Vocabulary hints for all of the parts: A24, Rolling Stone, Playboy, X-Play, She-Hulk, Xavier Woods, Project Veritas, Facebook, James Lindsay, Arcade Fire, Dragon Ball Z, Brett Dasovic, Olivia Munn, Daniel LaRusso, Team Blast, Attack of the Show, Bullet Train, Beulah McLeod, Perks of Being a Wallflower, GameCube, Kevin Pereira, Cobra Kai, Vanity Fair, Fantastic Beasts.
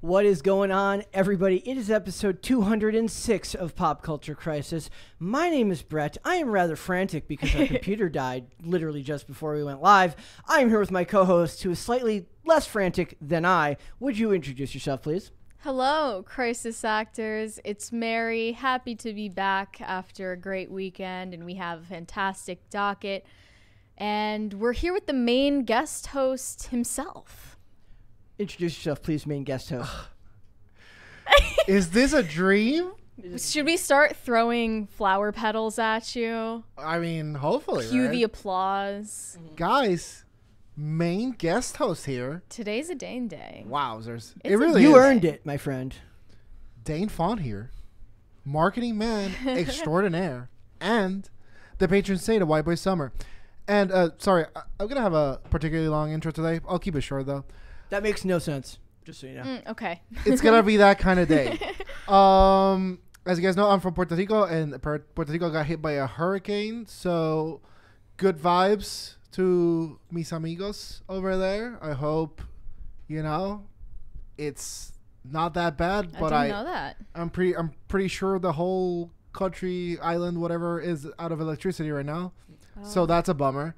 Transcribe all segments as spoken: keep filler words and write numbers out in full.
What is going on, everybody? It is episode two hundred six of Pop Culture Crisis. My name is Brett. I am rather frantic because our computer died literally just before we went live. I am here with my co-host, who is slightly less frantic than I. Would you introduce yourself, please? Hello, Crisis Actors. It's Mary. Happy to be back after a great weekend, and we have a fantastic docket. And we're here with the main guest host himself. Introduce yourself, please, main guest host. Is this a dream? Should we start throwing flower petals at you? I mean, hopefully, Cue right? the applause. Mm-hmm. Guys, main guest host here. Today's a Dane day. Wowzers. It's it really You is. earned it, my friend. Dane Font here. Marketing man extraordinaire. And the patron saint of White Boy Summer. And, uh, sorry, I I'm going to have a particularly long intro today. I'll keep it short, though. That makes no sense, just so you know. Mm, okay. It's going to be that kind of day. um, as you guys know, I'm from Puerto Rico, and Puerto Rico got hit by a hurricane. So good vibes to mis amigos over there. I hope, you know, it's not that bad. But I didn't know that. I'm pretty, I'm pretty sure the whole country, island, whatever, is out of electricity right now. Oh. So that's a bummer.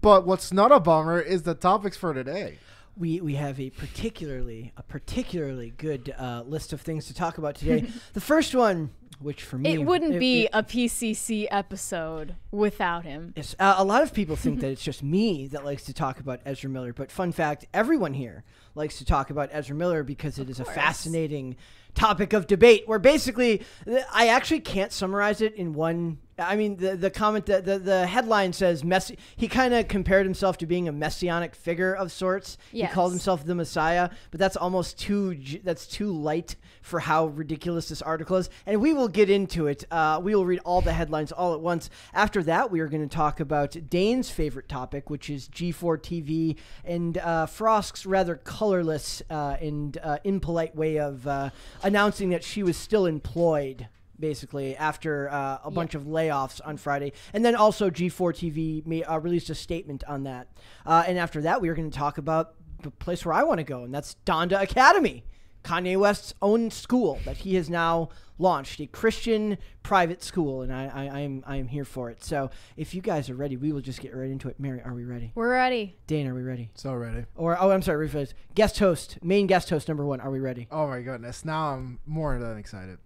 But what's not a bummer is the topics for today. We, we have a particularly a particularly good uh, list of things to talk about today. The first one, which for me... It wouldn't it, be it, a P C C episode without him. Yes, uh, a lot of people think that it's just me that likes to talk about Ezra Miller. But fun fact, everyone here likes to talk about Ezra Miller because it is a fascinating topic of debate where basically I actually can't summarize it in one... I mean, the the comment, that the, the headline says, messi he kind of compared himself to being a messianic figure of sorts. Yes. He called himself the Messiah, but that's almost too, that's too light for how ridiculous this article is. And we will get into it. Uh, we will read all the headlines all at once. After that, we are going to talk about Dane's favorite topic, which is G four T V and uh, Frosk's rather colorless uh, and uh, impolite way of uh, announcing that she was still employed, basically, after uh, a bunch yep. of layoffs on Friday. And then also G four T V may, uh, released a statement on that. Uh, and after that, we are going to talk about the place where I want to go, and that's Donda Academy, Kanye West's own school that he has now launched, a Christian private school, and I, I, I, am, I am here for it. So if you guys are ready, we will just get right into it. Mary, are we ready? We're ready. Dane, are we ready? So ready. Or, oh, I'm sorry, rephrase. Guest host, main guest host number one, are we ready? Oh, my goodness. Now I'm more than excited.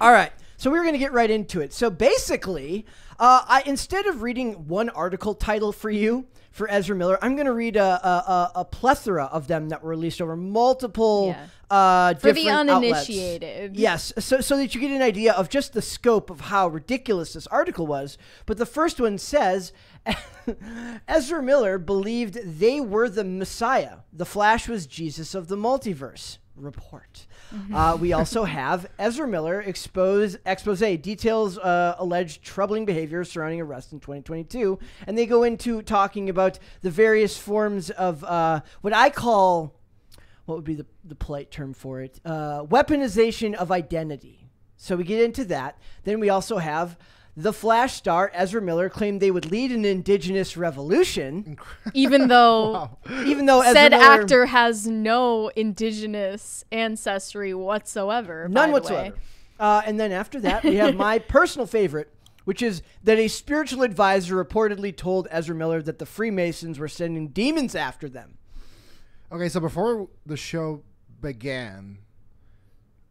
All right, so we're going to get right into it. So basically, uh, I, instead of reading one article title for you for Ezra Miller, I'm going to read a, a, a plethora of them that were released over multiple yeah. uh, for different the uninitiated. Outlets. Yes, so, so that you get an idea of just the scope of how ridiculous this article was. But the first one says, Ezra Miller believed they were the Messiah. The Flash was Jesus of the multiverse. Report. Uh, we also have Ezra Miller expose expose details uh, alleged troubling behavior surrounding arrest in twenty twenty-two, and they go into talking about the various forms of uh, what I call, what would be the, the polite term for it, uh, weaponization of identity. So we get into that. Then we also have the Flash star Ezra Miller claimed they would lead an indigenous revolution, even though wow. even though said Ezra Miller, actor has no indigenous ancestry whatsoever, none whatsoever. Uh, and then after that, we have my personal favorite, which is that a spiritual advisor reportedly told Ezra Miller that the Freemasons were sending demons after them. Okay, so before the show began,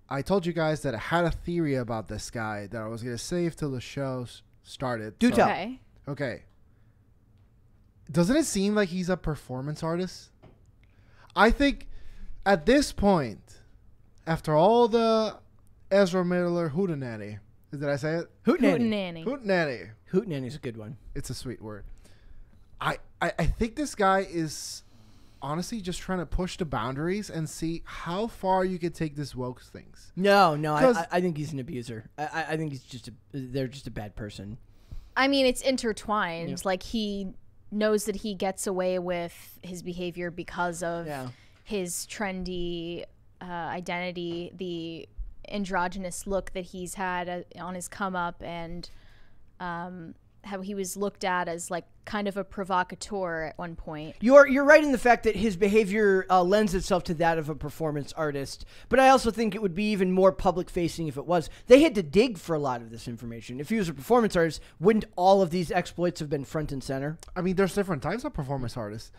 I told you guys that I had a theory about this guy that I was going to save till the show started. Do so. tell. Okay. okay. Doesn't it seem like he's a performance artist? I think at this point, after all the Ezra Miller hootenanny, did I say it? Hootenanny. Hootenanny. Hootenanny. Hootenanny's a good one. It's a sweet word. I, I, I think this guy is honestly just trying to push the boundaries and see how far you can take this woke things. No, no, I, I think he's an abuser. I, I think he's just a, they're just a bad person. I mean, it's intertwined. Yeah. Like, he knows that he gets away with his behavior because of yeah. his trendy uh, identity, the androgynous look that he's had uh, on his come up, and um, how he was looked at as like kind of a provocateur at one point. You're you're right in the fact that his behavior uh, lends itself to that of a performance artist. But I also think it would be even more public facing if it was. They had to dig for a lot of this information. If he was a performance artist, wouldn't all of these exploits have been front and center? I mean, there's different types of performance artists.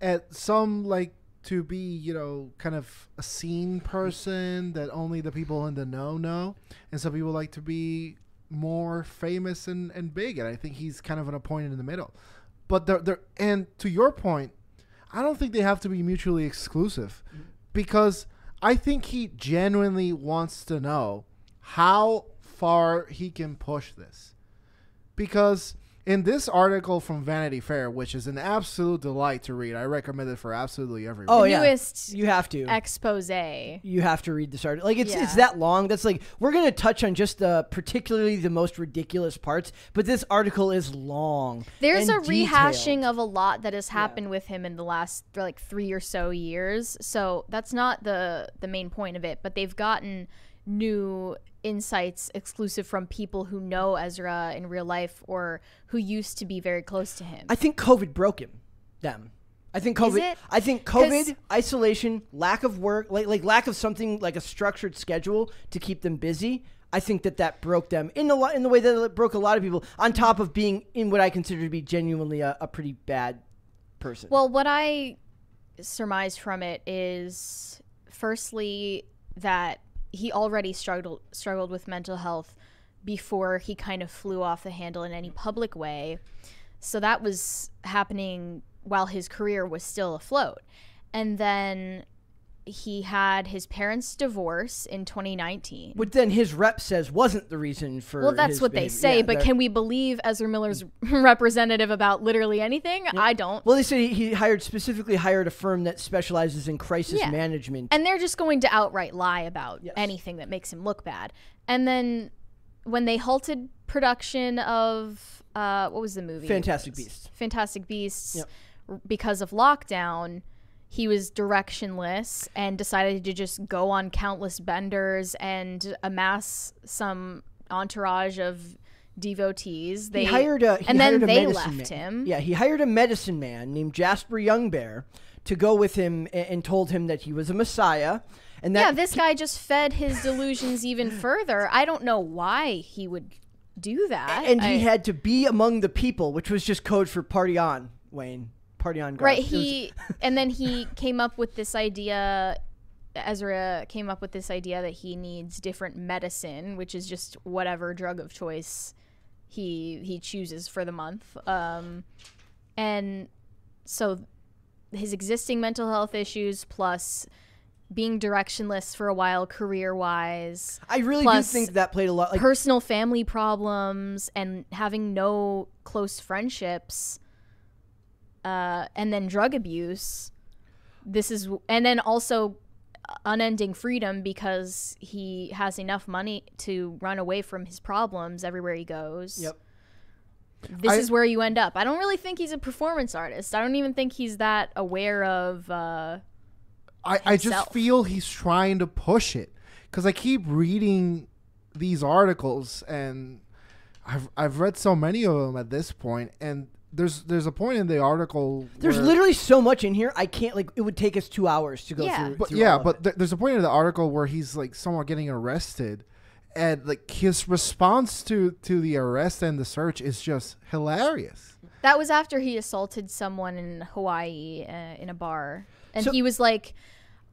And some like to be, you know, kind of a scene person that only the people in the know know. And some people like to be more famous and, and big, and I think he's kind of an appointed in the middle. But they're, they're, and to your point, I don't think they have to be mutually exclusive, mm-hmm. because I think he genuinely wants to know how far he can push this. Because in this article from Vanity Fair, which is an absolute delight to read, I recommend it for absolutely everyone. Oh yeah, newest you have to expose. You have to read this article. Like it's yeah. it's that long. That's like we're gonna touch on just the particularly the most ridiculous parts, but this article is long. There's a detailed rehashing of a lot that has happened yeah. with him in the last like three or so years. So that's not the the main point of it. But they've gotten new insights exclusive from people who know Ezra in real life or who used to be very close to him. I think COVID broke him, them. I think COVID, I think COVID, isolation, lack of work, like, like lack of something like a structured schedule to keep them busy. I think that that broke them in the, in the way that it broke a lot of people, on top of being in what I consider to be genuinely a, a pretty bad person. Well, what I surmise from it is firstly that he already struggled struggled with mental health before he kind of flew off the handle in any public way. So that was happening while his career was still afloat. And then he had his parents' divorce in twenty nineteen. Which then his rep says wasn't the reason for Well, that's his what behavior. They say, yeah, but can we believe Ezra Miller's representative about literally anything? Yeah. I don't. Well, they say he hired, specifically hired a firm that specializes in crisis yeah. management. And they're just going to outright lie about yes. anything that makes him look bad. And then when they halted production of, uh, what was the movie? Fantastic Beasts. Fantastic Beasts yep. because of lockdown, he was directionless and decided to just go on countless benders and amass some entourage of devotees. They he hired a he and hired then a they left man. him. Yeah, he hired a medicine man named Jasper Youngbear to go with him and, and told him that he was a messiah. And that yeah, this guy just fed his delusions even further. I don't know why he would do that. And he I, had to be among the people, which was just code for party on, Wayne. Party on, right? He and then he came up with this idea. Ezra came up with this idea that he needs different medicine, which is just whatever drug of choice he he chooses for the month. Um, and so his existing mental health issues plus being directionless for a while career-wise. I really do think that played a lot. Like, personal family problems and having no close friendships. Uh, and then drug abuse. This is, and then also unending freedom because he has enough money to run away from his problems everywhere he goes. Yep. This I, is where you end up. I don't really think he's a performance artist. I don't even think he's that aware of. Uh, I I just feel he's trying to push it because I keep reading these articles and I've I've read so many of them at this point and. There's there's a point in the article. There's literally so much in here. I can't like it would take us two hours to go yeah. through. But through yeah, all but th there's a point in the article where he's like somewhat getting arrested, and like his response to to the arrest and the search is just hilarious. That was after he assaulted someone in Hawaii uh, in a bar, and so he was like,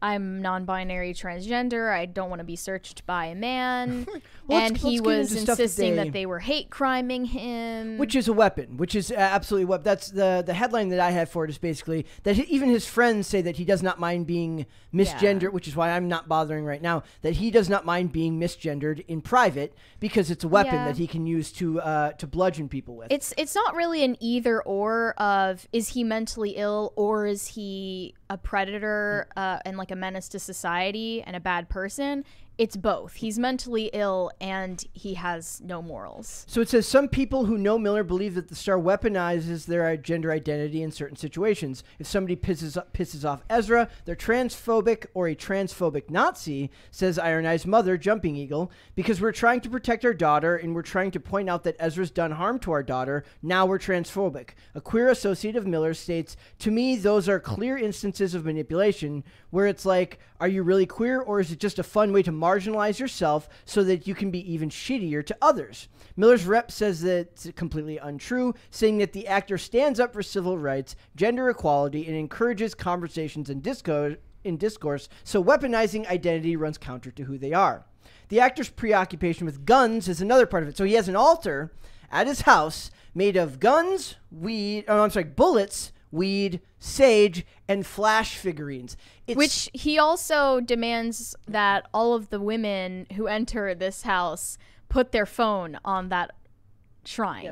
"I'm non-binary transgender. I don't want to be searched by a man." well, and let's, he let's was insisting that they were hate criming him. Which is a weapon, which is absolutely a weapon. That's the, the headline that I have for it is basically that he, even his friends say that he does not mind being misgendered, yeah. which is why I'm not bothering right now, that he does not mind being misgendered in private because it's a weapon yeah. that he can use to uh, to bludgeon people with. It's, it's not really an either or of is he mentally ill or is he a predator uh, and like a menace to society and a bad person. It's both. He's mentally ill and he has no morals. So it says, some people who know Miller believe that the star weaponizes their gender identity in certain situations. If somebody pisses, pisses off Ezra, they're transphobic or a transphobic Nazi, says Iron Eyes' mother, Jumping Eagle, because we're trying to protect our daughter and we're trying to point out that Ezra's done harm to our daughter. Now we're transphobic. A queer associate of Miller states, to me, those are clear instances of manipulation where it's like, are you really queer or is it just a fun way to market? Marginalize yourself so that you can be even shittier to others. Miller's rep says that it's completely untrue, saying that the actor stands up for civil rights, gender equality, and encourages conversations and discourse, in discourse, so weaponizing identity runs counter to who they are. The actor's preoccupation with guns is another part of it. So he has an altar at his house made of guns, weed, oh, I'm sorry, bullets, weed, sage, and flash figurines. It's Which he also demands that all of the women who enter this house put their phone on that shrine. Yeah.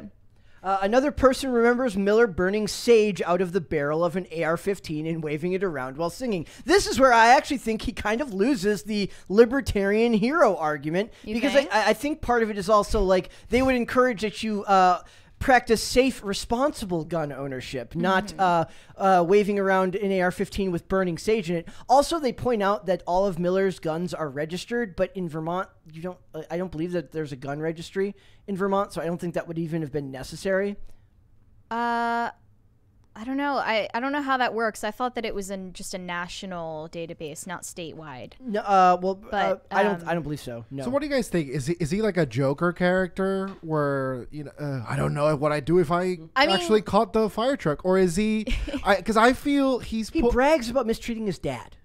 Uh, another person remembers Miller burning sage out of the barrel of an A R fifteen and waving it around while singing. This is where I actually think he kind of loses the libertarian hero argument. You because think? I, I think part of it is also like they would encourage that you... Uh, practice safe, responsible gun ownership, not mm-hmm. uh, uh, waving around an A R fifteen with burning sage in it. Also, they point out that all of Miller's guns are registered, but in Vermont, you don't. I don't believe that there's a gun registry in Vermont, so I don't think that would even have been necessary. Uh, I don't know. I, I don't know how that works. I thought that it was in just a national database, not statewide. No, uh, well, but, uh, I don't. Um, I don't believe so. No. So, what do you guys think? Is he, is he like a Joker character, where you know, uh, I don't know what I do if I, I actually mean, caught the fire truck, or is he? Because I, I feel he's he brags about mistreating his dad.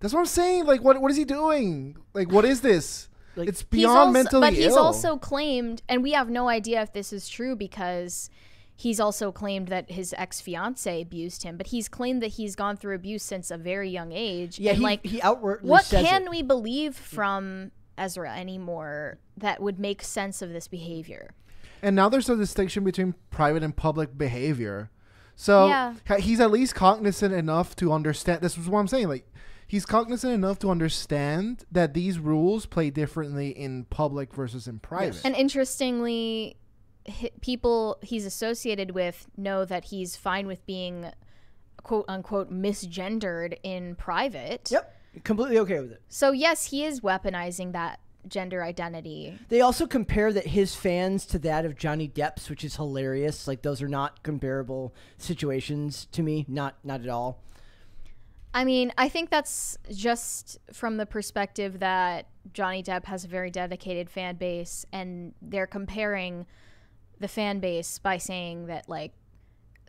That's what I'm saying. Like, what what is he doing? Like, what is this? Like, it's beyond mentally ill. But he's also claimed, and we have no idea if this is true because. He's also claimed that his ex-fiance abused him, but he's claimed that he's gone through abuse since a very young age. Yeah, and he, like, he outwardly what says can it. we believe from Ezra anymore that would make sense of this behavior? And now there's a distinction between private and public behavior. So yeah. he's at least cognizant enough to understand. This is what I'm saying. Like, he's cognizant enough to understand that these rules play differently in public versus in private. Yes. And interestingly... people he's associated with know that he's fine with being quote unquote misgendered in private. Yep. Completely okay with it. So yes, he is weaponizing that gender identity. They also compare that his fans to that of Johnny Depp's, which is hilarious. Like those are not comparable situations to me. Not, not at all. I mean, I think that's just from the perspective that Johnny Depp has a very dedicated fan base and they're comparing the fan base by saying that like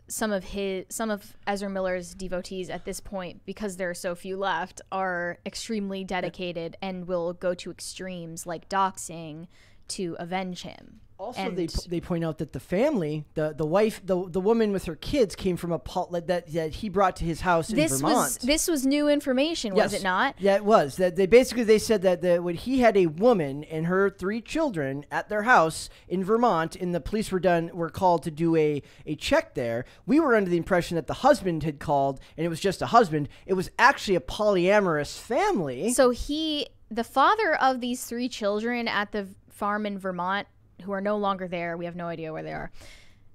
some of his some of Ezra Miller's devotees at this point, because there are so few left, are extremely dedicated and will go to extremes like doxing to avenge him. Also, and they they point out that the family, the the wife, the the woman with her kids, came from a that that he brought to his house in this Vermont. Was, this was new information, yes. was it not? Yeah, it was. That they basically they said that that when he had a woman and her three children at their house in Vermont, and the police were done were called to do a a check there. We were under the impression that the husband had called, and it was just a husband. It was actually a polyamorous family. So he, the father of these three children at the farm in Vermont. Who are no longer there. We have no idea where they are.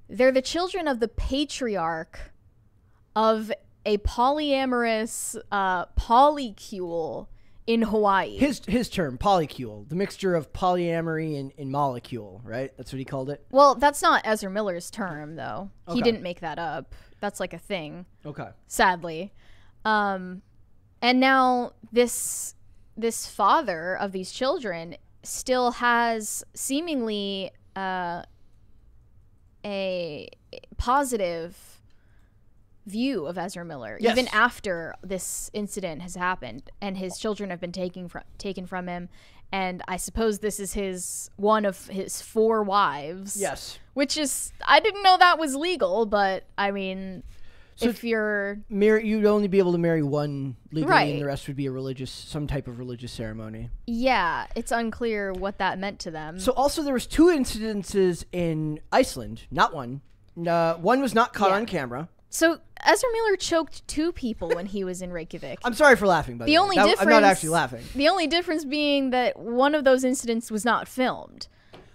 They're the children of the patriarch of a polyamorous uh, polycule in Hawaii. His his term, polycule, the mixture of polyamory and, and molecule, right? That's what he called it? Well, that's not Ezra Miller's term, though. Okay. He didn't make that up. That's like a thing. Okay. Sadly. Um, and now this this father of these children still has seemingly uh, a positive view of Ezra Miller, yes. even after this incident has happened, and his children have been taken from taken from him. And I suppose this is his one of his four wives. Yes, which is I didn't know that was legal, but I mean, so if you're married, you'd only be able to marry one legally, right. and the rest would be a religious, some type of religious ceremony. Yeah, it's unclear what that meant to them. So also there was two incidences in Iceland, not one. Uh, one was not caught yeah. on camera. So Ezra Miller choked two people when he was in Reykjavik. I'm sorry for laughing, by the, the only that, difference, I'm not actually laughing. The only difference being that one of those incidents was not filmed.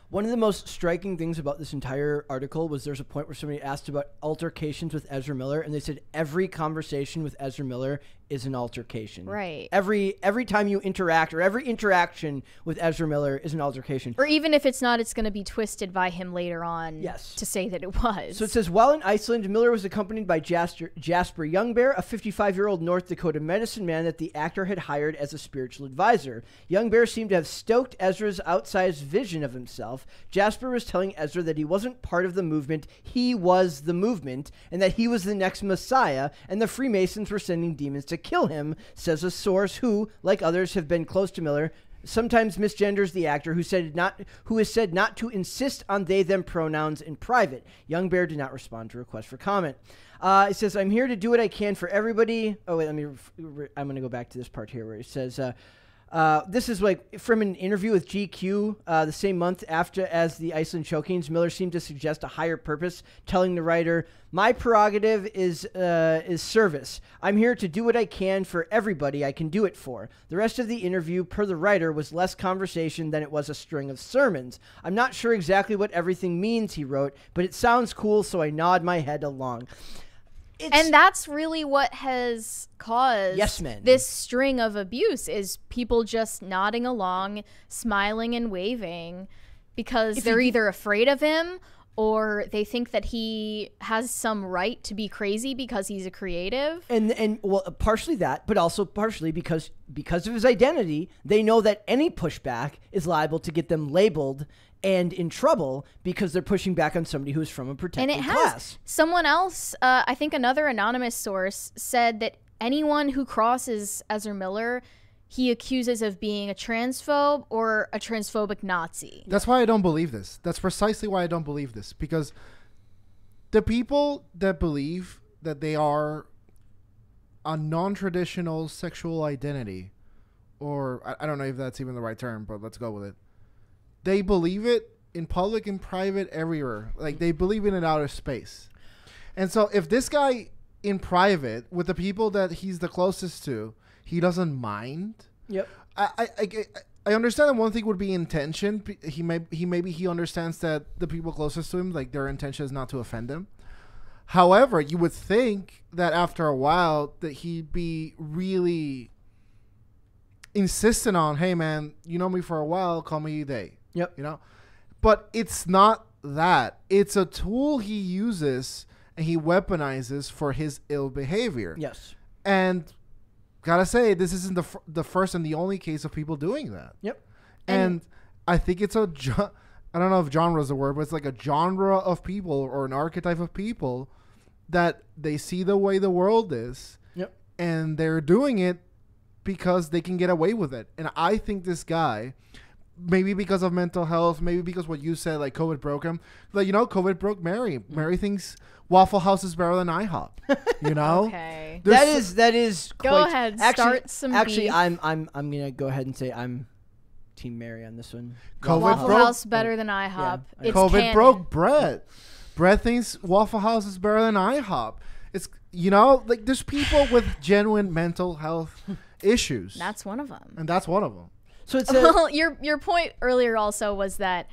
One of the most striking things about this entire article was there's a point where somebody asked about altercations with Ezra Miller, and they said every conversation with Ezra Miller is an altercation. Right. Every every time you interact, or every interaction with Ezra Miller is an altercation. Or even if it's not, it's going to be twisted by him later on yes. to say that it was. So it says, while in Iceland, Miller was accompanied by Jasper, Jasper Youngbear, a fifty-five-year-old North Dakota medicine man that the actor had hired as a spiritual advisor. Youngbear seemed to have stoked Ezra's outsized vision of himself. Jasper was telling Ezra that he wasn't part of the movement, he was the movement, and that he was the next Messiah, and the Freemasons were sending demons to kill him, says a source who, like others, have been close to Miller, sometimes misgenders the actor who said not who is said not to insist on they them pronouns in private. Youngbear did not respond to requests for comment. Uh, it says, I'm here to do what I can for everybody. Oh wait, let me I'm going to go back to this part here where it says uh Uh, this is like from an interview with G Q uh, the same month after as the Iceland chokings. Miller seemed to suggest a higher purpose, telling the writer, my prerogative is uh, is service. I'm here to do what I can for everybody I can do it for. The rest of the interview, per the writer, was less conversation than it was a string of sermons. I'm not sure exactly what everything means, he wrote, but it sounds cool, so I nod my head along. It's and that's really what has caused yes, this string of abuse is people just nodding along, smiling and waving because if they're he, either afraid of him or they think that he has some right to be crazy because he's a creative. And and well, partially that, but also partially because because of his identity, they know that any pushback is liable to get them labeled and in trouble because they're pushing back on somebody who's from a protected class. And it has class. Someone else, uh, I think another anonymous source, said that anyone who crosses Ezra Miller, he accuses of being a transphobe or a transphobic Nazi. That's why I don't believe this. That's precisely why I don't believe this, because the people that believe that they are a non-traditional sexual identity, or I, I don't know if that's even the right term, but let's go with it. They believe it in public and private everywhere. Like, they believe it in outer space. And so if this guy in private with the people that he's the closest to, he doesn't mind. Yep. I I, I, I understand that one thing would be intention. He may he maybe he understands that the people closest to him, like, their intention is not to offend him. However, you would think that after a while that he'd be really insistent on, hey man, you know me for a while, call me they. Yep. You know, but it's not that. It's a tool he uses and he weaponizes for his ill behavior. Yes. And gotta say, this isn't the f the first and the only case of people doing that. Yep. And, and I think it's a I don't know if genre is the word, but it's like a genre of people or an archetype of people that they see the way the world is. Yep. And they're doing it because they can get away with it. And I think this guy, maybe because of mental health, maybe because what you said, like COVID broke him. Like, you know, COVID broke Mary. Mm-hmm. Mary thinks Waffle House is better than IHOP. You know, okay. There's that is that is. Go quite, ahead, actually, start some. Actually, beef. I'm I'm I'm gonna go ahead and say I'm Team Mary on this one. COVID Waffle broke, House better than IHOP. Yeah, it's COVID candy. Broke Brett. Brett thinks Waffle House is better than IHOP. It's you know, like there's people with genuine mental health issues. That's one of them. And that's one of them. So it's well, your your point earlier also was that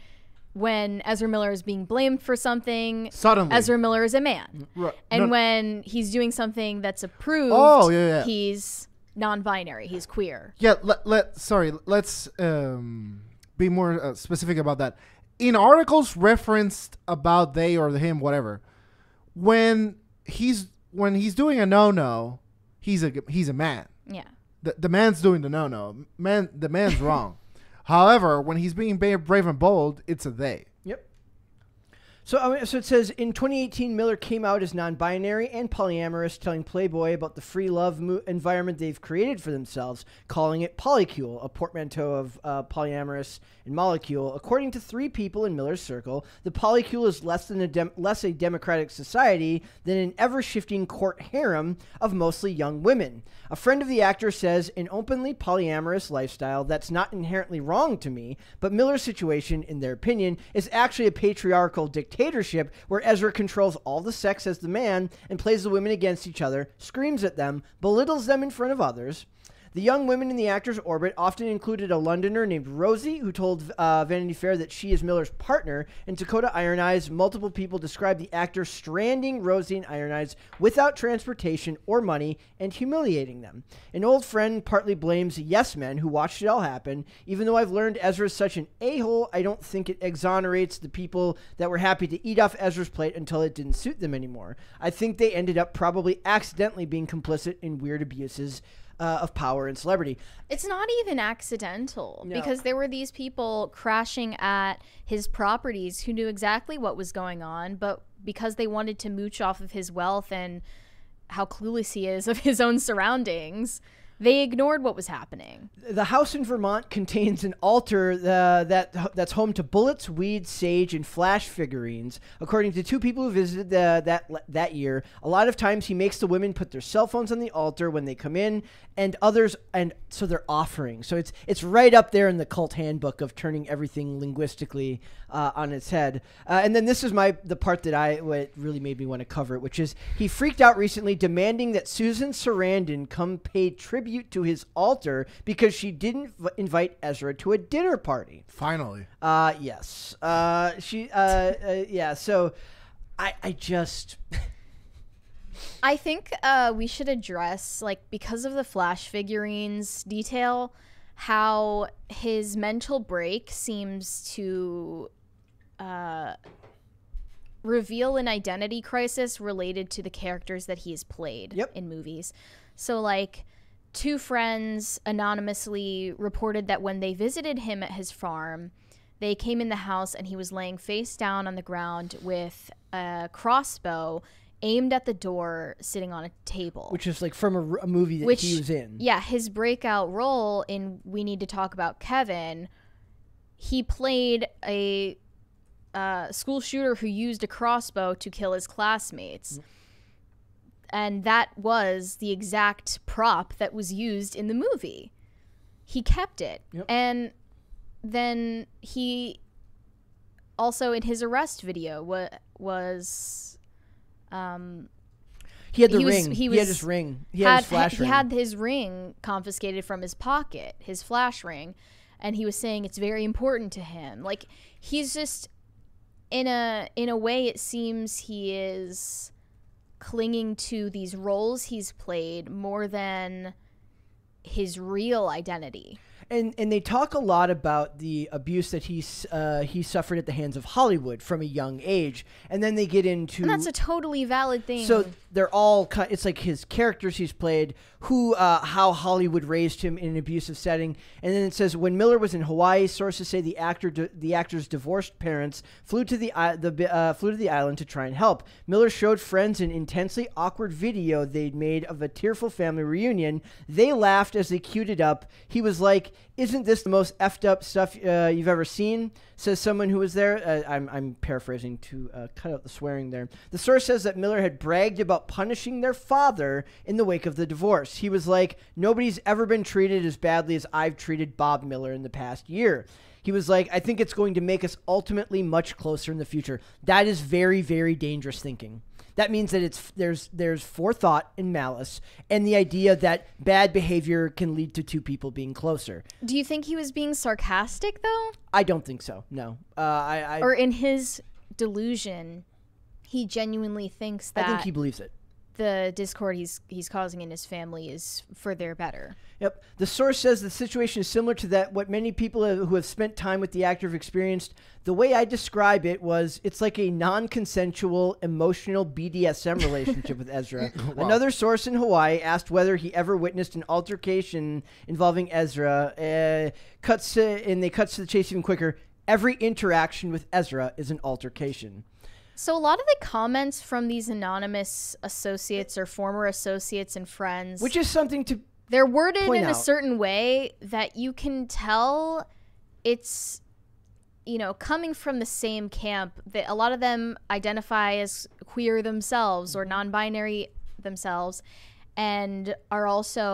when Ezra Miller is being blamed for something, suddenly Ezra Miller is a man, right. and no. when he's doing something that's approved, oh, yeah, yeah. he's non-binary, he's queer. Yeah, let, let sorry, let's um, be more uh, specific about that. In articles referenced about they or the him, whatever, when he's when he's doing a no-no, he's a he's a man. Yeah. The, the man's doing the no-no. Man, the man's wrong. However, when he's being brave and bold, it's a they. Yep. So, um, so it says, in twenty eighteen, Miller came out as non-binary and polyamorous, telling Playboy about the free love mo environment they've created for themselves, calling it polycule, a portmanteau of uh, polyamorous and molecule. According to three people in Miller's circle, the polycule is less, than a dem less a democratic society than an ever-shifting court harem of mostly young women. A friend of the actor says, an openly polyamorous lifestyle that's not inherently wrong to me, but Miller's situation, in their opinion, is actually a patriarchal dictatorship dictatorship where Ezra controls all the sex as the man and plays the women against each other, screams at them, belittles them in front of others. The young women in the actor's orbit often included a Londoner named Rosie, who told uh, Vanity Fair that she is Miller's partner, and Dakota Iron Eyes. Multiple people described the actor stranding Rosie and Iron Eyes without transportation or money and humiliating them. An old friend partly blames yes men who watched it all happen. Even though I've learned Ezra's such an a-hole, I don't think it exonerates the people that were happy to eat off Ezra's plate until it didn't suit them anymore. I think they ended up probably accidentally being complicit in weird abuses Uh, of power and celebrity. It's not even accidental, no. because there were these people crashing at his properties who knew exactly what was going on, but because they wanted to mooch off of his wealth and how clueless he is of his own surroundings, they ignored what was happening. The house in Vermont contains an altar uh, that that's home to bullets, weed, sage, and flash figurines. According to two people who visited the, that that year, a lot of times he makes the women put their cell phones on the altar when they come in, and others, and so they're offering. So it's it's right up there in the cult handbook of turning everything linguistically uh, on its head. Uh, and then this is my the part that I what really made me want to cover it, which is he freaked out recently, demanding that Susan Sarandon come pay tribute to his altar because she didn't v invite Ezra to a dinner party. Finally. Uh, yes. Uh, she, uh, uh, yeah. So I, I just, I think, uh, we should address, like, because of the Flash figurines detail, how his mental break seems to, uh, reveal an identity crisis related to the characters that he's played yep. in movies. So, like, two friends anonymously reported that when they visited him at his farm, they came in the house and he was laying face down on the ground with a crossbow aimed at the door, sitting on a table. Which is like from a, a movie that Which, he was in. Yeah, his breakout role in We Need to Talk About Kevin, he played a uh, school shooter who used a crossbow to kill his classmates. Mm-hmm. And that was the exact prop that was used in the movie. He kept it. Yep. And then he also, in his arrest video, wa was... Um, he had the he ring. Was, he, was, he had his ring. He had, had his flash ring. He had his ring confiscated from his pocket, his flash ring. And he was saying it's very important to him. Like, he's just... In a, in a way, it seems he is... clinging to these roles he's played more than his real identity. And and they talk a lot about the abuse that he uh, he suffered at the hands of Hollywood from a young age, and then they get into and that's a totally valid thing. So they're all it's like his characters he's played, who uh, how Hollywood raised him in an abusive setting, and then it says when Miller was in Hawaii, sources say the actor the actor's divorced parents flew to the uh, the uh, flew to the island to try and help. Miller showed friends an intensely awkward video they'd made of a tearful family reunion. They laughed as they queued it up. He was like, "Isn't this the most effed up stuff uh, you've ever seen?" says someone who was there. Uh, I'm, I'm paraphrasing to uh, cut out the swearing there. The source says that Miller had bragged about punishing their father in the wake of the divorce. He was like, "Nobody's ever been treated as badly as I've treated Bob Miller in the past year." He was like, "I think it's going to make us ultimately much closer in the future." That is very, very dangerous thinking. That means that it's there's there's forethought and malice, and the idea that bad behavior can lead to two people being closer. Do you think he was being sarcastic, though? I don't think so. No. Uh, I, I. Or in his delusion, he genuinely thinks that. I think he believes it. The discord he's he's causing in his family is for their better. Yep. The source says the situation is similar to that what many people have, who have spent time with the actor have experienced. The way I describe it was it's like a non-consensual emotional B D S M relationship with Ezra. Wow. Another source in Hawaii asked whether he ever witnessed an altercation involving Ezra. Uh, cuts to, and they cuts to the chase even quicker. Every interaction with Ezra is an altercation. So a lot of the comments from these anonymous associates or former associates and friends, which is something to they're worded in a certain way that you can tell it's, you know, coming from the same camp. That a lot of them identify as queer themselves or non-binary themselves, and are also,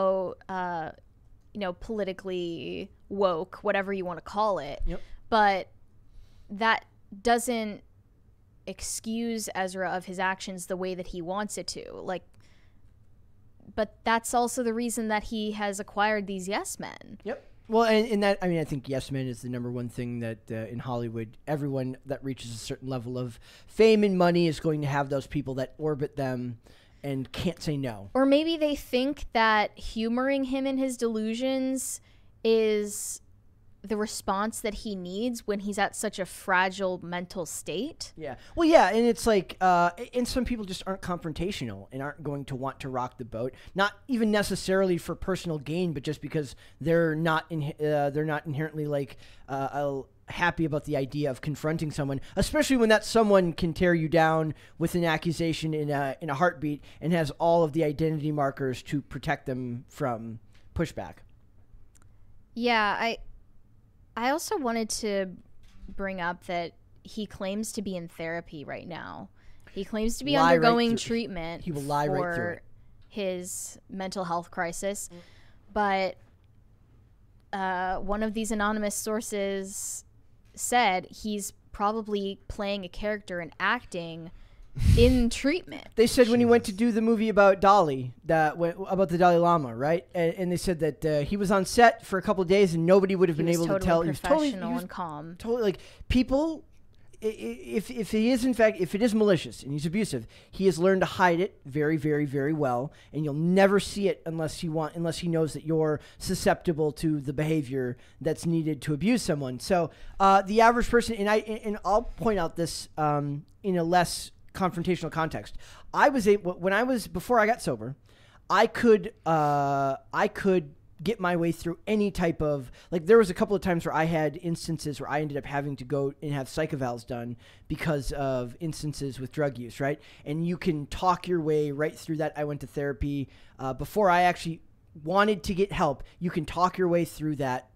uh, you know, politically woke, whatever you want to call it. Yep. But that doesn't excuse Ezra of his actions the way that he wants it to. Like, but that's also the reason that he has acquired these yes men. Yep. Well, and, and that, I mean, I think yes men is the number one thing that uh, in Hollywood, everyone that reaches a certain level of fame and money is going to have those people that orbit them and can't say no. Or maybe they think that humoring him in his delusions is the response that he needs when he's at such a fragile mental state. Yeah. Well, yeah, and it's like, uh, and some people just aren't confrontational and aren't going to want to rock the boat, not even necessarily for personal gain, but just because they're not in, uh, they're not inherently like uh, happy about the idea of confronting someone, especially when that someone can tear you down with an accusation in a in a heartbeat and has all of the identity markers to protect them from pushback. Yeah, I. I also wanted to bring up that he claims to be in therapy right now. He claims to be lie undergoing right treatment he will lie for right through it. his mental health crisis. But uh, one of these anonymous sources said he's probably playing a character and acting in treatment. They said Jeez. when he went to do the movie about Dolly, that went, about the Dalai Lama, right? And, and they said that uh, he was on set for a couple of days and nobody would have he been able totally to tell. He was totally professional and calm. Totally, like people. If if he is in fact, if it is malicious and he's abusive, he has learned to hide it very, very, very well, and you'll never see it unless he want unless he knows that you're susceptible to the behavior that's needed to abuse someone. So uh, the average person, and I and I'll point out this um, in a less confrontational context. I was able, when I was, before I got sober, I could, uh, I could get my way through any type of, like, there was a couple of times where I had instances where I ended up having to go and have psych evals done because of instances with drug use, right? And you can talk your way right through that. I went to therapy uh, before I actually wanted to get help. You can talk your way through that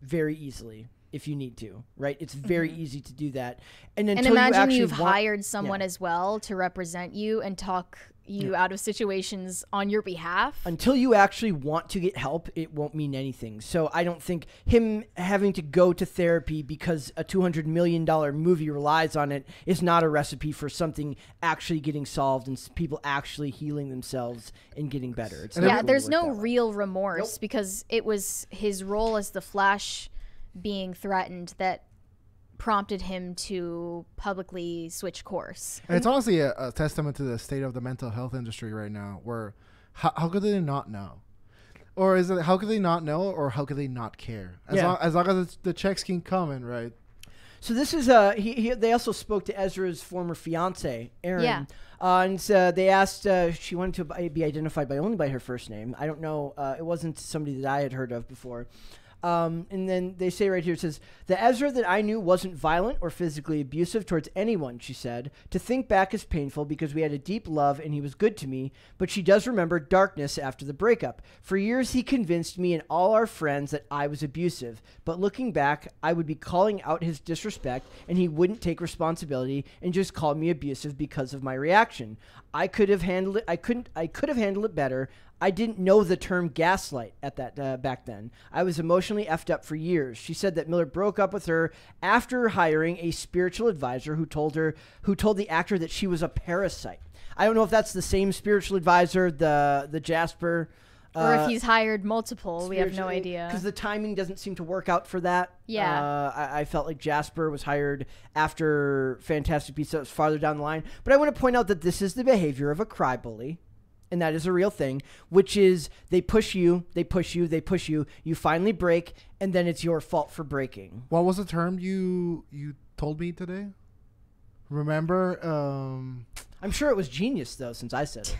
very easily if you need to, right? It's very mm-hmm. easy to do that. And, until and imagine you actually you've want, hired someone yeah. as well to represent you and talk you yeah. out of situations on your behalf. Until you actually want to get help, it won't mean anything. So I don't think him having to go to therapy because a two hundred million dollar movie relies on it is not a recipe for something actually getting solved and people actually healing themselves and getting better. It's yeah, there's no real remorse nope. because it was his role as the Flash being threatened that prompted him to publicly switch course. And it's honestly a, a testament to the state of the mental health industry right now, where how, how could they not know? Or is it how could they not know or how could they not care? As, yeah. long, as long as the checks can come in, right? So this is, uh, he, he, they also spoke to Ezra's former fiance, Erin. Yeah. Uh, and uh, they asked, uh, she wanted to be identified by only by her first name. I don't know, uh, it wasn't somebody that I had heard of before. Um, and then they say right here, it says, the Ezra that I knew wasn't violent or physically abusive towards anyone, she said. To think back is painful because we had a deep love and he was good to me, but she does remember darkness after the breakup. For years, he convinced me and all our friends that I was abusive, but looking back, I would be calling out his disrespect and he wouldn't take responsibility and just called me abusive because of my reaction. I could have handled it. I couldn't, I could have handled it better. I didn't know the term gaslight at that uh, back then. I was emotionally effed up for years. She said that Miller broke up with her after hiring a spiritual advisor who told her, who told the actor that she was a parasite. I don't know if that's the same spiritual advisor, the the Jasper, uh, or if he's hired multiple. We have no idea because the timing doesn't seem to work out for that. Yeah, uh, I, I felt like Jasper was hired after Fantastic Beasts, so it was farther down the line. But I want to point out that this is the behavior of a cry bully. And that is a real thing, which is they push you, they push you, they push you. You finally break, and then it's your fault for breaking. What was the term you you told me today? Remember? Um, I'm sure it was genius, though, since I said it.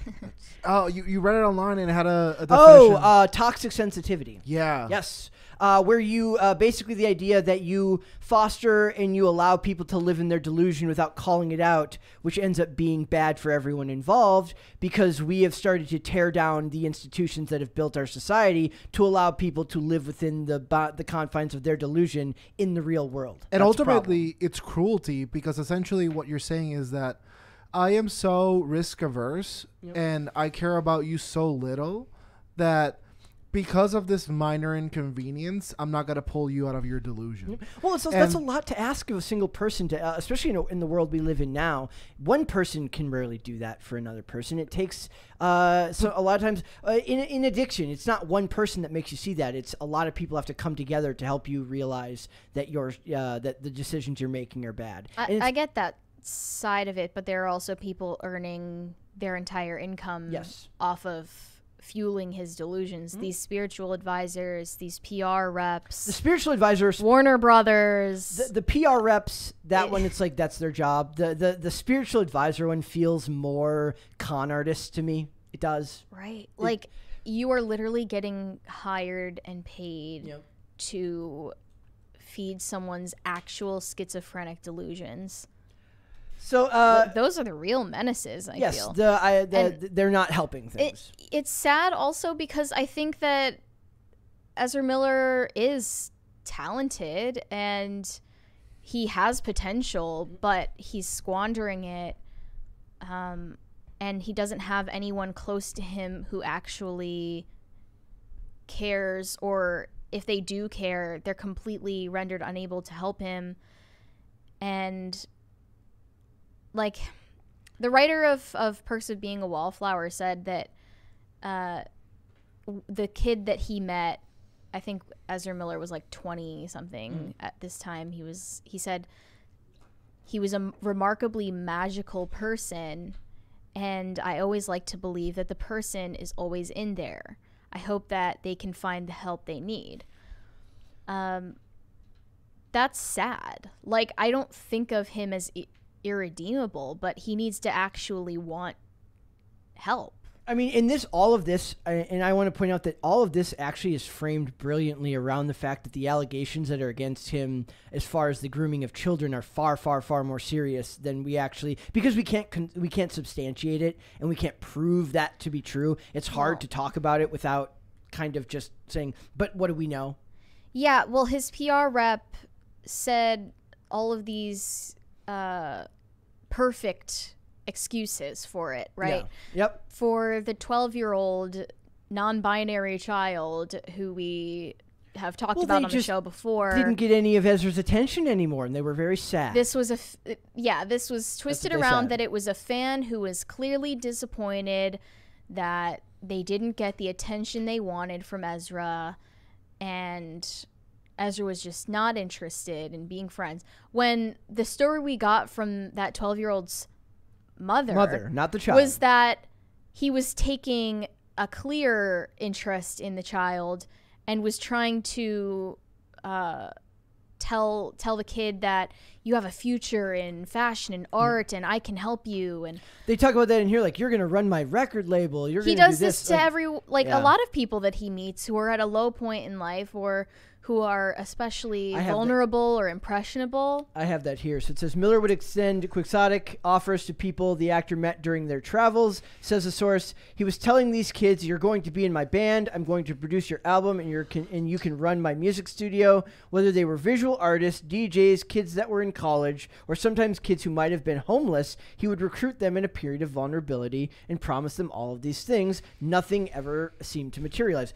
oh, you, you read it online and it had a, a definition. Oh, uh, toxic sensitivity. Yeah. Yes. Uh, where you uh, basically the idea that you foster and you allow people to live in their delusion without calling it out, which ends up being bad for everyone involved because we have started to tear down the institutions that have built our society to allow people to live within the bo the confines of their delusion in the real world. And That's ultimately, it's cruelty because essentially what you're saying is that I am so risk averse yep. and I care about you so little that because of this minor inconvenience, I'm not going to pull you out of your delusion. Well, it's, that's a lot to ask of a single person, to, uh, especially in, a, in the world we live in now. One person can rarely do that for another person. It takes uh, so a lot of times uh, in, in addiction, it's not one person that makes you see that. It's a lot of people have to come together to help you realize that, you're, uh, that the decisions you're making are bad. I, I get that side of it, but there are also people earning their entire income yes. off of fueling his delusions. Mm-hmm. These spiritual advisors, these P R reps, the spiritual advisors, Warner Brothers, the, the P R reps, that it, one, it's like, that's their job. The, the, the spiritual advisor one feels more con artist to me. It does. Right. It, like, you are literally getting hired and paid yep. to feed someone's actual schizophrenic delusions. So uh, those are the real menaces, I yes, feel. Yes, the, I, the, they're not helping things. It, it's sad also because I think that Ezra Miller is talented and he has potential, but he's squandering it, um, and he doesn't have anyone close to him who actually cares, or if they do care, they're completely rendered unable to help him. And like, the writer of, of Perks of Being a Wallflower said that uh, the kid that he met, I think Ezra Miller was like twenty something mm. at this time. He was, he said he was a remarkably magical person, and I always like to believe that the person is always in there. I hope that they can find the help they need. Um, that's sad. Like, I don't think of him as... E irredeemable, but he needs to actually want help. I mean, in this, all of this, and I want to point out that all of this actually is framed brilliantly around the fact that the allegations that are against him as far as the grooming of children are far, far, far more serious than we actually, because we can't we can't substantiate it and we can't prove that to be true. It's hard no. to talk about it without kind of just saying, but what do we know? Yeah, well, his P R rep said all of these Uh, perfect excuses for it, right? Yeah. Yep. For the twelve-year-old non-binary child who we have talked well, about on the show before, didn't get any of Ezra's attention anymore, and they were very sad. This was a, f yeah, this was twisted around said. that it was a fan who was clearly disappointed that they didn't get the attention they wanted from Ezra, and Ezra was just not interested in being friends. When the story we got from that twelve-year-old's mother, mother, not the child, was that he was taking a clear interest in the child and was trying to uh, tell tell the kid that you have a future in fashion and art, mm. and I can help you. And they talk about that in here, like, you're going to run my record label. You're he does do this, this to like, every like yeah. a lot of people that he meets who are at a low point in life, or who are especially vulnerable that. or impressionable. I have that here. So it says, Miller would extend quixotic offers to people the actor met during their travels, says a source. He was telling these kids, you're going to be in my band, I'm going to produce your album, and, you're can, and you can run my music studio. Whether they were visual artists, D Js, kids that were in college, or sometimes kids who might have been homeless, he would recruit them in a period of vulnerability and promise them all of these things. Nothing ever seemed to materialize.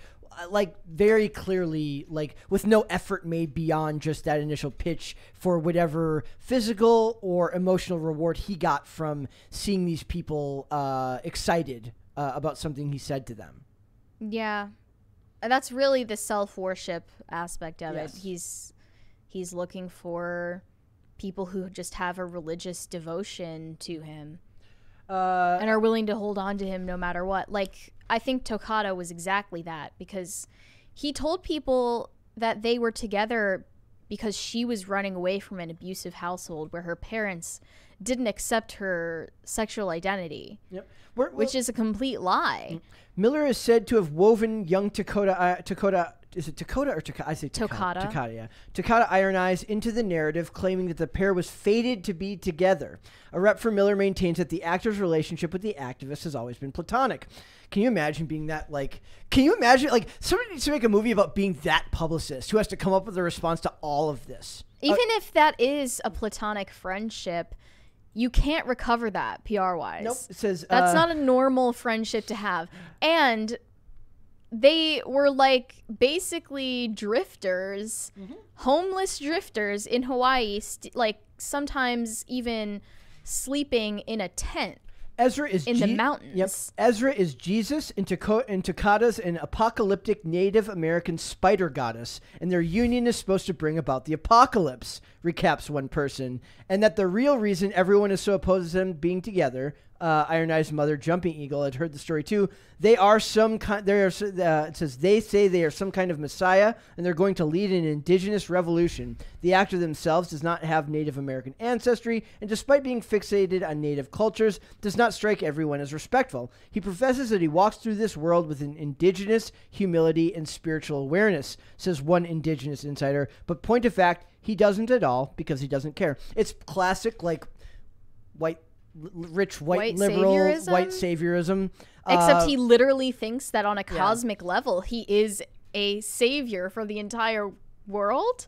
Like, very clearly, like, with no effort made beyond just that initial pitch for whatever physical or emotional reward he got from seeing these people uh, excited uh, about something he said to them. Yeah. That's really the self-worship aspect of yes. it. He's, he's looking for people who just have a religious devotion to him uh, and are willing to hold on to him no matter what. Like, I think Toccata was exactly that, because he told people that they were together because she was running away from an abusive household where her parents didn't accept her sexual identity, yep. we're, we're, which is a complete lie. Miller is said to have woven young Dakota, uh, Dakota, is it Dakota or Takata? I say Takata. Takata, yeah. Dakota Iron Eyes into the narrative, claiming that the pair was fated to be together. A rep for Miller maintains that the actor's relationship with the activist has always been platonic. Can you imagine being that, like, can you imagine, like, somebody needs to make a movie about being that publicist who has to come up with a response to all of this. Even uh, if that is a platonic friendship, you can't recover that P R-wise. Nope. It says, That's uh, not a normal friendship to have. And they were like basically drifters, mm-hmm. homeless drifters in Hawaii, st like sometimes even sleeping in a tent. Ezra is in Je the mountains. Yep. Ezra is Jesus, and Takata's an apocalyptic Native American spider goddess, and their union is supposed to bring about the apocalypse, recaps one person, and that the real reason everyone is so opposed to them being together. Uh, Iron Eyes' mother, Jumping Eagle, had heard the story too. They are some kind. They are. Uh, it says they say they are some kind of messiah, and they're going to lead an indigenous revolution. The actor themselves does not have Native American ancestry, and despite being fixated on Native cultures, does not strike everyone as respectful. He professes that he walks through this world with an indigenous humility and spiritual awareness, says one indigenous insider. But point of fact, he doesn't at all because he doesn't care. It's classic, like white. Rich white, white liberal saviorism? white saviorism. Except uh, he literally thinks that on a cosmic yeah. level he is a savior for the entire world.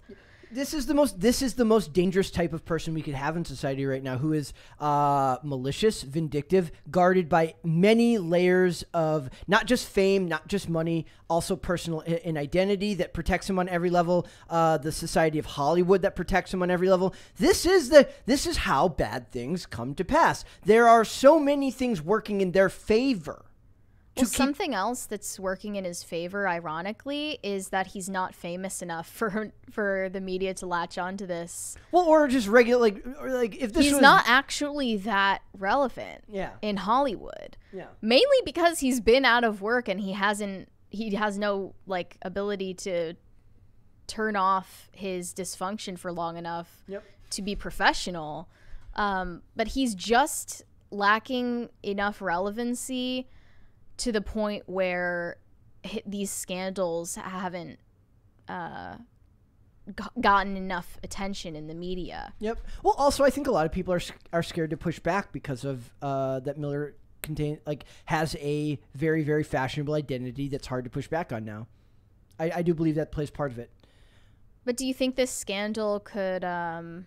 This is the most this is the most dangerous type of person we could have in society right now, who is uh, malicious, vindictive, guarded by many layers of not just fame, not just money, also personal and identity that protects him on every level. Uh, the society of Hollywood that protects him on every level. This is the this is how bad things come to pass. There are so many things working in their favor. Well, something else that's working in his favor, ironically, is that he's not famous enough for for the media to latch onto this. Well, or just regular, like, or like if this he's was... not actually that relevant. Yeah. In Hollywood. Yeah. Mainly because he's been out of work and he hasn't. He has no like ability to turn off his dysfunction for long enough. Yep. To be professional, um, but he's just lacking enough relevancy to the point where these scandals haven't uh, gotten enough attention in the media. Yep. Well, also, I think a lot of people are are scared to push back because of uh, that Miller contain like has a very very fashionable identity that's hard to push back on now. I, I do believe that plays part of it. But do you think this scandal could um,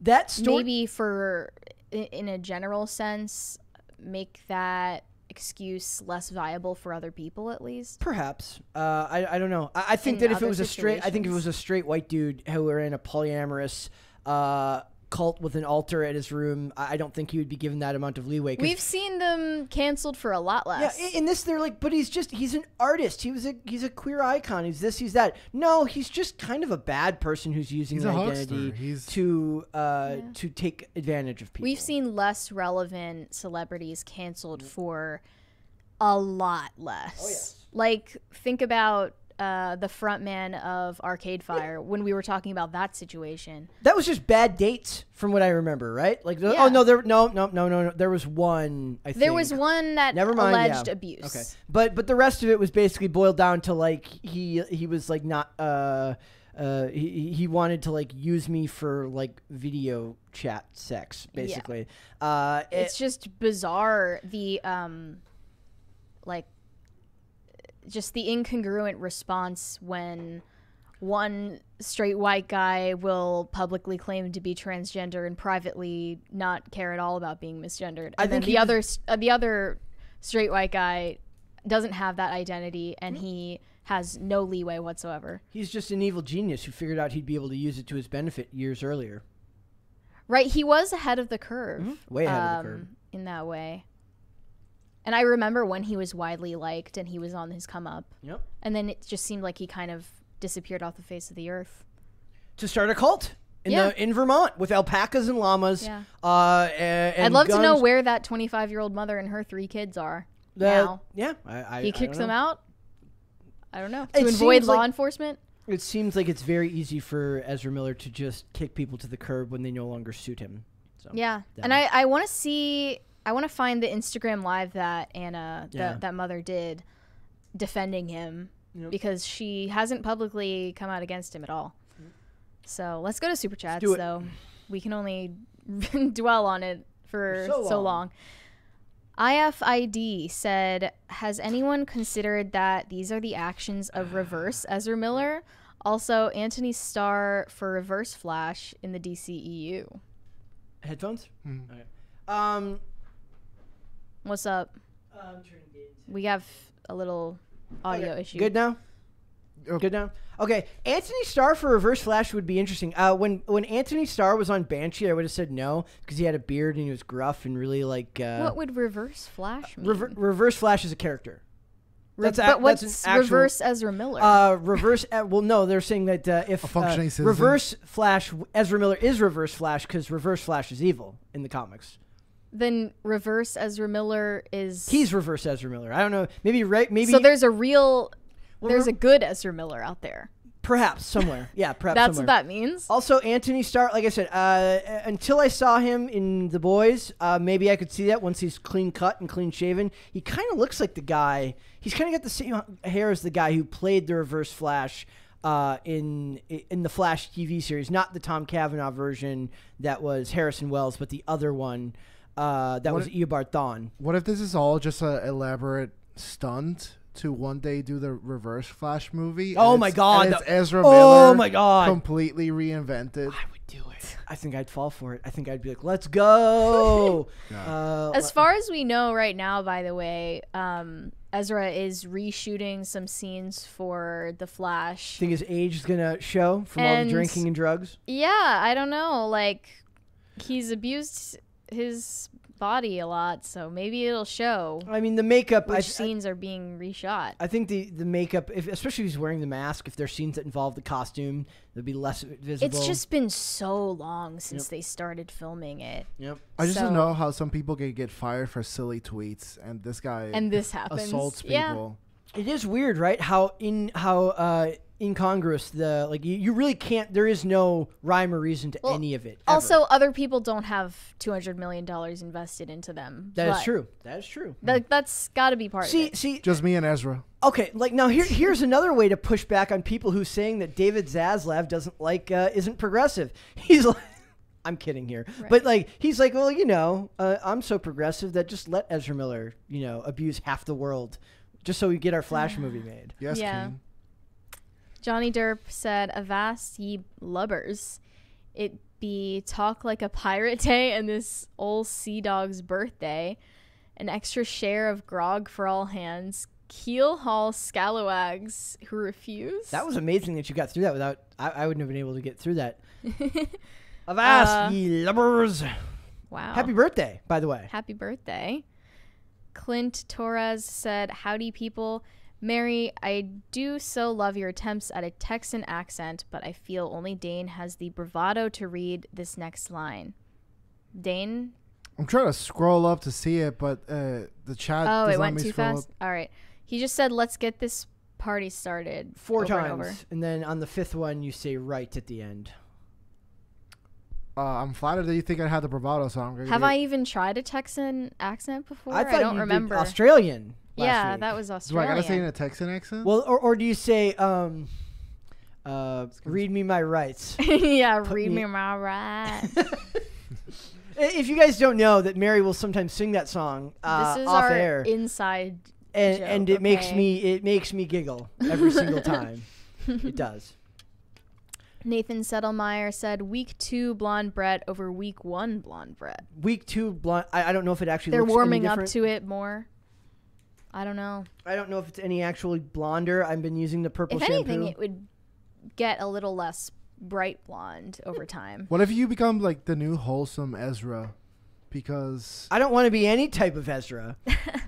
that story maybe for in a general sense make that excuse less viable for other people, at least? Perhaps. Uh, I, I don't know. I, I think that if it was situations. a straight, I think if it was a straight white dude who were in a polyamorous uh, cult with an altar at his room, I, I don't think he would be given that amount of leeway. We've seen them canceled for a lot less. Yeah. In this, they're like, but he's just, he's an artist. He was a, he's a queer icon. He's this, he's that. No, he's just kind of a bad person who's using his identity he's... to, uh, yeah. to take advantage of people. We've seen less relevant celebrities canceled mm-hmm. for a lot less. Oh, yes. Like, think about Uh, the frontman of Arcade Fire yeah. when we were talking about that situation. That was just bad dates, from what I remember, right? Like, yeah. oh no, there no no no no no. There was one. I there think. was one that Never mind, alleged yeah. abuse. Okay, but but the rest of it was basically boiled down to like he he was like not uh uh he he wanted to like use me for like video chat sex basically. Yeah. Uh, it, it's just bizarre the um like. just the incongruent response when one straight white guy will publicly claim to be transgender and privately not care at all about being misgendered. And I think then the other uh, the other straight white guy doesn't have that identity and mm-hmm. he has no leeway whatsoever. He's just an evil genius who figured out he'd be able to use it to his benefit years earlier. Right, he was ahead of the curve. Mm-hmm. Way ahead um, of the curve. In that way. And I remember when he was widely liked and he was on his come up. Yep. And then it just seemed like he kind of disappeared off the face of the earth. To start a cult in, yeah. the, in Vermont with alpacas and llamas. Yeah. Uh, and, and I'd love guns. to know where that twenty-five-year-old mother and her three kids are the, now. Yeah. I, I, he kicks them out? I don't know. To it avoid law like, enforcement? It seems like it's very easy for Ezra Miller to just kick people to the curb when they no longer suit him. So, yeah. That. And I, I want to see... I want to find the Instagram live that Anna, yeah. that, that mother did, defending him yep. because she hasn't publicly come out against him at all. Yep. So let's go to Super Chats, though. We can only dwell on it for so long. so long. I F I D said, has anyone considered that these are the actions of reverse Ezra Miller? Also, Anthony Starr for Reverse Flash in the D C E U. Headphones? Mm. All right. Um... What's up? Uh, we have a little audio okay. issue. Good now? Oh. Good now? Okay, Anthony Starr for Reverse Flash would be interesting. Uh, when when Anthony Starr was on Banshee, I would have said no because he had a beard and he was gruff and really like. Uh, what would Reverse Flash mean? Rever Reverse Flash is a character. That's but a, what's that's an actual, Reverse Ezra Miller? Uh, reverse. Uh, well, no, they're saying that uh, if a functioning uh, Reverse Flash Ezra Miller is Reverse Flash because Reverse Flash is evil in the comics. Then Reverse Ezra Miller is. He's Reverse Ezra Miller. I don't know. Maybe right. Maybe so. There's a real. Well, There's a good Ezra Miller out there. Perhaps somewhere. Yeah, perhaps That's somewhere. What that means. Also, Anthony Starr, like I said, uh, until I saw him in The Boys, uh, maybe I could see that once he's clean cut and clean shaven. He kind of looks like the guy. He's kind of got the same hair as the guy who played the Reverse Flash uh, in in the Flash T V series. Not the Tom Cavanaugh version that was Harrison Wells, but the other one uh, that what was Eobard Thawne. What if this is all just an elaborate stunt? To one day do the Reverse Flash movie. Oh my god! And it's Ezra Miller. Oh my god! Completely reinvented. I would do it. I think I'd fall for it. I think I'd be like, "Let's go." uh, as far as we know right now, by the way, um, Ezra is reshooting some scenes for The Flash. I think his age is gonna show from and all the drinking and drugs. Yeah, I don't know. Like, he's abused his body a lot, so maybe it'll show. I mean, the makeup which I, scenes I, are being reshot. I think the the makeup, if, especially if he's wearing the mask, if there's scenes that involve the costume, it'll be less visible. It's just been so long since yep. they started filming it. Yep. I just so, don't know how some people can get fired for silly tweets, and this guy and this happens assaults people. Yeah. It is weird, right? How in how. Uh, incongruous the like you, you really can't there is no rhyme or reason to well, any of it ever. Also other people don't have two hundred million dollars invested into them. That is true. That is true. Th that's got to be part see, of it. See just me and Ezra. Okay, like now here here's another way to push back on people who saying that David Zaslav doesn't like uh, isn't progressive. He's like I'm kidding here. Right. But like he's like, well, you know, uh, I'm so progressive that just let Ezra Miller, you know, abuse half the world just so we get our Flash yeah. movie made. Yes, yeah. King. Johnny Derp said, "Avast ye lubbers, it be talk like a pirate day and this old sea dog's birthday, an extra share of grog for all hands, keel haul scalawags who refuse." That was amazing that you got through that without, I, I wouldn't have been able to get through that. Avast uh, ye lubbers. Wow. Happy birthday, by the way. Happy birthday. Clint Torres said, "Howdy people. Mary, I do so love your attempts at a Texan accent, but I feel only Dane has the bravado to read this next line." Dane? I'm trying to scroll up to see it, but uh, the chat oh, doesn't it went let me too fast? Up. All right. He just said, "Let's get this party started." Four over times. And, over. And then on the fifth one, you say right at the end. Uh, I'm flattered that you think I had the bravado, so I'm going to Have I even tried a Texan accent before? I, I don't you remember. Did Australian. Yeah, week. That was Australian. Do I gotta say in a Texan accent? Well, or, or do you say, um, uh, "Read me my rights"? Yeah, Put read me, me my rights. If you guys don't know that Mary will sometimes sing that song uh, this is off our air, inside, and, joke, and it okay. makes me it makes me giggle every single time. It does. Nathan Settlemeyer said, "Week two blonde Brett over week one blonde Brett." Week two blonde. I, I don't know if it actually. They're looks warming any up to it more. I don't know. I don't know if it's any actually blonder. I've been using the purple shampoo. If anything, shampoo. It would get a little less bright blonde over time. What if you become like the new wholesome Ezra? Because I don't want to be any type of Ezra.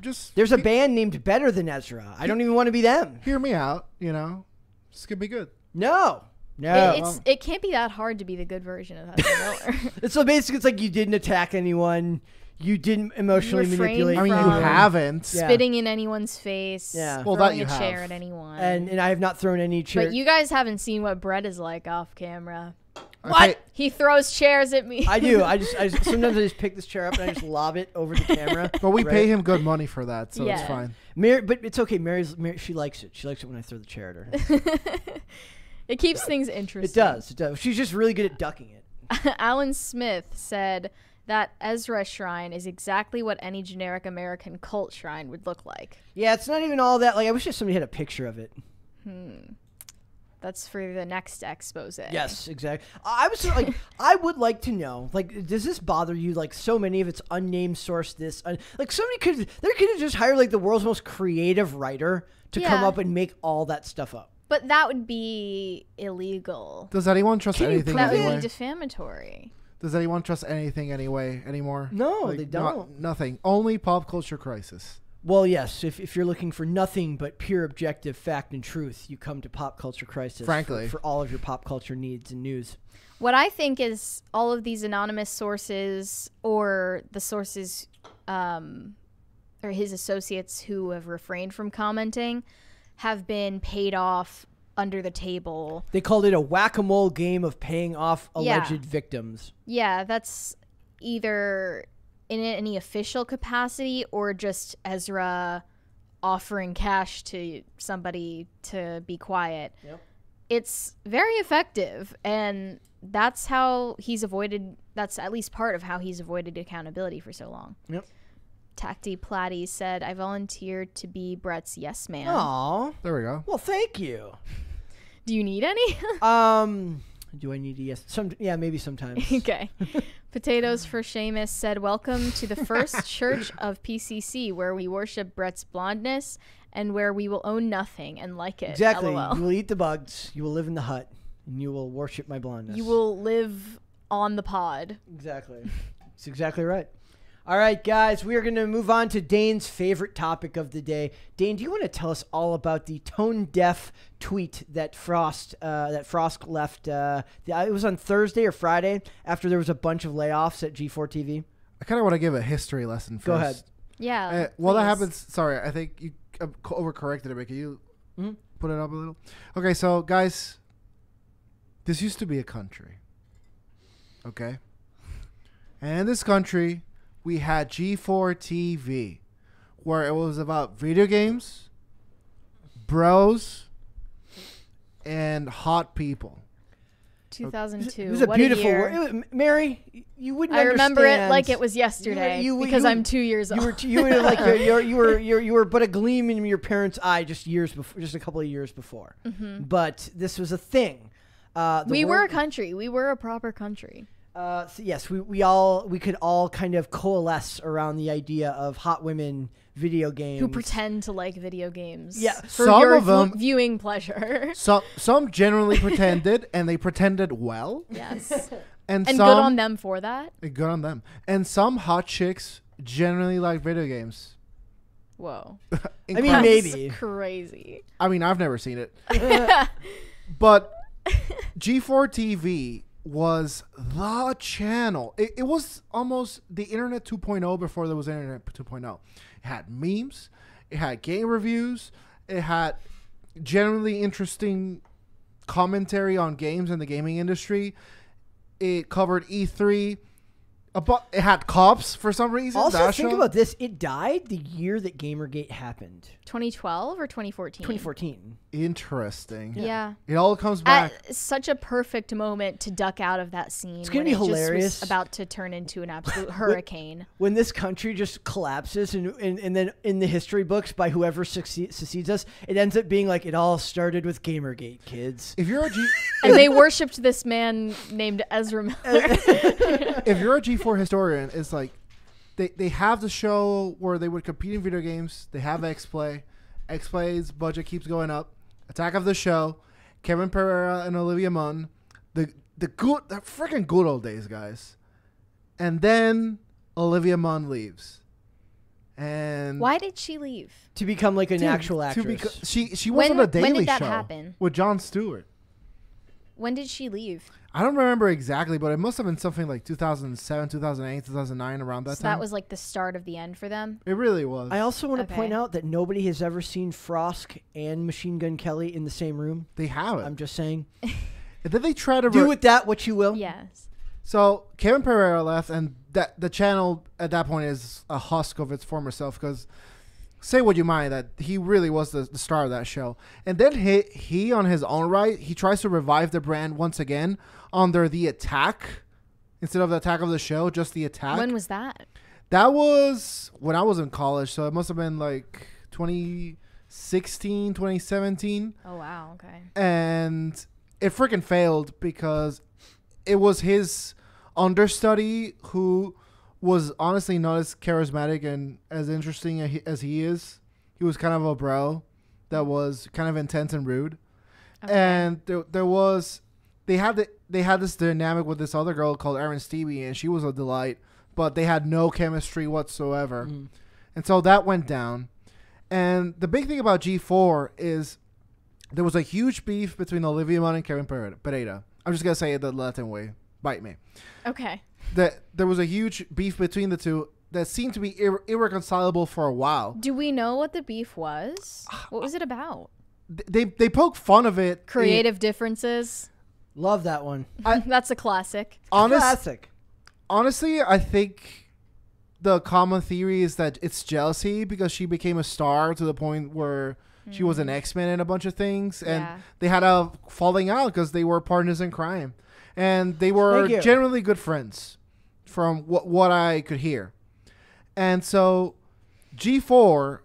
Just There's a band named Better Than Ezra. I don't even want to be them. Hear me out, you know. This could be good. No. No. It, it's, well. It can't be that hard to be the good version of Ezra Miller. It's so basically it's like you didn't attack anyone. You didn't emotionally manipulate. I mean, you haven't. Yeah. Spitting in anyone's face. Yeah. Well, throwing that you a have. chair at anyone. And, and I have not thrown any chair. But you guys haven't seen what Brett is like off camera. Okay. What? He throws chairs at me. I do. I just, I just sometimes I just pick this chair up and I just lob it over the camera. But we right? pay him good money for that, so yeah. it's fine. Mary, but it's okay. Mary's Mary, she likes it. She likes it when I throw the chair at her. It keeps things interesting. It does. It does. She's just really good at ducking it. Alan Smith said, "That Ezra shrine is exactly what any generic American cult shrine would look like." Yeah, it's not even all that. Like, I wish somebody had a picture of it. Hmm. That's for the next expose. Yes, exactly. I was sort of like, I would like to know, like, does this bother you? Like, so many of it's unnamed source. This, un like, somebody could, they could have just hired like the world's most creative writer to yeah. come up and make all that stuff up. But that would be illegal. Does anyone trust Can anything? That anyway? would be defamatory. Does anyone trust anything anyway anymore? No, like, they don't. Not, nothing. Only Pop Culture Crisis. Well, yes. If, if you're looking for nothing but pure objective fact and truth, you come to Pop Culture Crisis. Frankly, for, for all of your pop culture needs and news. What I think is all of these anonymous sources or the sources um, or his associates who have refrained from commenting have been paid off under the table. They called it a whack-a-mole game of paying off alleged yeah. victims. Yeah, that's either in any official capacity or just Ezra offering cash to somebody to be quiet. Yep. It's very effective, and that's how he's avoided, that's at least part of how he's avoided accountability for so long. Yep. Tacti Platy said, I volunteered to be Brett's yes man. Aw. There we go. Well, thank you. Do you need any? um, do I need a yes? Some, yeah, maybe sometimes. Okay. Potatoes for Seamus said, welcome to the first church of P C C, where we worship Brett's blondness and where we will own nothing and like it. Exactly. L O L. You will eat the bugs. You will live in the hut. And you will worship my blondness. You will live on the pod. Exactly. That's exactly right. All right, guys, we are going to move on to Dane's favorite topic of the day. Dane, do you want to tell us all about the tone-deaf tweet that Frost uh, that Frost left? Uh, it was on Thursday or Friday after there was a bunch of layoffs at G four T V. I kind of want to give a history lesson first. Go ahead. Yeah. Uh, well, that happens. Sorry, I think you uh, overcorrected it, but can you mm-hmm. put it up a little? Okay, so, guys, this used to be a country, okay? And this country... we had G four T V, where it was about video games, bros, and hot people. two thousand two. It was a what beautiful a year. Word. Was, Mary, you wouldn't I understand. I remember it like it was yesterday you, you, because you, I'm two years old. You were, you were like you're, you're, you were you're, you were but a gleam in your parents' eye just years before, just a couple of years before. Mm-hmm. But this was a thing. Uh, we were a country. We were a proper country. Uh, so yes, we, we all we could all kind of coalesce around the idea of hot women, video games, who pretend to like video games. Yeah, for some your of them viewing pleasure. Some some generally pretended, and they pretended well. Yes, and, and some, good on them for that. Good on them. And some hot chicks generally like video games. Whoa, I mean that's maybe crazy. I mean I've never seen it, but G four T V. Was the channel. It, it was almost the internet two point oh before there was internet two point oh. It had memes. It had game reviews. It had generally interesting commentary on games and the gaming industry. It covered E three. It had cops for some reason. Also, Dasha. Think about this. It died the year that Gamergate happened. twenty twelve or twenty fourteen? twenty fourteen. Interesting. Yeah. yeah. It all comes back. At such a perfect moment to duck out of that scene. It's going to be it hilarious. Just was about to turn into an absolute hurricane. When, when this country just collapses and, and, and then in the history books by whoever succeed, succeeds us, it ends up being like it all started with Gamergate, kids. If you're a G and they worshipped this man named Ezra Miller. If you're a G four historian, it's like they, they have the show where they would compete in video games. They have X-Play. X-Play's budget keeps going up. Attack of the Show, Kevin Pereira and Olivia Munn. The the good the freaking good old days, guys. And then Olivia Munn leaves. And why did she leave? To become like an to, actual actress. To she she was when, on a Daily when did that Show happen? With Jon Stewart. When did she leave? I don't remember exactly, but it must have been something like two thousand seven, two thousand eight, two thousand nine, around that so time. That was like the start of the end for them? It really was. I also want okay. to point out that nobody has ever seen Frosk and Machine Gun Kelly in the same room. They haven't. I'm just saying. And then they try to... do with that what you will. Yes. So Kevin Pereira left, and that the channel at that point is a husk of its former self, because say what you mind that he really was the, the star of that show. And then he, he, on his own right, he tries to revive the brand once again under The Attack. Instead of The Attack of the Show, just The Attack. When was that? That was when I was in college, so it must have been like 20, twenty sixteen, twenty seventeen. Oh, wow. Okay. And it freaking failed because it was his understudy who was honestly not as charismatic and as interesting as he, as he is. He was kind of a bro that was kind of intense and rude. Okay. And there, there was, they had the, they had this dynamic with this other girl called Erin Stevie, and she was a delight, but they had no chemistry whatsoever. Mm. And so that went down. And the big thing about G four is there was a huge beef between Olivia Munn and Kevin Pereira. I'm just going to say it the Latin way. Bite me. Okay. That there was a huge beef between the two that seemed to be ir irreconcilable for a while. Do we know what the beef was? What was it about? They, they poke fun of it. Creative in, differences. Love that one. I, That's a classic. Honest, classic. Honestly, I think the common theory is that it's jealousy because she became a star to the point where mm. she was an X-Men and a bunch of things. And yeah. they had a falling out because they were partners in crime. And they were generally good friends from what, what I could hear. And so G four,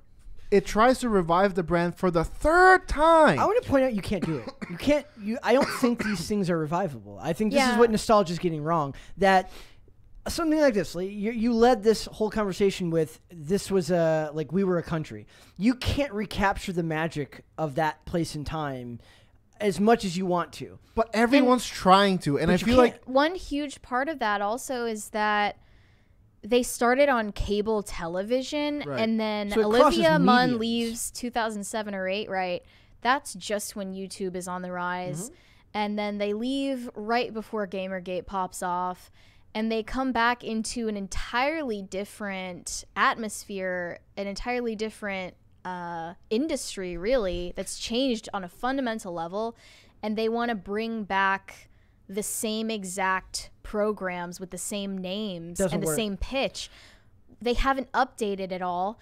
it tries to revive the brand for the third time. I want to point out you can't do it. You can't. You, I don't think these things are revivable. I think this yeah. is what nostalgia is getting wrong. That something like this, like you, you led this whole conversation with this was a, like we were a country. You can't recapture the magic of that place and time as much as you want to. But everyone's and, trying to. And I feel like one huge part of that also is that they started on cable television. Right. And then so Olivia Munn leaves two thousand seven or eight, right? That's just when YouTube is on the rise. Mm-hmm. And then they leave right before Gamergate pops off. And they come back into an entirely different atmosphere, an entirely different Uh, industry, really, that's changed on a fundamental level, and they want to bring back the same exact programs with the same names Doesn't and the work. same pitch. They haven't updated at all,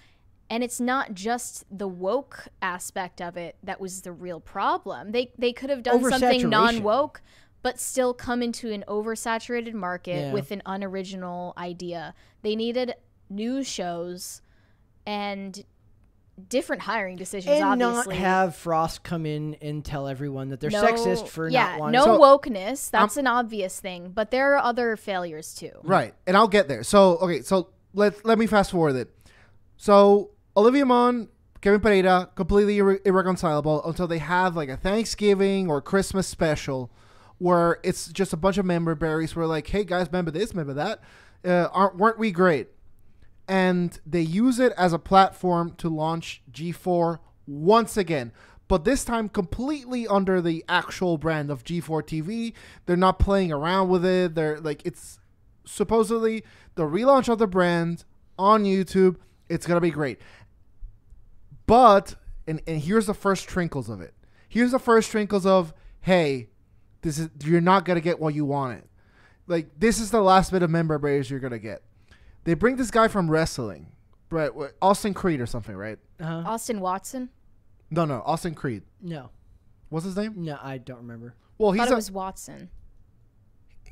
and it's not just the woke aspect of it that was the real problem. They they could have done something non-woke, but still come into an oversaturated market yeah. with an unoriginal idea. They needed new shows and different hiring decisions, and obviously. And not have Frost come in and tell everyone that they're no, sexist for yeah, not wanting. Yeah, no so, wokeness. That's I'm, an obvious thing. But there are other failures, too. Right. And I'll get there. So, okay. So, let, let me fast forward it. So, Olivia Munn, Kevin Pereira, completely irre irreconcilable until they have, like, a Thanksgiving or Christmas special where it's just a bunch of member berries where, like, hey, guys, remember this, remember that? Uh, aren't, weren't we great? And they use it as a platform to launch G four once again. But this time completely under the actual brand of G four T V. They're not playing around with it. They're like, it's supposedly the relaunch of the brand on YouTube. It's going to be great. But, and, and here's the first trinkles of it. Here's the first trinkles of, hey, this is you're not going to get what you wanted. Like, this is the last bit of member berries you're going to get. They bring this guy from wrestling, Brett, Austin Creed or something, right? Uh-huh. Austin Watson? No, no, Austin Creed. No. What's his name? No, I don't remember. Well, he's I thought it was Watson.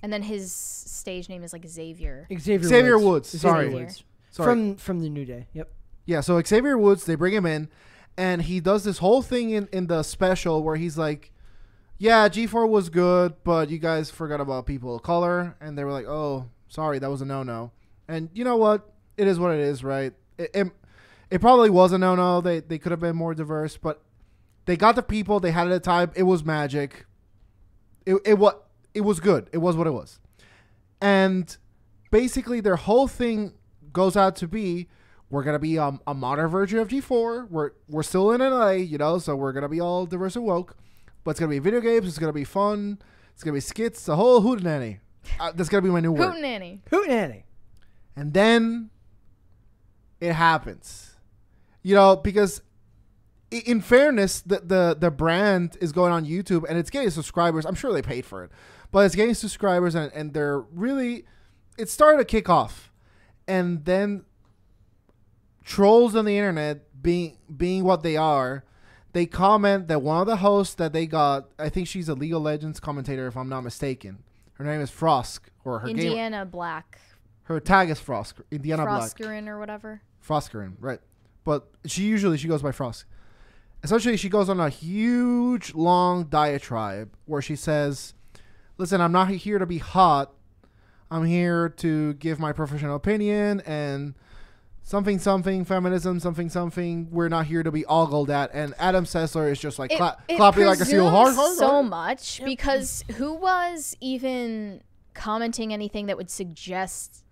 And then his stage name is like Xavier. Xavier, Xavier Woods. Woods. Sorry. Xavier. Sorry. From, from the New Day, yep. Yeah, so Xavier Woods, they bring him in, and he does this whole thing in, in the special where he's like, yeah, G four was good, but you guys forgot about people of color. And they were like, oh, sorry, that was a no-no. And you know what? It is what it is, right? It, it, it probably was a no-no. They, they could have been more diverse, but they got the people. They had it at the time. It was magic. It, it, what, it was good. It was what it was. And basically their whole thing goes out to be, we're going to be um, a modern version of G four. We're, we're still in L A, you know, so we're going to be all diverse and woke. But it's going to be video games. It's going to be fun. It's going to be skits. The whole hootenanny. Uh, that's going to be my new word. Hootenanny. Hootenanny. And then it happens, you know, because in fairness, the, the, the brand is going on YouTube and it's getting subscribers. I'm sure they paid for it, but it's getting subscribers and, and they're really, it started to kick off. And then trolls on the internet being, being what they are, they comment that one of the hosts that they got, I think she's a League of Legends commentator, if I'm not mistaken. Her name is Frosk or her Indiana game. Black. Her tag is Frosk, Indiana Froskarin Black. Froskarin or whatever. Froskarin, right. But she usually, she goes by Frosk. essentially she goes on a huge, long diatribe where she says, listen, I'm not here to be hot. I'm here to give my professional opinion and something, something, feminism, something, something. We're not here to be ogled at. And Adam Sessler is just like it, cla it clapping like a seal. Hard, hard, so hard. much yep. Because who was even commenting anything that would suggest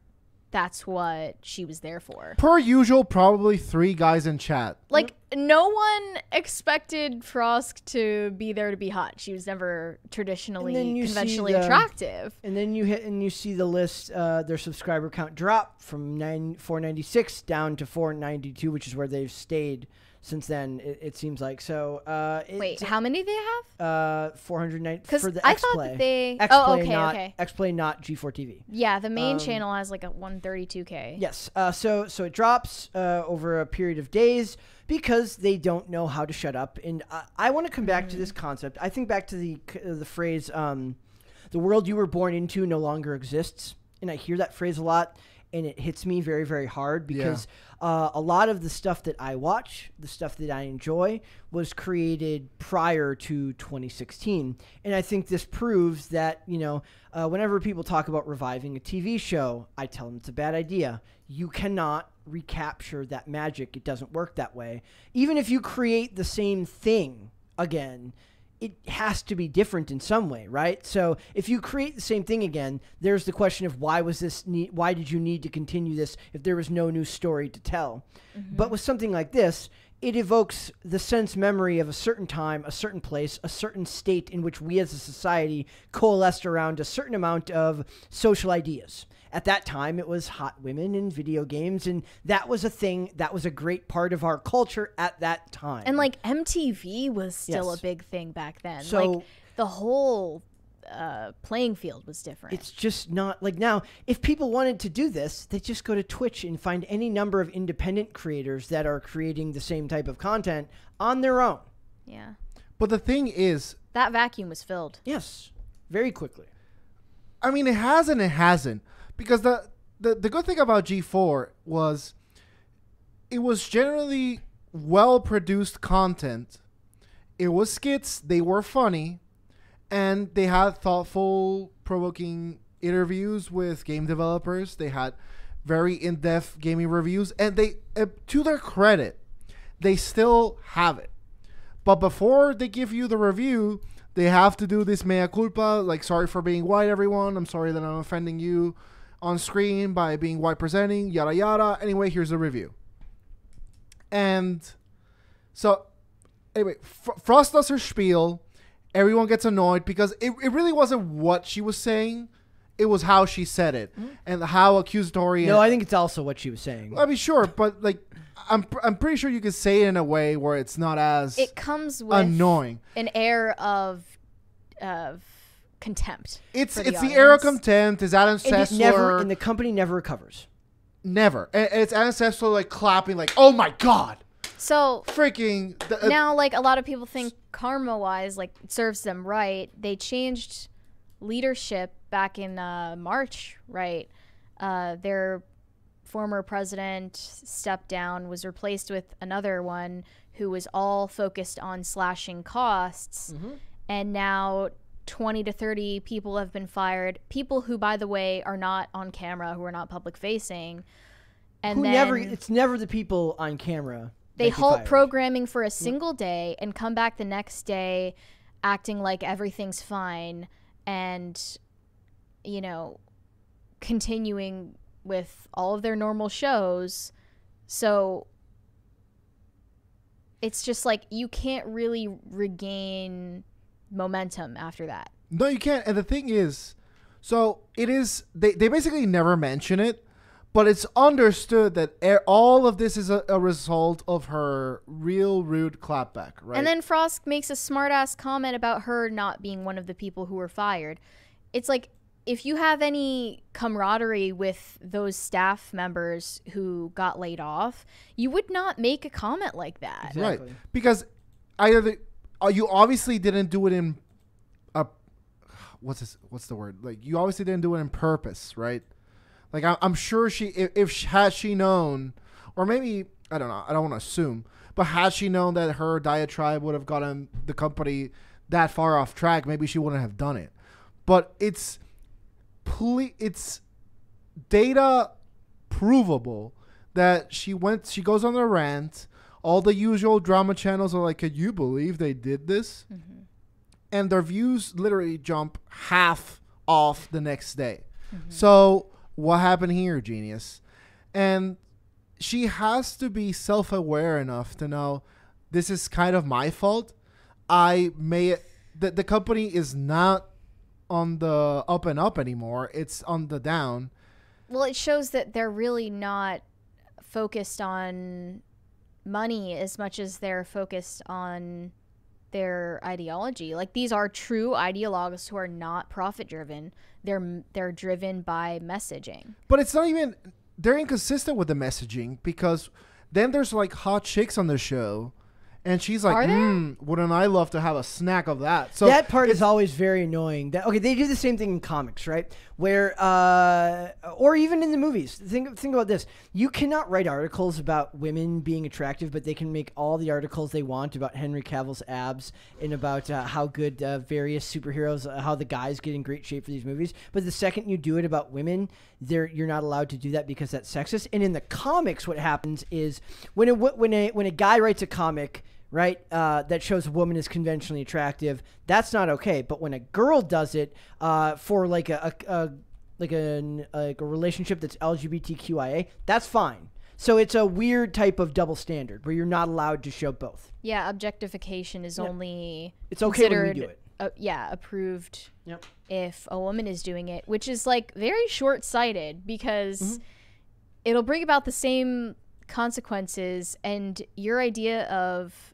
that's what she was there for? Per usual, probably three guys in chat. Like, no one expected Frosk to be there to be hot. She was never traditionally, conventionally the, attractive. And then you hit and you see the list, uh, their subscriber count drop from nine, four ninety-six down to four ninety-two, which is where they've stayed since then, it, it seems like. So, uh, it, wait, how many do they have? Uh, four hundred ninety for the X Play. They... Oh, okay, not, okay. X Play, not G four T V. Yeah, the main um, channel has like a one thirty-two K. Yes. Uh, so, so it drops uh, over a period of days because they don't know how to shut up. And I, I want to come back mm. to this concept. I think back to the uh, the phrase, um, "The world you were born into no longer exists," and I hear that phrase a lot. And it hits me very, very hard because yeah. uh, a lot of the stuff that I watch, the stuff that I enjoy, was created prior to twenty sixteen. And I think this proves that, you know, uh, whenever people talk about reviving a T V show, I tell them it's a bad idea. You cannot recapture that magic. It doesn't work that way. Even if you create the same thing again, it has to be different in some way, right? So if you create the same thing again, there's the question of why was this need, why did you need to continue this if there was no new story to tell? Mm-hmm. But with something like this, it evokes the sense memory of a certain time, a certain place, a certain state in which we as a society coalesced around a certain amount of social ideas. At that time, it was hot women and video games, and that was a thing. That was a great part of our culture at that time. And, like, M T V was still yes. a big thing back then. So, like, the whole uh, playing field was different. It's just not, like, now, if people wanted to do this, they just go to Twitch and find any number of independent creators that are creating the same type of content on their own. Yeah. But the thing is, that vacuum was filled. Yes. Very quickly. I mean, it has and it hasn't. Because the, the, the good thing about G four was it was generally well-produced content. It was skits. They were funny. And they had thoughtful, provoking interviews with game developers. They had very in-depth gaming reviews. And they, uh, to their credit, they still have it. But before they give you the review, they have to do this mea culpa, like, sorry for being white, everyone. I'm sorry that I'm offending you on screen by being white presenting, yada yada. Anyway, here's a review. And so anyway, Fr Frost does her spiel. Everyone gets annoyed because it, it really wasn't what she was saying. It was how she said it mm-hmm. and how accusatory. No, and, I think it's also what she was saying. I mean, sure. But like, I'm, I'm pretty sure you could say it in a way where it's not as it comes with annoying an air of, of, contempt. It's the it's audience. The era of contempt is Adam Sessler. Never, and the company never recovers. Never. And it's Adam Sessler like clapping like, oh my God. So freaking. The, uh, now like a lot of people think karma wise, like it serves them right. They changed leadership back in uh, March, right? Uh, their former president stepped down, was replaced with another one who was all focused on slashing costs. Mm-hmm. And now twenty to thirty people have been fired. People who, by the way, are not on camera, who are not public facing. And who then never, it's never the people on camera. They halt programming for a single day and come back the next day acting like everything's fine and, you know, continuing with all of their normal shows. So it's just like you can't really regain momentum after that. No, you can't. And the thing is, so it is they, they basically never mention it, but it's understood that er, all of this is a, a result of her real rude clapback, right? And then Frost makes a smart ass comment about her not being one of the people who were fired. It's like, if you have any camaraderie with those staff members who got laid off, you would not make a comment like that. Exactly. Right. Because either the Uh, you obviously didn't do it in, uh, what's this? What's the word? Like you obviously didn't do it in purpose, right? Like I, I'm sure she, if, if she, had she known, or maybe I don't know. I don't want to assume. But had she known that her diatribe would have gotten the company that far off track, maybe she wouldn't have done it. But it's ple- it's data provable that she went. She goes on the rant. All the usual drama channels are like, "Can you believe they did this?" Mm-hmm. And their views literally jump half off the next day. Mm-hmm. So what happened here, genius? And she has to be self-aware enough to know this is kind of my fault. I may the, the company is not on the up and up anymore. It's on the down. Well, it shows that they're really not focused on money as much as they're focused on their ideology. Like, these are true ideologues who are not profit driven. They're they're driven by messaging. But it's not even they're inconsistent with the messaging, because then there's like hot chicks on the show, and she's like, mm, "Wouldn't I love to have a snack of that?" So that part is always very annoying. That, okay, they do the same thing in comics, right? Where, uh, or even in the movies. Think think about this: you cannot write articles about women being attractive, but they can make all the articles they want about Henry Cavill's abs and about uh, how good uh, various superheroes, uh, how the guys get in great shape for these movies. But the second you do it about women, there you're not allowed to do that because that's sexist. And in the comics, what happens is when a, when a when a guy writes a comic, right, uh, that shows a woman is conventionally attractive, that's not okay. But when a girl does it uh, for like a, a, a like a, like a relationship that's L G B T Q I A, that's fine. So it's a weird type of double standard where you're not allowed to show both. Yeah, objectification is yeah. only it's okay when you do it. Uh, yeah, approved. Yep. If a woman is doing it, which is like very short-sighted, because mm-hmm. it'll bring about the same consequences, and your idea of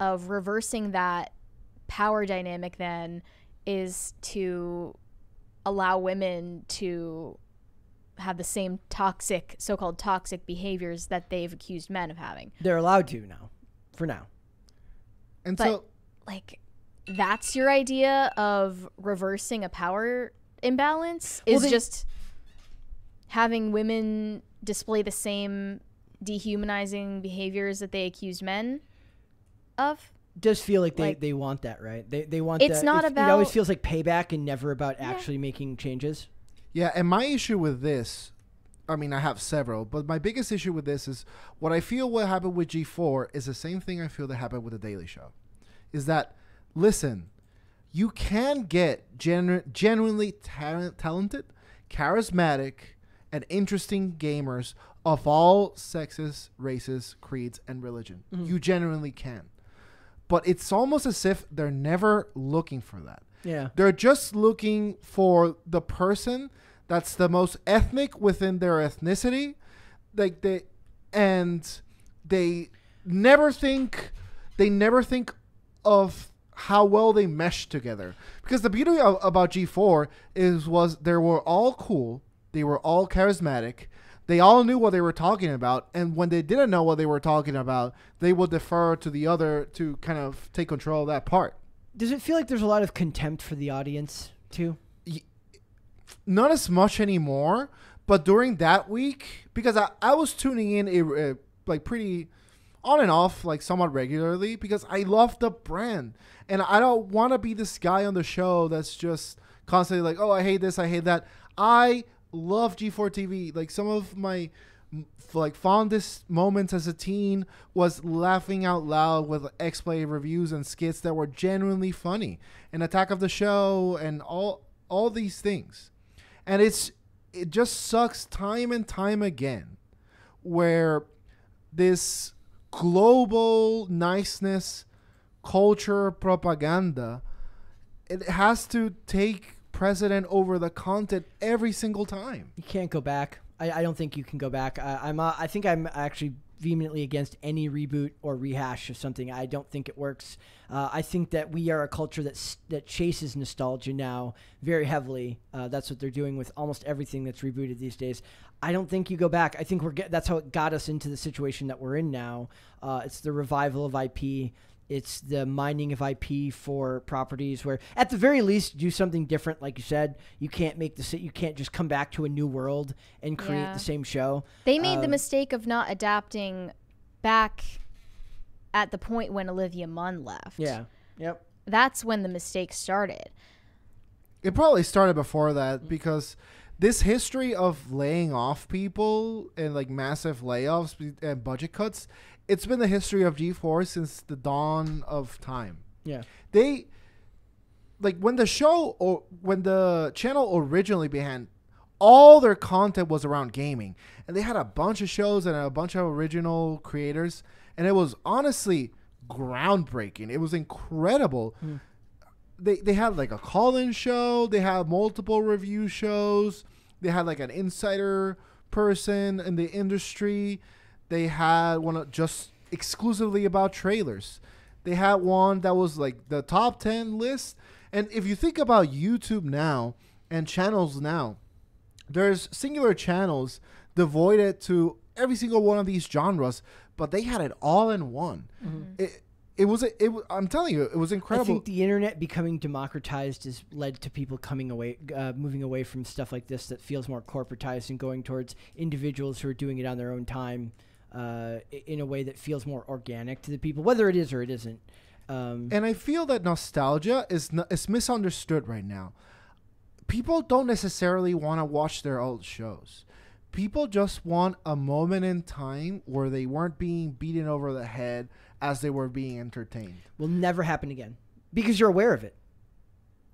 of reversing that power dynamic then is to allow women to have the same toxic, so-called toxic behaviors that they've accused men of having. They're allowed to now, for now. And but, so, like, that's your idea of reversing a power imbalance, is well, just having women display the same dehumanizing behaviors that they accused men of? Does feel like they, like, they want that, right? They they want it's that. Not it's, about, it always feels like payback and never about yeah. actually making changes. Yeah, and my issue with this, I mean, I have several, but my biggest issue with this is what I feel what happened with G four is the same thing I feel that happened with The Daily Show. Is that, listen, you can get genu genuinely ta talented, charismatic, and interesting gamers of all sexes, races, creeds, and religion. Mm-hmm. You genuinely can. But it's almost as if they're never looking for that. Yeah. They're just looking for the person that's the most ethnic within their ethnicity. Like they and they never think they never think of how well they mesh together. Because the beauty of, about G four is was they were all cool, they were all charismatic. They all knew what they were talking about, and when they didn't know what they were talking about, they would defer to the other to kind of take control of that part. Does it feel like there's a lot of contempt for the audience, too? Not as much anymore, but during that week, because I, I was tuning in a, a, like pretty on and off, like somewhat regularly, because I love the brand, and I don't want to be this guy on the show that's just constantly like, oh, I hate this, I hate that. I love G four T V. Like, some of my like fondest moments as a teen was laughing out loud with X-Play reviews and skits that were genuinely funny, and Attack of the Show, and all all these things. And it's it just sucks time and time again where this global niceness culture propaganda, it has to take precedent over the content every single time. You can't go back. I, I don't think you can go back. I, I'm. Uh, I think I'm actually vehemently against any reboot or rehash of something. I don't think it works. Uh, I think that we are a culture that's, that chases nostalgia now very heavily. Uh, that's what they're doing with almost everything that's rebooted these days. I don't think you go back. I think we're get, that's how it got us into the situation that we're in now. Uh, it's the revival of I P. It's the mining of I P for properties where, at the very least, do something different. Like you said, you can't make the you can't just come back to a new world and create yeah. the same show. They made um, the mistake of not adapting back at the point when Olivia Munn left. Yeah. Yep. That's when the mistake started. It probably started before that, because this history of laying off people and like massive layoffs and budget cuts, it's been the history of G four since the dawn of time. Yeah. They, like, when the show, or when the channel originally began, all their content was around gaming, and they had a bunch of shows and a bunch of original creators, and it was honestly groundbreaking. It was incredible. Mm. They, they had like a call-in show. They had multiple review shows. They had like an insider person in the industry. They had one just exclusively about trailers. They had one that was like the top ten list. And if you think about YouTube now and channels now, there's singular channels devoted to every single one of these genres, but they had it all in one. Mm-hmm. It, it was, a, it, I'm telling you, it was incredible. I think the internet becoming democratized has led to people coming away, uh, moving away from stuff like this that feels more corporatized and going towards individuals who are doing it on their own time, uh, in a way that feels more organic to the people, whether it is or it isn't. Um, and I feel that nostalgia is, no, is misunderstood right now. People don't necessarily want to watch their old shows. People just want a moment in time where they weren't being beaten over the head as they were being entertained. Will never happen again, because you're aware of it.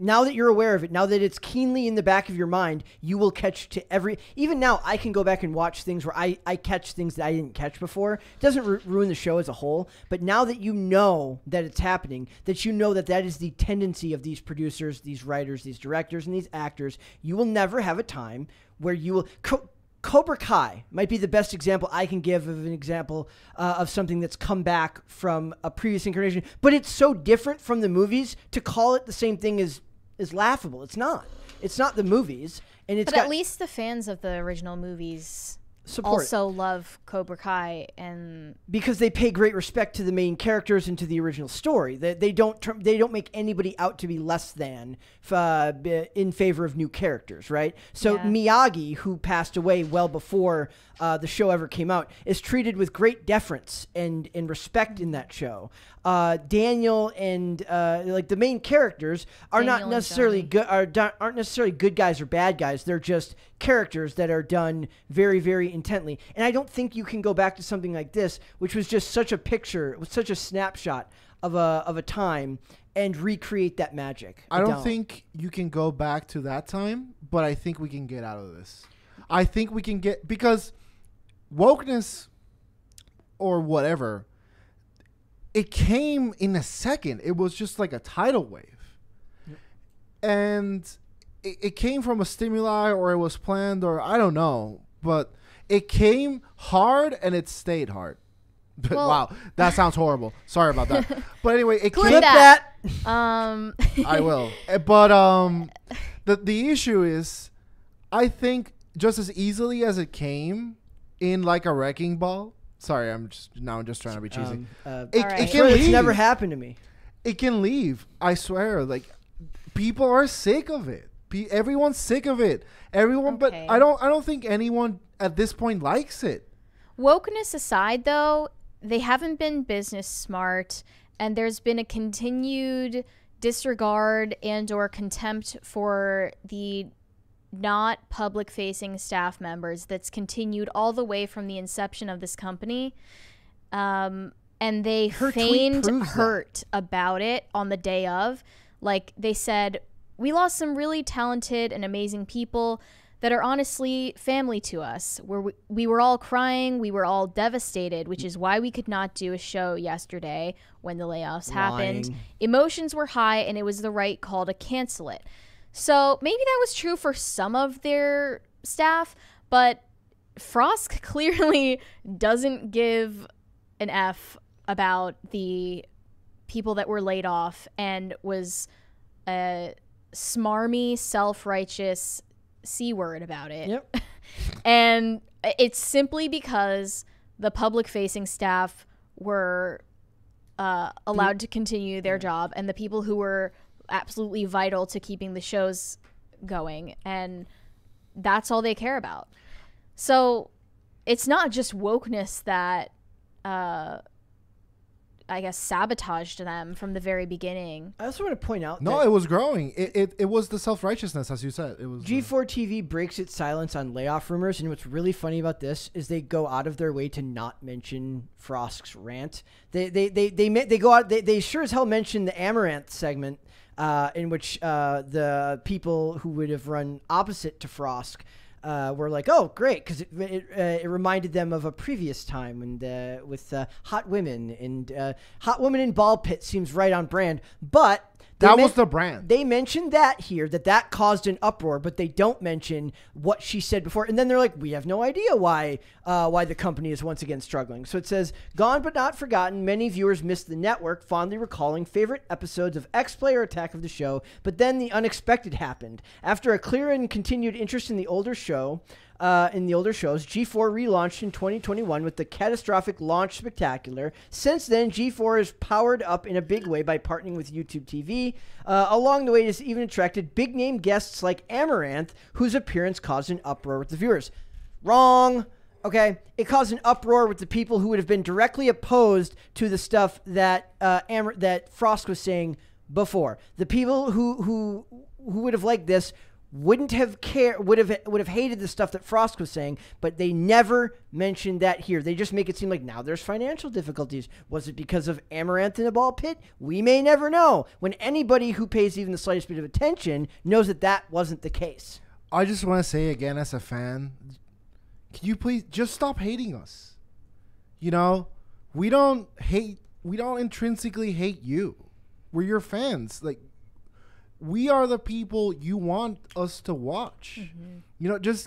Now that you're aware of it, now that it's keenly in the back of your mind, you will catch to every... Even now, I can go back and watch things where I, I catch things that I didn't catch before. It doesn't ru ruin the show as a whole, but now that you know that it's happening, that you know that that is the tendency of these producers, these writers, these directors, and these actors, you will never have a time where you will... Co Cobra Kai might be the best example I can give of an example uh, of something that's come back from a previous incarnation, but it's so different from the movies to call it the same thing as... is laughable. It's not. It's not the movies, and it's. But at least the fans of the original movies support. Also love Cobra Kai, and because they pay great respect to the main characters and to the original story, they they don't they don't make anybody out to be less than uh, in favor of new characters, right? So yeah. Miyagi, who passed away well before uh, the show ever came out, is treated with great deference and and respect in that show. Uh, Daniel and uh, like the main characters are Daniel not necessarily good are aren't necessarily good guys or bad guys. They're just characters that are done very, very intently. And I don't think you can go back to something like this, which was just such a picture, was such a snapshot of a of a time, and recreate that magic. I don't, don't think you can go back to that time, but I think we can get out of this. I think we can get, because wokeness or whatever, it came in a second. It was just like a tidal wave. Yep. And it, it came from a stimuli, or it was planned, or I don't know. But it came hard and it stayed hard. Well, wow, that sounds horrible. Sorry about that. But anyway, it came that. that. Um. I will. But um, the, the issue is, I think just as easily as it came in like a wrecking ball, Sorry, I'm just now. I'm just trying to be cheesy. Um, uh, it, right. it can leave. It's never happened to me. It can leave. I swear. Like, people are sick of it. Pe everyone's sick of it. Everyone, okay. But I don't. I don't think anyone at this point likes it. Wokeness aside, though, they haven't been business smart, and there's been a continued disregard and or contempt for the not public-facing staff members that's continued all the way from the inception of this company. Um, and they feigned hurt about it on the day of. Like, they said, we lost some really talented and amazing people that are honestly family to us. Where we, we were all crying, we were all devastated, which is why we could not do a show yesterday when the layoffs Lying. happened. Emotions were high, and it was the right call to cancel it. So maybe that was true for some of their staff, but Frosk clearly doesn't give an F about the people that were laid off, and was a smarmy, self-righteous C-word about it. Yep. And it's simply because the public-facing staff were uh, allowed to continue their job, and the people who were absolutely vital to keeping the shows going, and that's all they care about. So it's not just wokeness that uh, I guess, sabotaged them from the very beginning. I also want to point out. No, that it was growing. It, it, it was the self-righteousness, as you said. It was G four T V breaks its silence on layoff rumors. And what's really funny about this is they go out of their way to not mention Frosk's rant. They they, they, they, they, they go out. They, they sure as hell mention the Amaranth segment uh, in which uh, the people who would have run opposite to Frosk Uh, were like, oh, great, because it it, uh, it reminded them of a previous time and uh, with uh, hot women and uh, hot women in ball pit seems right on brand, but that was the brand. They mentioned that here, that that caused an uproar, but they don't mention what she said before. And then they're like, we have no idea why uh, why the company is once again struggling. So it says, gone but not forgotten. Many viewers missed the network, fondly recalling favorite episodes of X-Play or Attack of the Show. But then the unexpected happened. After a clear and continued interest in the older show, Uh, in the older shows, G four relaunched in twenty twenty-one with the catastrophic launch spectacular. Since then, G four has powered up in a big way by partnering with YouTube T V. Uh, along the way, it has even attracted big-name guests like Amaranth, whose appearance caused an uproar with the viewers. Wrong. Okay, it caused an uproar with the people who would have been directly opposed to the stuff that uh, Amar that Frost was saying before. The people who who who would have liked this wouldn't have cared, would have would have hated the stuff that Frost was saying, but they never mentioned that here. They just make it seem like now there's financial difficulties. Was it because of Amaranth in a ball pit? We may never know, when anybody who pays even the slightest bit of attention knows that that wasn't the case. I just want to say again, as a fan, can you please just stop hating us? You know, we don't hate, we don't intrinsically hate you. We're your fans. Like, we are the people you want us to watch. Mm-hmm. You know, just...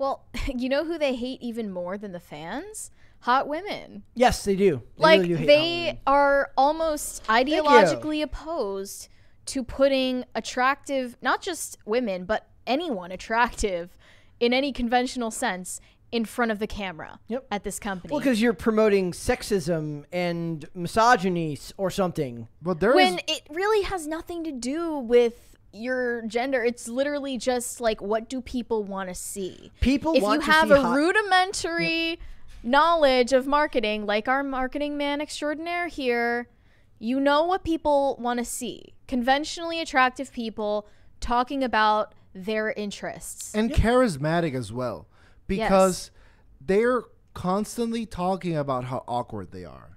Well, you know who they hate even more than the fans? Hot women. Yes, they do. They like, really do they are almost ideologically opposed to putting attractive, not just women, but anyone attractive in any conventional sense in front of the camera yep. at this company. Well, because you're promoting sexism and misogyny or something. But there when is it really has nothing to do with your gender. It's literally just like, what do people want to see? People if want you to have see a rudimentary yep. knowledge of marketing, like our marketing man extraordinaire here, you know what people want to see. Conventionally attractive people talking about their interests. And yep. charismatic as well. Because yes. they're constantly talking about how awkward they are.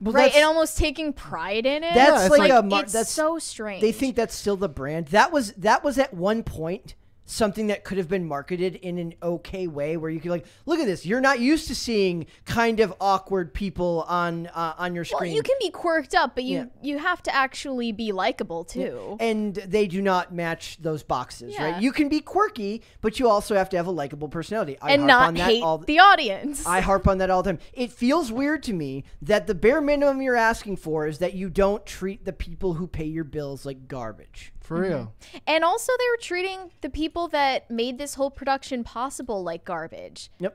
Well, right, and almost taking pride in it. That's yeah, like, like a it's that's so strange. They think that's still the brand. That was that was at one point something that could have been marketed in an okay way, where you could like, look at this. You're not used to seeing kind of awkward people on uh, on your screen. Well, you can be quirked up, but you yeah. you have to actually be likable too. Yeah. And they do not match those boxes, yeah. right? You can be quirky, but you also have to have a likable personality. I and harp not on that hate all the, the audience. I harp on that all the time. It feels weird to me that the bare minimum you're asking for is that you don't treat the people who pay your bills like garbage. For real. Mm-hmm. And also they were treating the people that made this whole production possible like garbage. Yep.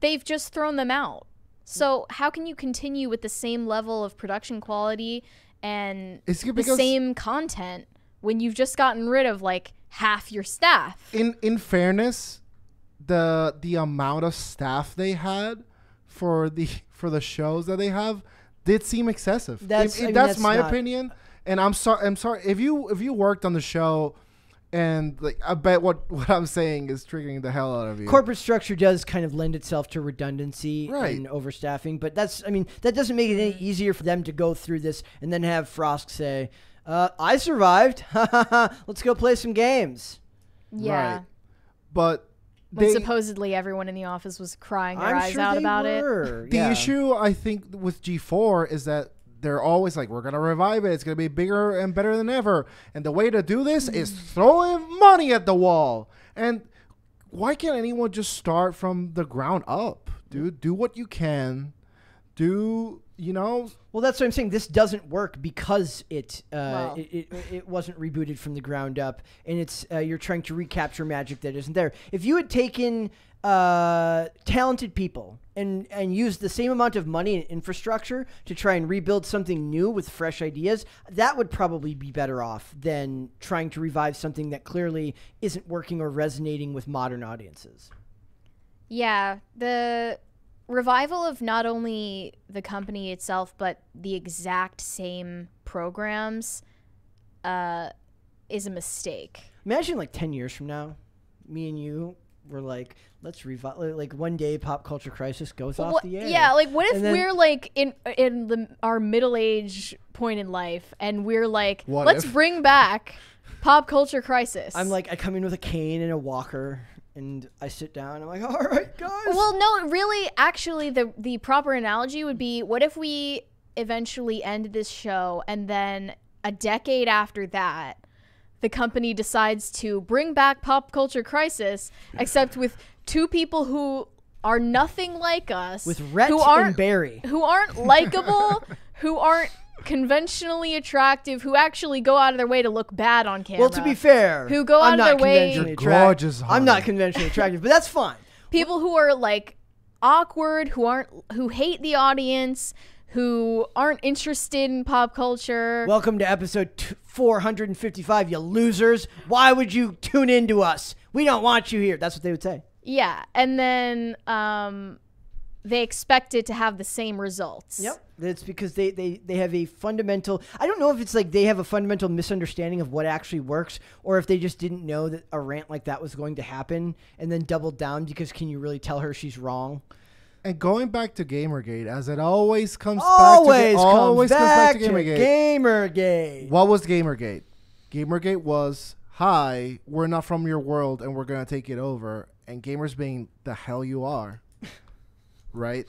They've just thrown them out. So how can you continue with the same level of production quality and the same content when you've just gotten rid of like half your staff? In in fairness, the the amount of staff they had for the for the shows that they have did seem excessive. That's, if, if I mean, that's, that's my not, opinion. And I'm sorry. I'm sorry if you if you worked on the show, and like I bet what what I'm saying is triggering the hell out of you. Corporate structure does kind of lend itself to redundancy right. and overstaffing, but that's I mean that doesn't make it any easier for them to go through this and then have Frost say, uh, "I survived. Let's go play some games." Yeah, right. But when they, supposedly everyone in the office was crying their I'm eyes sure out about were. It. The yeah. issue I think with G four is that they're always like, we're going to revive it. It's going to be bigger and better than ever. And the way to do this mm-hmm. is throwing money at the wall. And why can't anyone just start from the ground up, dude? Do what you can. Do, you know. Well, that's what I'm saying. This doesn't work because it uh, wow. it, it, it wasn't rebooted from the ground up. And it's uh, you're trying to recapture magic that isn't there. If you had taken uh, talented people and and use the same amount of money and infrastructure to try and rebuild something new with fresh ideas, that would probably be better off than trying to revive something that clearly isn't working or resonating with modern audiences. Yeah, the revival of not only the company itself, but the exact same programs uh, is a mistake. Imagine like ten years from now, me and you were like, let's revive, like one day Pop Culture Crisis goes well, off the air. Yeah, like what if then, we're like in in the, our middle age point in life and we're like, let's if? bring back Pop Culture Crisis. I'm like, I come in with a cane and a walker and I sit down. I'm like, all right, guys. Well, no, really, actually, the, the proper analogy would be, what if we eventually end this show and then a decade after that, the company decides to bring back Pop Culture Crisis, except with two people who are nothing like us, with Rhett who aren't, and Barry, who aren't likable, who aren't conventionally attractive, who actually go out of their way to look bad on camera. Well, to be fair, who go out I'm of their way. Gorgeous. I'm not conventionally attractive, but that's fine. People who are like awkward, who aren't, who hate the audience, who aren't interested in pop culture. Welcome to episode four hundred fifty-five, you losers. Why would you tune in to us? We don't want you here. That's what they would say. Yeah, and then um, they expect it to have the same results. Yep, that's because they, they, they have a fundamental... I don't know if it's like they have a fundamental misunderstanding of what actually works, or if they just didn't know that a rant like that was going to happen and then doubled down because can you really tell her she's wrong? And going back to Gamergate, as it always comes always back to, comes always comes back, comes back to Gamergate. Gamergate. What was Gamergate? Gamergate was, hi, we're not from your world and we're going to take it over. And gamers being the hell you are. Right?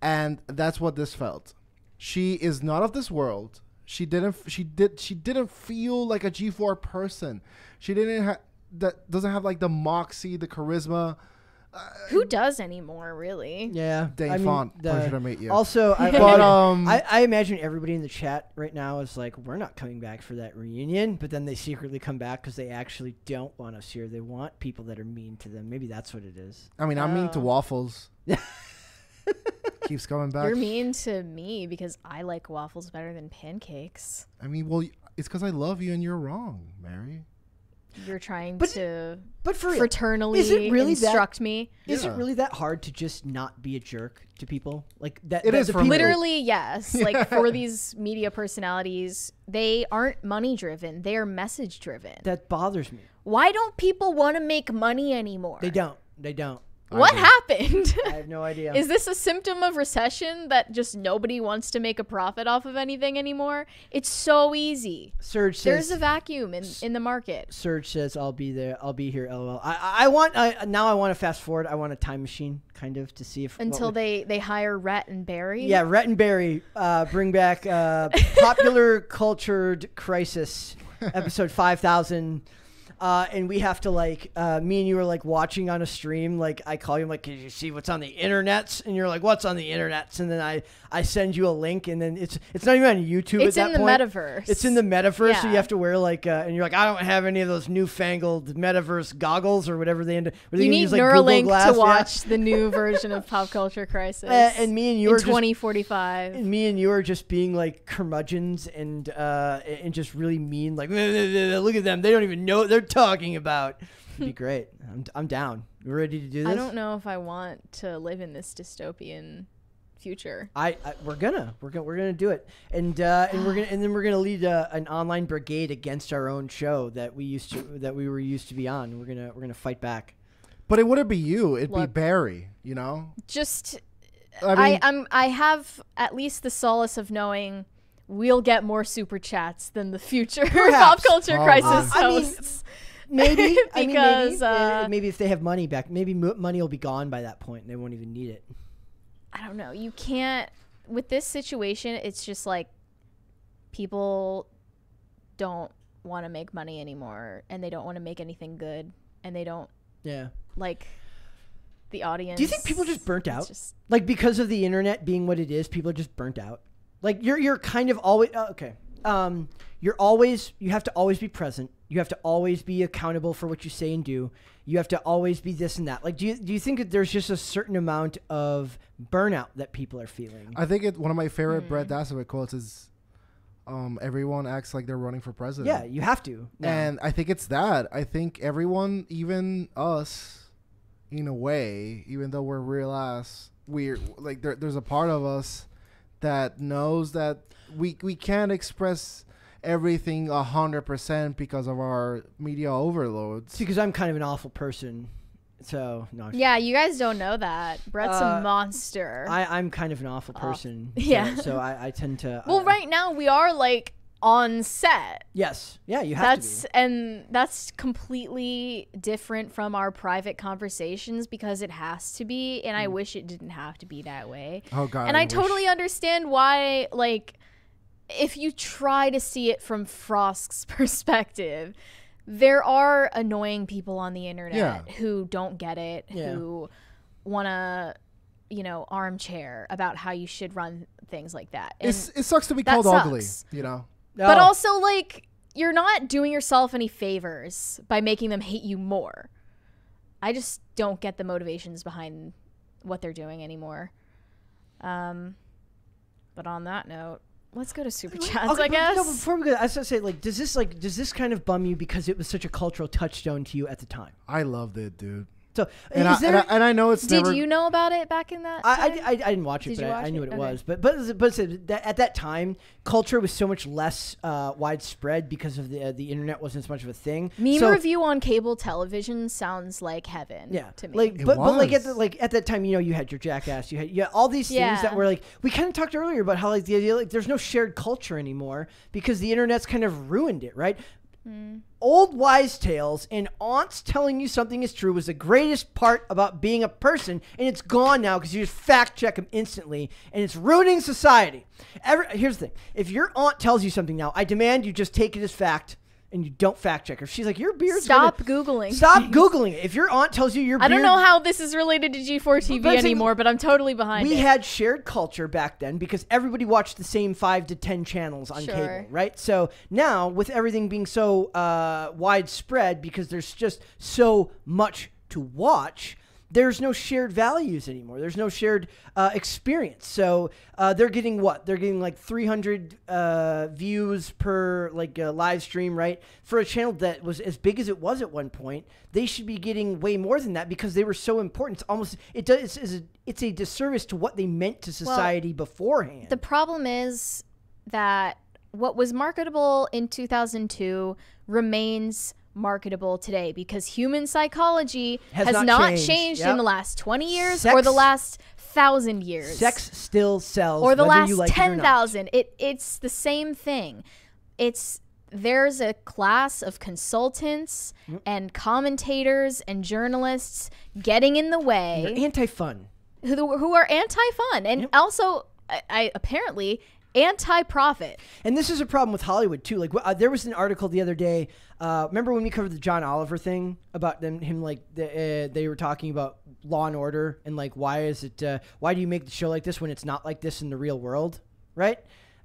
And that's what this felt. She is not of this world. She didn't she did she didn't feel like a G four person. She didn't ha that doesn't have like the moxie, the charisma. Who does anymore, really? Yeah, Dane I mean, Font. The, pleasure to meet you. Also, I, but, um, I, I imagine everybody in the chat right now is like, "We're not coming back for that reunion," but then they secretly come back because they actually don't want us here. They want people that are mean to them. Maybe that's what it is. I mean, oh. I'm mean to waffles. Keeps coming back. You're mean to me because I like waffles better than pancakes. I mean, well, it's because I love you and you're wrong, Mary. You're trying but, to but for fraternally is it really instruct that, me. Is yeah. it really that hard to just not be a jerk to people? Like that, it that is for literally, yes. Yeah. Like for these media personalities, they aren't money driven. They are message driven. That bothers me. Why don't people want to make money anymore? They don't. They don't. What I happened? I have no idea. Is this a symptom of recession that just nobody wants to make a profit off of anything anymore? It's so easy. Surge says, there's a vacuum in, in the market. Surge says, I'll be there. I'll be here. L O L. I, I want, I, now I want to fast forward. I want a time machine kind of to see if. Until they, they hire Rhett and Barry. Yeah, Rhett and Barry uh, bring back uh, Popular Cultured Crisis episode five thousand. Uh, and we have to like, uh, me and you were like watching on a stream. Like I call you, I'm like, can you see what's on the internets? And you're like, what's on the internets? And then I, I send you a link and then it's, it's not even on YouTube at that point. It's in the metaverse. It's in the metaverse. Yeah. So you have to wear like, uh, and you're like, I don't have any of those newfangled metaverse goggles or whatever they end up. They you need use, like, Neuralink to watch yeah. the new version of Pop Culture Crisis. Uh, and me and you were twenty forty-five. And me and you are just being like curmudgeons and, uh, and just really mean. Like, look at them. They don't even know. They're talking about. It'd be great. I'm, I'm down. You ready to do this? I don't know if I want to live in this dystopian future. I, I we're gonna we're gonna we're gonna do it, and uh, and we're gonna and then we're gonna lead a, an online brigade against our own show that we used to that we were used to be on. We're gonna we're gonna fight back. But it wouldn't be you. It'd Look, be Barry. You know. Just I mean, I, I'm I have at least the solace of knowing we'll get more super chats than the future Pop Culture oh, Crisis uh, hosts. I mean, maybe because I mean, maybe, uh, uh, maybe if they have money back, maybe money will be gone by that point and they won't even need it. I don't know. You can't with this situation. It's just like people don't want to make money anymore, and they don't want to make anything good, and they don't. Yeah. Like. The audience. Do you think people just burnt out? Just, like because of the internet being what it is, people are just burnt out. Like you're you're kind of always uh, okay. Um, you're always you have to always be present. You have to always be accountable for what you say and do. You have to always be this and that. Like, do you do you think that there's just a certain amount of burnout that people are feeling? I think it, one of my favorite mm. Brett Dasovic quotes is, um, "Everyone acts like they're running for president." Yeah, you have to. Yeah. And I think it's that. I think everyone, even us, in a way, even though we're real ass weird. Like there, there's a part of us that knows that we we can't express everything a hundred percent because of our media overloads. Because I'm kind of an awful person. So no, yeah, you guys don't know that Brett's uh, a monster. I, I'm kind of an awful person. Oh. So, yeah, so I, I tend to. Well, uh, right now we are like on set. Yes, yeah, you have that's, to. That's and that's completely different from our private conversations because it has to be, and mm. I wish it didn't have to be that way. Oh God, and I, I totally understand why. Like, if you try to see it from Frost's perspective. There are annoying people on the internet yeah. who don't get it, yeah. who want to, you know, armchair about how you should run things like that. And it's, it sucks to be called sucks. ugly, you know. No. But also, like, you're not doing yourself any favors by making them hate you more. I just don't get the motivations behind what they're doing anymore. Um, but on that note. Let's go to super chats, okay, I guess. No, before we go, I was gonna say, like, does this like does this kind of bum you because it was such a cultural touchstone to you at the time? I loved it, dude. So, and, is I, there, and, I, and I know it's. Did never, you know about it back in that? I, time? I, I, I didn't watch it, did but watch I, I knew it? what it okay. was. But but but at that time, culture was so much less uh, widespread because of the uh, the internet wasn't as much of a thing. Meme so, review on cable television sounds like heaven. Yeah, to me. Like, it but was. but like at the, like at that time, you know, you had your Jackass, you had yeah all these things yeah. that were like we kind of talked earlier about how like the idea like there's no shared culture anymore because the internet's kind of ruined it, right? Mm. Old wise tales and aunts telling you something is true was the greatest part about being a person, and it's gone now because you just fact check them instantly, and it's ruining society. Every, here's the thing. If your aunt tells you something now, I demand you just take it as fact and you don't fact check her. She's like, your beard's Stop gonna, Googling. Stop Googling it. If your aunt tells you your beard... I don't know how this is related to G four T V but anymore, saying, but I'm totally behind we it. We had shared culture back then because everybody watched the same five to ten channels on sure. cable, right? So now, with everything being so uh, widespread because there's just so much to watch... There's no shared values anymore. There's no shared uh, experience. So uh, they're getting what? They're getting like three hundred uh, views per like uh, live stream, right? For a channel that was as big as it was at one point, they should be getting way more than that because they were so important. It's almost it does it's a, it's a disservice to what they meant to society well, beforehand. The problem is that what was marketable in two thousand two remains marketable today because human psychology has, has not, not changed, changed yep. in the last twenty years sex, or the last thousand years. Sex still sells, or the last like ten thousand. It it, it's the same thing. It's there's a class of consultants yep. and commentators and journalists getting in the way. They're anti-fun. Who who are anti-fun and yep. also I, I apparently. anti-profit. And this is a problem with Hollywood too. Like uh, there was an article the other day. Uh, remember when we covered the John Oliver thing about them, him like the, uh, they were talking about Law and Order and like why is it uh, why do you make the show like this when it's not like this in the real world, right?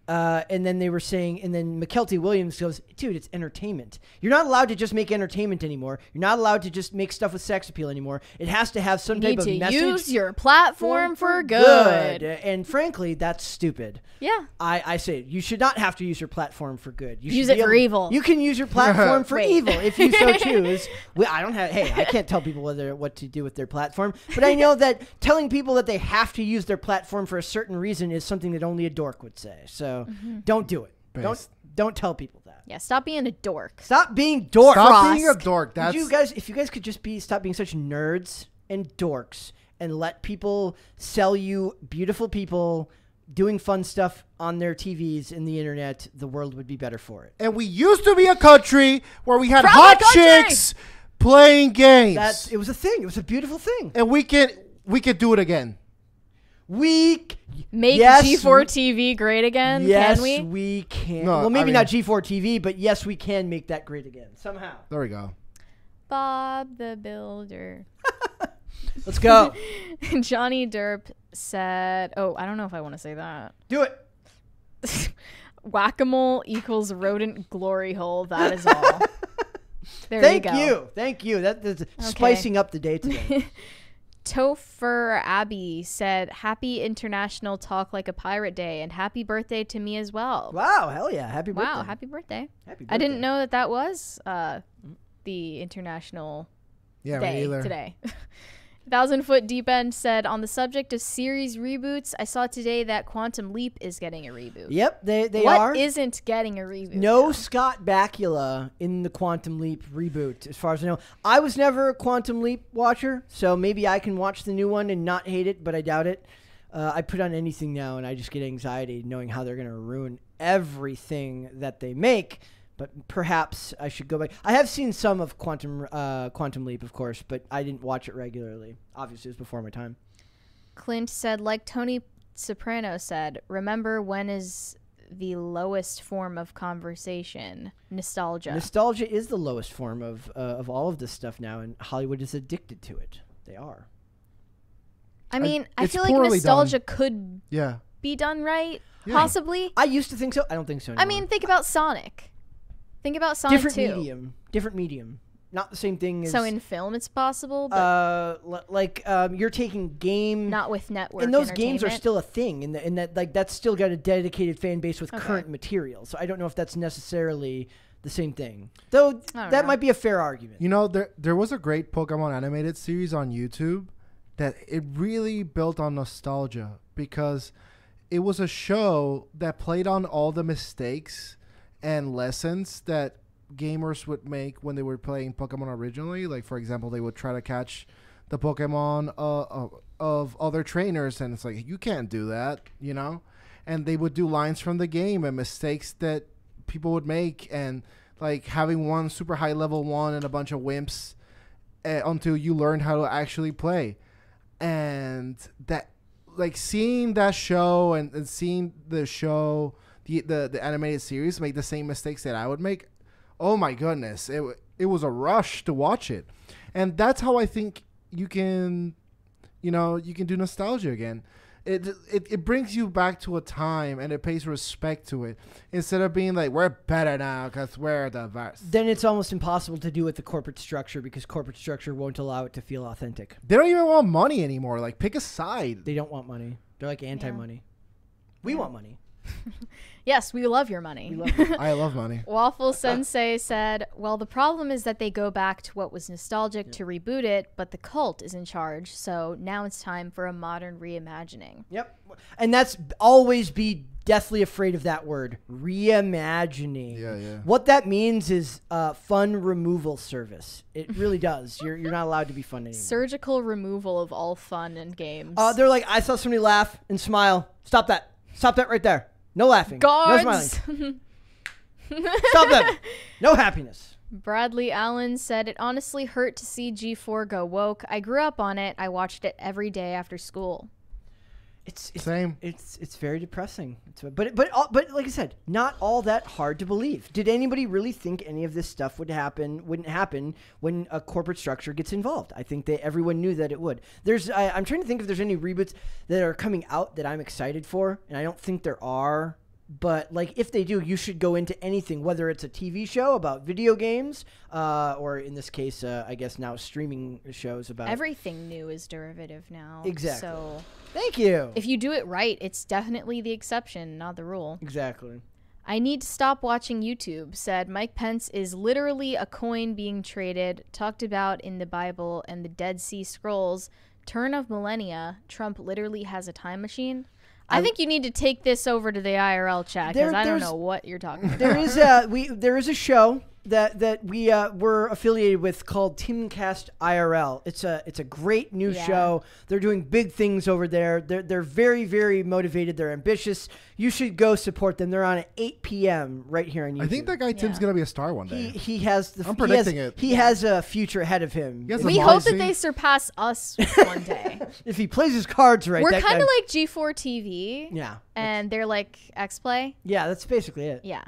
Uh, and then they were saying, and then McKelty Williams goes, dude, it's entertainment. You're not allowed to just make entertainment anymore. You're not allowed to just make stuff with sex appeal anymore. It has to have some you type of message. You need to use your platform for, for good. good. And frankly, that's stupid. Yeah. I, I say, you should not have to use your platform for good. You use it able, for evil. You can use your platform for evil if you so choose. We, I don't have, hey, I can't tell people whether, what to do with their platform, but I know that telling people that they have to use their platform for a certain reason is something that only a dork would say. So. So mm-hmm. don't do it. Based. Don't don't tell people that. Yeah, stop being a dork. Stop being dork. Stop Frosk. being a dork. That's you guys. If you guys could just be stop being such nerds and dorks and let people sell you beautiful people doing fun stuff on their T Vs and the internet, the world would be better for it. And we used to be a country where we had From hot chicks playing games. That's, it was a thing. It was a beautiful thing. And we can we could do it again. We make yes, G four T V great again. Yes, can we? we can. No, well, maybe I mean, not G four T V, but yes, we can make that great again somehow. There we go. Bob the Builder. Let's go. Johnny Derp said, "Oh, I don't know if I want to say that." Do it. Whack-a-mole equals rodent glory hole. That is all. There Thank you go. Thank you. Thank you. That, that's okay. Spicing up the day today. Topher Abbey said, happy International Talk Like a Pirate Day, and happy birthday to me as well. Wow, hell yeah. Happy birthday. Wow, happy birthday. Happy birthday. I didn't know that that was uh, the International yeah, Day today. Thousand Foot Deep End said, on the subject of series reboots, I saw today that Quantum Leap is getting a reboot. Yep, they, they what are. What isn't getting a reboot? No now? Scott Bakula in the Quantum Leap reboot, as far as I know. I was never a Quantum Leap watcher, so maybe I can watch the new one and not hate it, but I doubt it. Uh, I put on anything now, and I just get anxiety knowing how they're going to ruin everything that they make. But perhaps I should go back. I have seen some of Quantum uh, Quantum Leap, of course, but I didn't watch it regularly. Obviously, it was before my time. Clint said, like Tony Soprano said, remember when is the lowest form of conversation? Nostalgia. Nostalgia is the lowest form of, uh, of all of this stuff now, and Hollywood is addicted to it. They are. I mean, I, I feel like nostalgia done. could yeah. be done right, yeah. possibly. I used to think so. I don't think so anymore. I mean, think about Sonic. Think about Sonic Different two. medium. Different medium. Not the same thing as... So in film it's possible, but... Uh, like, um, you're taking game... Not with network And those games are still a thing, and, the, and that, like, that's still got a dedicated fan base with okay. current material. So I don't know if that's necessarily the same thing. Though that know. might be a fair argument. You know, there, there was a great Pokemon animated series on YouTube that it really built on nostalgia, because it was a show that played on all the mistakes... and lessons that gamers would make when they were playing Pokemon originally. Like, for example, they would try to catch the Pokemon uh, of other trainers, and it's like, you can't do that, you know? And they would do lines from the game and mistakes that people would make, and, like, having one super high level one and a bunch of wimps uh, until you learned how to actually play. And that, like, seeing that show and, and seeing the show... The, the the animated series make the same mistakes that I would make. Oh my goodness, it it was a rush to watch it, and that's how I think you can, you know, you can do nostalgia again. It it it brings you back to a time, and it pays respect to it instead of being like, we're better now because we're the best. Then it's almost impossible to do with the corporate structure, because corporate structure won't allow it to feel authentic. They don't even want money anymore. Like, pick a side. They don't want money. They're like anti-money. Yeah. We yeah. want money. Yes, we love your money. We love it. I love money. Waffle Sensei said, well, the problem is that they go back to what was nostalgic yep. to reboot it, but the cult is in charge, so now it's time for a modern reimagining. Yep. And that's always be deathly afraid of that word, reimagining. Yeah, yeah. What that means is uh, fun removal service. It really does. You're, you're not allowed to be fun anymore. Surgical removal of all fun and games. Uh, they're like, I saw somebody laugh and smile. Stop that. Stop that right there. No laughing. Guards. No smiling. Stop that. No happiness. Bradley Allen said, it honestly hurt to see G four go woke. I grew up on it. I watched it every day after school. It's, it's same. It's it's very depressing. It's, but but but like I said, not all that hard to believe. Did anybody really think any of this stuff would happen? Wouldn't happen when a corporate structure gets involved? I think that everyone knew that it would. There's I, I'm trying to think if there's any reboots that are coming out that I'm excited for, and I don't think there are. But like, if they do, you should go into anything, whether it's a T V show about video games, uh, or in this case, uh, I guess now streaming shows about everything new is derivative now. Exactly. So thank you. If you do it right, it's definitely the exception, not the rule. Exactly. I need to stop watching YouTube, said Mike Pence is literally a coin being traded, talked about in the Bible and the Dead Sea Scrolls, turn of millennia. Trump literally has a time machine. I think you need to take this over to the I R L chat, because I don't know what you're talking about. There is a we there is a show that that we uh, were affiliated with called TimCast I R L. It's a it's a great new yeah. show. They're doing big things over there. They're they're very very motivated. They're ambitious. You should go support them. They're on at eight P M right here on YouTube. I think that guy yeah. Tim's gonna be a star one day. He, he has the. I'm predicting he has, it. He has a future ahead of him. We hope that they surpass us one day. If he plays his cards right, we're kind of like G four T V. Yeah. And they're like X-Play. Yeah, that's basically it. Yeah.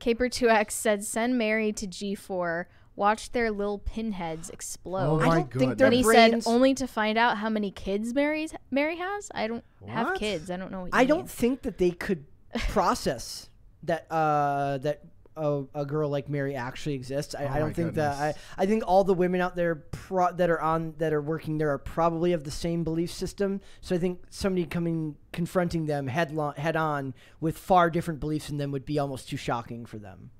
Caper two X said, send Mary to G four, watch their little pinheads explode. Oh, I don't think their brains... And he said, only to find out how many kids Mary's, Mary has? I don't what? have kids. I don't know what you I mean. Don't think that they could process that uh, that a, a girl like Mary actually exists. I, oh I don't think goodness. that... I, I think all the women out there pro that are on that are working there are probably of the same belief system. So I think somebody coming... confronting them head, head on with far different beliefs in them would be almost too shocking for them.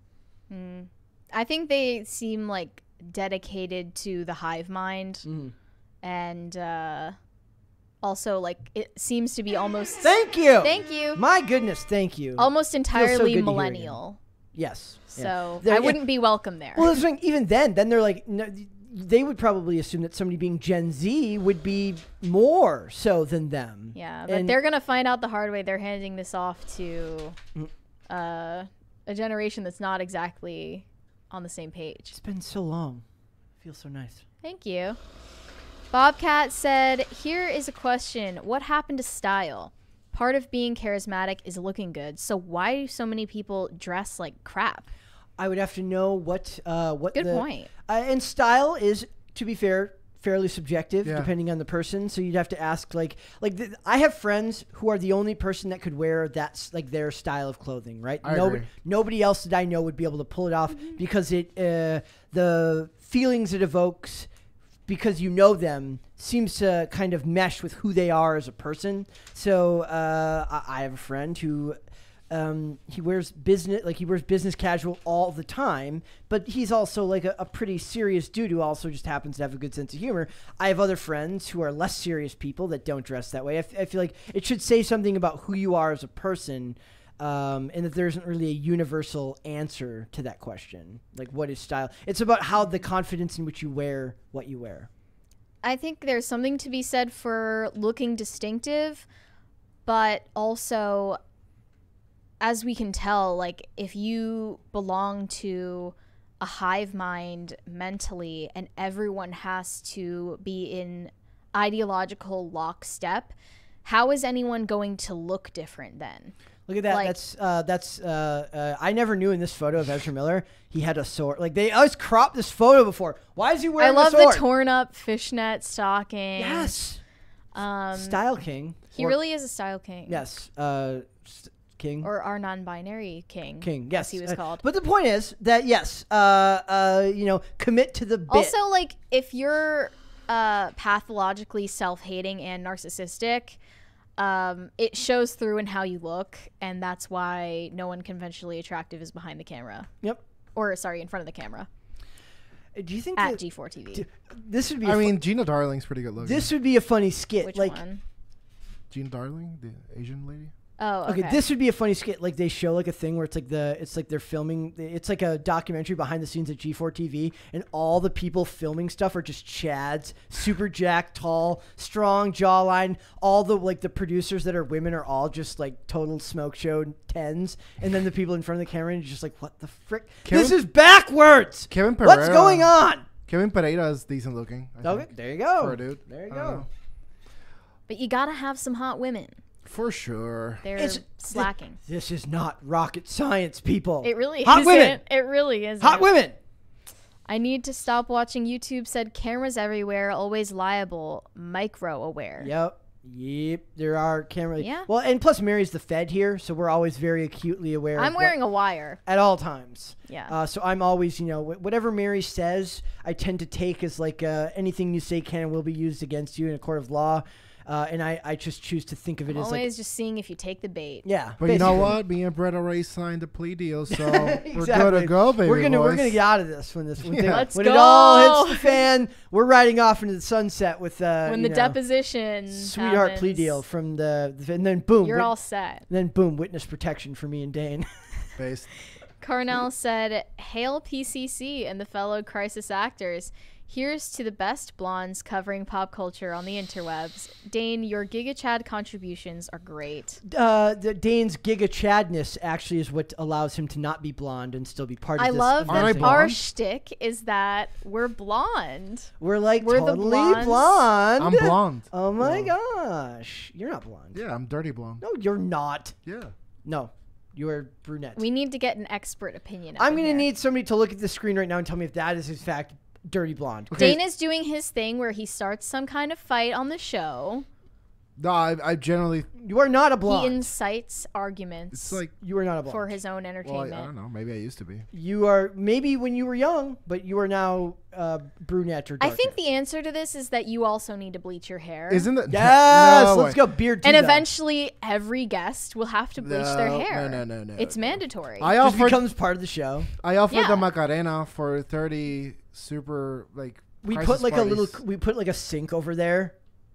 Mm. I think they seem like dedicated to the hive mind. Mm. and uh, also like it seems to be almost thank you, thank you, my goodness, thank you, almost entirely so millennial. Yes. So yeah. I wouldn't yeah. be welcome there. Well, that's like, even then, then they're like, no, they would probably assume that somebody being Gen Z would be more so than them. Yeah, but and they're gonna find out the hard way. They're handing this off to uh, a generation that's not exactly on the same page. It's been so long. It feels so nice. Thank you. Bobcat said, "Here is a question: what happened to style? Part of being charismatic is looking good. So why do so many people dress like crap?" I would have to know what uh, what good the, point. Uh, and style is, to be fair, fairly subjective, yeah. depending on the person. So you'd have to ask, like, like the, I have friends who are the only person that could wear that, like, their style of clothing, right? I nobody, agree. nobody else that I know would be able to pull it off mm-hmm. because it uh, the feelings it evokes, because you know them, seems to kind of mesh with who they are as a person. So uh, I, I have a friend who. Um, he wears business, like he wears business casual all the time, but he's also like a, a pretty serious dude who also just happens to have a good sense of humor. I have other friends who are less serious people that don't dress that way. I, f I feel like it should say something about who you are as a person, um, and that there isn't really a universal answer to that question. Like, what is style? It's about how the confidence in which you wear what you wear. I think there's something to be said for looking distinctive, but also, as we can tell, like, if you belong to a hive mind mentally and everyone has to be in ideological lockstep, how is anyone going to look different then? Look at that. Like, that's uh, that's uh, uh, I never knew in this photo of Ezra Miller, he had a sword. Like, they always cropped this photo before. Why is he wearing a sword? I love the torn up fishnet stocking. Yes. Um, style king. He or, really is a style king. Yes. Uh, st King. Or our non-binary king. King, yes. As he was uh, called. But the point is that, yes, uh, uh, you know, commit to the bit. Also, like, if you're uh, pathologically self-hating and narcissistic, um, it shows through in how you look, and that's why no one conventionally attractive is behind the camera. Yep. Or, sorry, in front of the camera. Do you think at that, G four T V. Do, this would be I mean, Gina Darling's pretty good looking. This would be a funny skit. Which like, one? Gina Darling, the Asian lady? Oh, okay. Okay, this would be a funny skit. Like, they show like a thing where it's like the it's like they're filming. It's like a documentary behind the scenes at G four T V, and all the people filming stuff are just chads, super jack, tall, strong jawline. All the like the producers that are women are all just like total smoke show tens, and then the people in front of the camera are just like, what the frick? Kevin, this is backwards. Kevin Pereira. What's going on? Kevin Pereira is decent looking. I okay, think, there you go. For a dude. There you I go. But you gotta have some hot women. For sure. They're it's, slacking. Th this is not rocket science, people. It really Hot isn't. Women. It really isn't. Hot women. I need to stop watching YouTube, said cameras everywhere, always liable, micro aware. Yep. Yep. There are cameras. Yeah. Well, and plus Mary's the Fed here, so we're always very acutely aware. I'm of wearing what, a wire. At all times. Yeah. Uh, so I'm always, you know, whatever Mary says, I tend to take as like uh, anything you say can and will be used against you in a court of law. Uh, and I, I just choose to think of it I'm as always like, just seeing if you take the bait. Yeah, but basically. You know what? Me and Brett already signed a plea deal, so exactly. We're good to go, baby. We're gonna boys. we're gonna get out of this when this when, yeah. they, Let's when go. it all hits the fan. We're riding off into the sunset with uh, when the know, deposition sweetheart happens. Plea deal from the and then boom you're all set. Then boom witness protection for me and Dane. Based. Carnell said, "Hail P C C and the fellow crisis actors. Here's to the best blondes covering pop culture on the interwebs. Dane, your GigaChad contributions are great." Uh, the Dane's GigaChadness actually is what allows him to not be blonde and still be part of I this. I love that I our shtick is that we're blonde. We're like we're totally the blonde. I'm blonde. Oh my blonde. gosh. You're not blonde. Yeah, I'm dirty blonde. No, you're not. Yeah. No. You are brunette. We need to get an expert opinion. I'm going to need somebody to look at the screen right now and tell me if that is in fact dirty blonde. Okay. Dane is doing his thing where he starts some kind of fight on the show. No, I, I generally... You are not a blonde. He incites arguments. It's like... You are not a blonde. For his own entertainment. Well, I, I don't know. Maybe I used to be. You are... Maybe when you were young, but you are now uh, brunette or darker. I think the answer to this is that you also need to bleach your hair. Isn't that... Yes! No let's way. go beard And though. eventually every guest will have to bleach no, their hair. No, no, no, no. It's no. mandatory. I offered, it just becomes part of the show. I offered yeah. the Macarena for thirty... super like we put like parties. a little we put like a sink over there.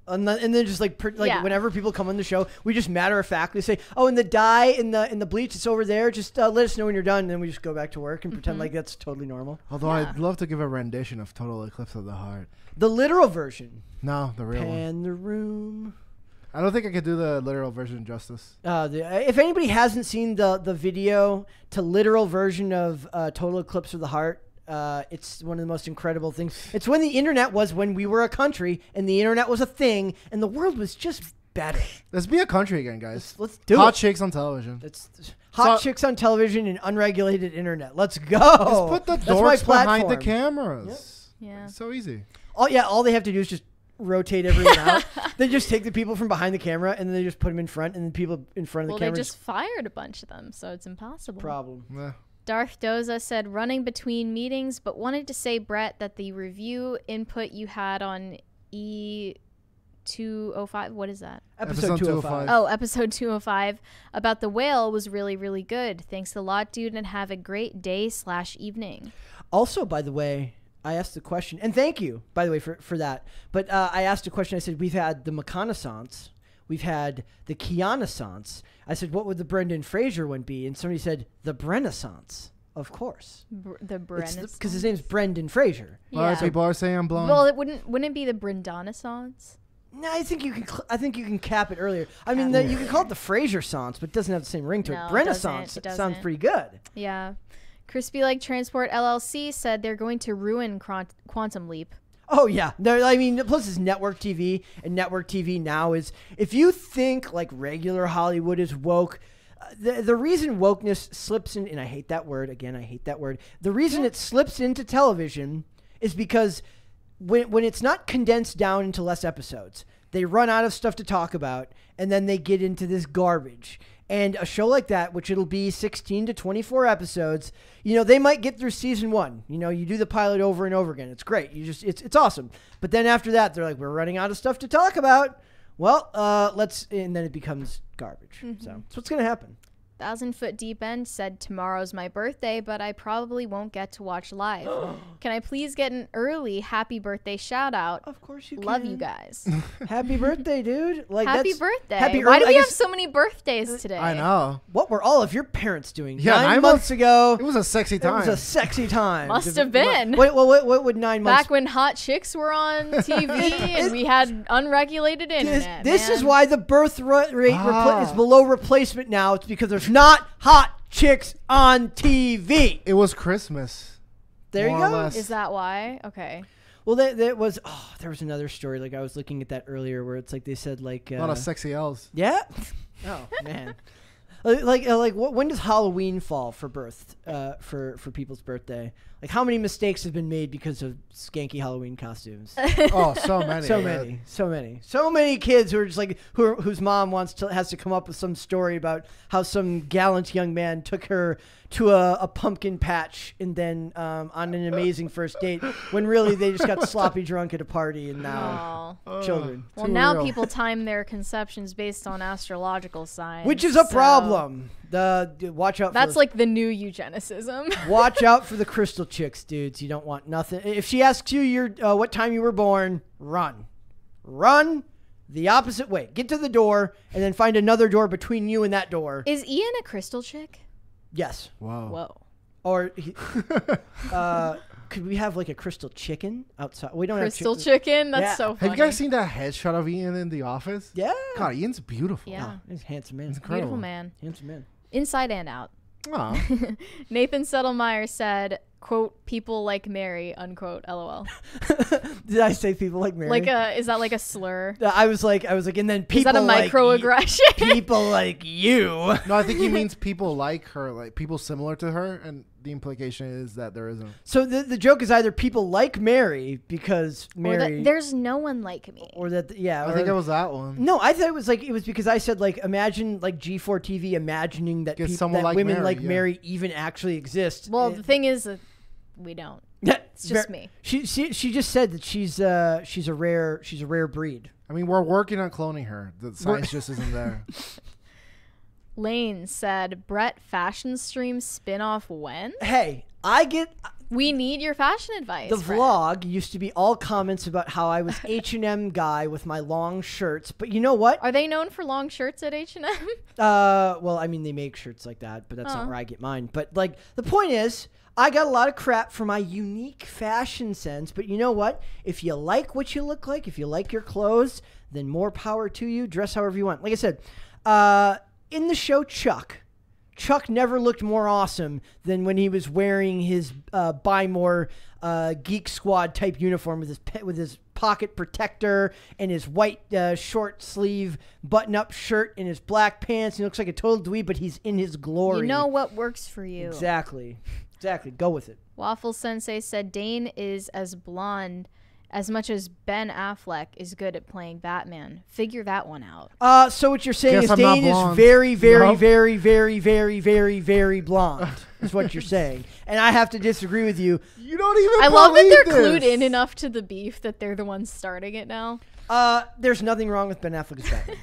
And then just like per, like yeah. whenever people come on the show, we just matter of factly say, "Oh, and the dye in the in the bleach, it's over there. Just uh, let us know when you're done." And then we just go back to work and mm-hmm. pretend like that's totally normal. Although yeah. I'd love to give a rendition of "Total Eclipse of the Heart," the literal version. No, the real Pan one. Pan the room. I don't think I could do the literal version justice. Uh, the, if anybody hasn't seen the the video to literal version of uh, "Total Eclipse of the Heart." Uh, it's one of the most incredible things. It's when the internet was when we were a country and the internet was a thing and the world was just better. Let's be a country again, guys. Let's, let's do hot it. Hot chicks on television. It's hot so, chicks on television and unregulated internet. Let's go. Let's put the dorks behind the cameras. Yep. Yeah. It's so easy. Oh yeah. All they have to do is just rotate everyone out. They just take the people from behind the camera and then they just put them in front and the people in front of well, the camera. Well, they just fired a bunch of them, so it's impossible. Problem. Yeah. Darth Doza said, running between meetings, but wanted to say, Brett, that the review input you had on E two oh five, what is that? Episode two oh five. Oh, episode two oh five about the whale was really, really good. Thanks a lot, dude, and have a great day slash evening. Also, by the way, I asked the question, and thank you, by the way, for, for that. But uh, I asked a question. I said, we've had the McConaissance. We've had the Keanaissance. I said, what would the Brendan Fraser one be? And somebody said, the Brennaissance, of course. Br the Brennaissance? Because his name's Brendan Fraser. Yeah. So people are saying I'm blonde. Well, it wouldn't, wouldn't it be the Brendonaissance? No, I think you can cl I think you can cap it earlier. I mean, the, you can call it the Fraser-sance, but it doesn't have the same ring to no, it. Brennaissance it doesn't. Sounds pretty good. Yeah. Crispy Leg Transport L L C said they're going to ruin Quantum Leap. Oh, yeah. They're, I mean, plus it's network T V, and network T V now is... If you think, like, regular Hollywood is woke, uh, the, the reason wokeness slips in... And I hate that word. Again, I hate that word. The reason yeah. it slips into television is because when, when it's not condensed down into less episodes, they run out of stuff to talk about, and then they get into this garbage. And a show like that, which it'll be sixteen to twenty-four episodes, you know, they might get through season one. You know, you do the pilot over and over again. It's great. You just, it's, it's awesome. But then after that, they're like, we're running out of stuff to talk about. Well, uh, let's, and then it becomes garbage. Mm-hmm. So that's what's going to happen. Thousand Foot Deep End said, tomorrow's my birthday, but I probably won't get to watch live. Can I please get an early happy birthday shout out? Of course you Love can. Love you guys. Happy birthday, dude. Like Happy that's, birthday. Happy Why do we I have guess, so many birthdays today? I know. What were all of your parents doing yeah, nine, nine months, months ago? It was a sexy time. It was a sexy time. Must have been. Wait, well, what, what would nine months... Back when hot chicks were on T V and we had unregulated internet. This, this is why the birth rate ah. is below replacement now. It's because there's not hot chicks on T V. It was Christmas. There you go. Is that why? Okay. Well, that, that was, oh, there was another story. Like I was looking at that earlier where it's like they said like. Uh, a lot of sexy L's. Yeah. Oh, man. Like, uh, like what, when does Halloween fall for birth, uh, for, for people's birthday? Like how many mistakes have been made because of skanky Halloween costumes? Oh, so many. So many. Yeah. So many. So many kids who are just like, who, whose mom wants to, has to come up with some story about how some gallant young man took her to a, a pumpkin patch and then um, on an amazing first date when really they just got sloppy drunk at a party and now Aww. children. Well, Too now real. people time their conceptions based on astrological signs. Which is a so. problem. The, dude, watch out. That's for, like the new eugenicism. Watch out for the crystal chicks, dudes. You don't want nothing. If she asks you your uh, what time you were born, run. Run the opposite way. Get to the door and then find another door between you and that door. Is Ian a crystal chick? Yes. Wow. Whoa. Or he, uh, could we have like a crystal chicken outside? We don't crystal have crystal chicken. That's yeah. so funny. Have you guys seen that headshot of Ian in The Office? Yeah. God, Ian's beautiful. Yeah. Wow. He's a handsome man. He's incredible. Beautiful man. Handsome man. Inside and out. Oh. Nathan Settlemeyer said, quote, people like Mary, unquote, lol. Did I say people like Mary? Like a, is that like a slur? I was like, I was like, and then people like... Is that a microaggression? Like people like you. No, I think he means people like her, like people similar to her, and the implication is that there isn't. So the, the joke is either people like Mary because Mary... Or that there's no one like me. Or that, the, yeah. I or, think it was that one. No, I thought it was like, it was because I said like, imagine like G four T V imagining that, people, that like women Mary, like yeah. Mary even actually exist. Well, it, the thing is... Uh, we don't. It's just me. She she she just said that she's uh she's a rare she's a rare breed. I mean, we're working on cloning her. The science just isn't there. Lane said, Brett fashion stream spinoff when? Hey, I get We need your fashion advice. The Brett. vlog used to be all comments about how I was H and M guy with my long shirts. But you know what? Are they known for long shirts at H and M? Uh, well, I mean, they make shirts like that, but that's uh-huh. not where I get mine. But like, the point is, I got a lot of crap for my unique fashion sense. But you know what? If you like what you look like, if you like your clothes, then more power to you. Dress however you want. Like I said, uh, in the show Chuck, Chuck never looked more awesome than when he was wearing his uh, Buy More uh, Geek Squad type uniform with his pe with his pocket protector and his white uh, short sleeve button up shirt and his black pants. He looks like a total dweeb, but he's in his glory. You know what works for you. Exactly. Exactly. Go with it. Waffle Sensei said Dane is as blonde as much as Ben Affleck is good at playing Batman. Figure that one out. Uh, so what you're saying Guess is Dane is very, very, nope. very, very, very, very, very blonde is what you're saying. And I have to disagree with you. You don't even I love that they're this. clued in enough to the beef that they're the ones starting it now. Uh, there's nothing wrong with Ben Affleck as Batman.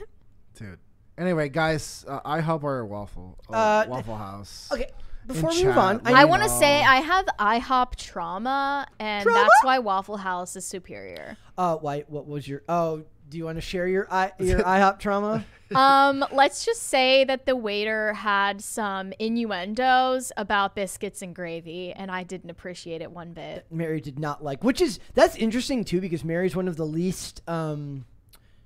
Dude. Anyway, guys, uh, I hope our waffle, uh, uh, Waffle House. Okay. Before we move on, I, I want to say I have I hop trauma, and trauma? that's why Waffle House is superior. Uh, why? What was your? Oh, do you want to share your I, your I hop trauma? Um, let's just say that the waiter had some innuendos about biscuits and gravy, and I didn't appreciate it one bit. That Mary did not like, which is that's interesting too, because Mary's one of the least um,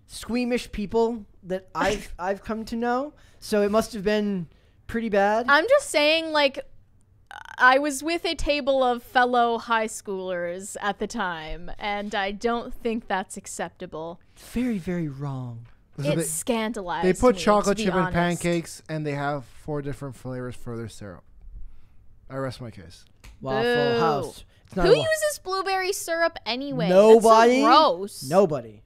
squeamish people that I've I've come to know. So it must have been pretty bad. I'm just saying, like, I was with a table of fellow high schoolers at the time, and I don't think that's acceptable. Very, very wrong. So it they, scandalized They put me, chocolate chip honest. in pancakes, and they have four different flavors for their syrup. I rest my case. Waffle Boo. House. It's not Who uses blueberry syrup anyway? Nobody. That's so gross. Nobody.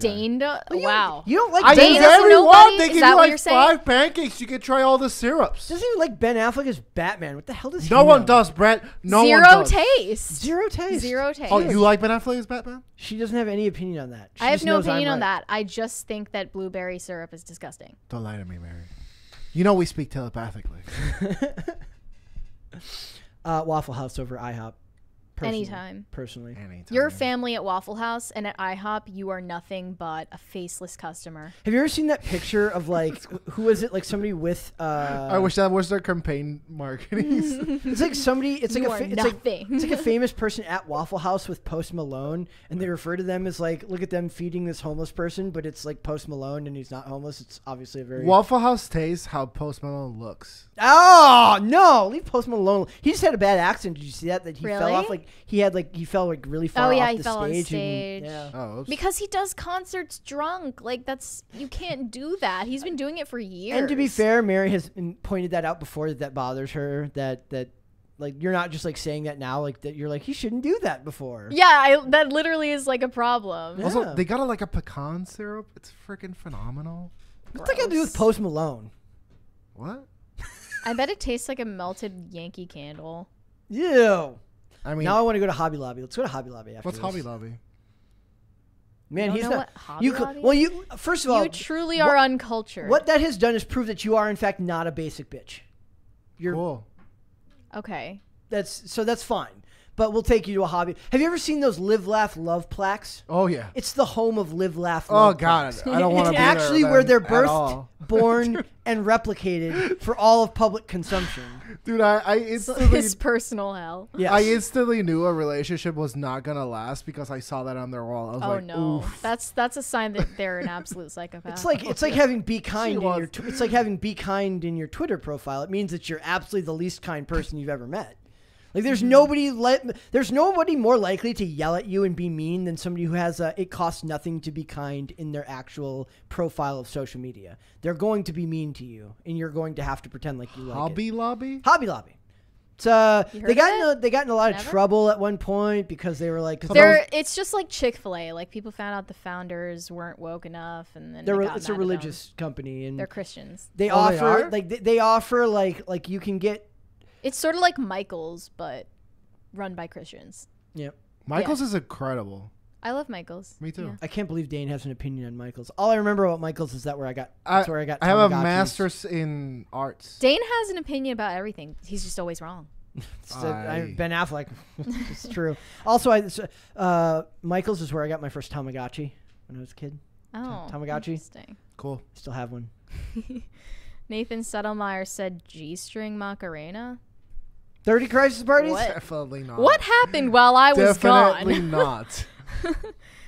Dane, wow. You don't like I Dane? Everyone, they give you like five pancakes. You could try all the syrups. Doesn't even like Ben Affleck as Batman. What the hell does he No one does, Brett. No one does. Zero taste. Zero taste. Zero taste. Oh, you like Ben Affleck as Batman? She doesn't have any opinion on that. She I have no opinion on that. I just think that blueberry syrup is disgusting. Don't lie to me, Mary. You know we speak telepathically. uh, Waffle House over I hop. Personally, Anytime. Personally. Anytime. Your family at Waffle House and at I hop, you are nothing but a faceless customer. Have you ever seen that picture of, like, who was it? Like, somebody with... Uh, I wish that was their campaign marketing. It's like somebody... It's like, a it's, like, it's like a famous person at Waffle House with Post Malone, and they refer to them as, like, look at them feeding this homeless person, but it's, like, Post Malone, and he's not homeless. It's obviously a very... Waffle House tastes how Post Malone looks. Oh, no! Leave Post Malone. He just had a bad accident. Did you see that? That he really? fell off, like... He had like he fell like really far oh, yeah, off the stage. Oh yeah, he fell stage on stage. Yeah. Oh, because he does concerts drunk. Like that's you can't do that. He's been doing it for years. And to be fair, Mary has pointed that out before. That, that bothers her. That that like you're not just like saying that now. Like that you're like he shouldn't do that before. Yeah, I, that literally is like a problem. Yeah. Also, they got a, like a pecan syrup. It's freaking phenomenal. What's that got to do with Post Malone? What? I bet it tastes like a melted Yankee candle. Ew. I mean, now I want to go to Hobby Lobby. Let's go to Hobby Lobby after What's this. Hobby Lobby? Man, he's not. You could, well, you first of all, you truly what, are uncultured. What that has done is prove that you are, in fact, not a basic bitch. You're cool. Okay. That's so. That's fine. But we'll take you to a hobby. Have you ever seen those Live Laugh Love plaques? Oh yeah. It's the home of Live Laugh Love. Oh god, plaques. I don't want to be there. It's actually where they're birthed, born, and replicated for all of public consumption. Dude, I, I instantly his personal hell. Yes. I instantly knew a relationship was not gonna last because I saw that on their wall. I was oh like, no, oof. that's that's a sign that they're an absolute psychopath. It's like it's like having be kind. In your tw it's like having be kind in your Twitter profile. It means that you're absolutely the least kind person you've ever met. Like there's nobody li there's nobody more likely to yell at you and be mean than somebody who has a it costs nothing to be kind in their actual profile of social media. They're going to be mean to you, and you're going to have to pretend like you like it. Hobby Lobby? Hobby Lobby. So uh, they got in a, they got in a lot Never? of trouble at one point because they were like cause they're, was, it's just like Chick-fil-A. Like people found out the founders weren't woke enough, and then they're they got it's mad a religious company and they're Christians. They oh, offer they like they, they offer like like you can get. It's sort of like Michael's, but run by Christians. Yep. Michael's yeah. is incredible. I love Michael's. Me too. Yeah. I can't believe Dane has an opinion on Michael's. All I remember about Michael's is that where I got. I, that's where I got. I have a master's in arts. Dane has an opinion about everything. He's just always wrong. I... Ben Affleck. It's true. Also, I uh, Michael's is where I got my first Tamagotchi when I was a kid. Oh, T Tamagotchi. Interesting. Cool. Still have one. Nathan Settlemeyer said G-string Macarena. thirty Crisis Parties? What? Definitely not. What happened while I was gone? Definitely not.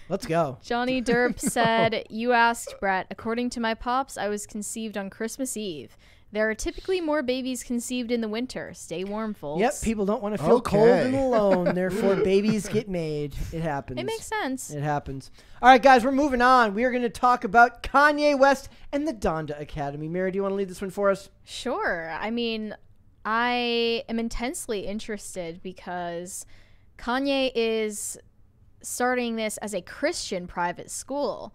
Let's go. Johnny Derp said, you asked, Brett, according to my pops, I was conceived on Christmas Eve. There are typically more babies conceived in the winter. Stay warm, folks. Yep, people don't want to feel okay. cold and alone. Therefore, babies get made. It happens. It makes sense. It happens. All right, guys, we're moving on. We are going to talk about Kanye West and the Donda Academy. Mary, do you want to lead this one for us? Sure. I mean, I am intensely interested because Kanye is starting this as a Christian private school.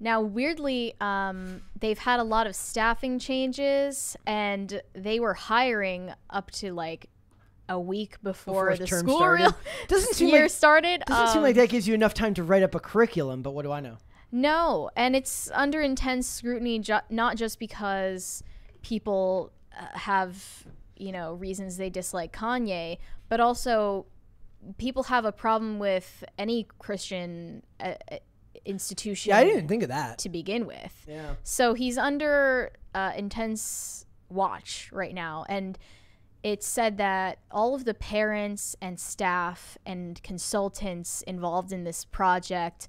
Now, weirdly, um, they've had a lot of staffing changes, and they were hiring up to like a week before, before the term school started. Real doesn't seem year like, started. Doesn't um, seem like that gives you enough time to write up a curriculum, but what do I know? No, and it's under intense scrutiny, ju not just because people uh, have, you know, reasons they dislike Kanye, but also people have a problem with any Christian Uh, institution. Yeah, I didn't think of that to begin with. Yeah. So he's under uh, intense watch right now, and it's said that all of the parents and staff and consultants involved in this project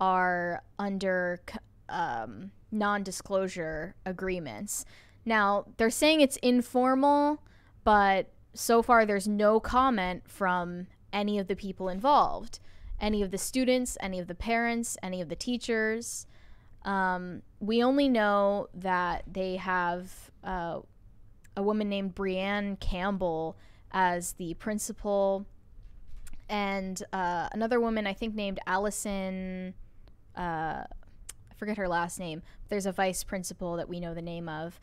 are under um, non-disclosure agreements. Now, they're saying it's informal, but so far there's no comment from any of the people involved. Any of the students, any of the parents, any of the teachers. Um, we only know that they have uh, a woman named Breanne Campbell as the principal, and uh, another woman I think named Allison, uh, I forget her last name. There's a vice principal that we know the name of.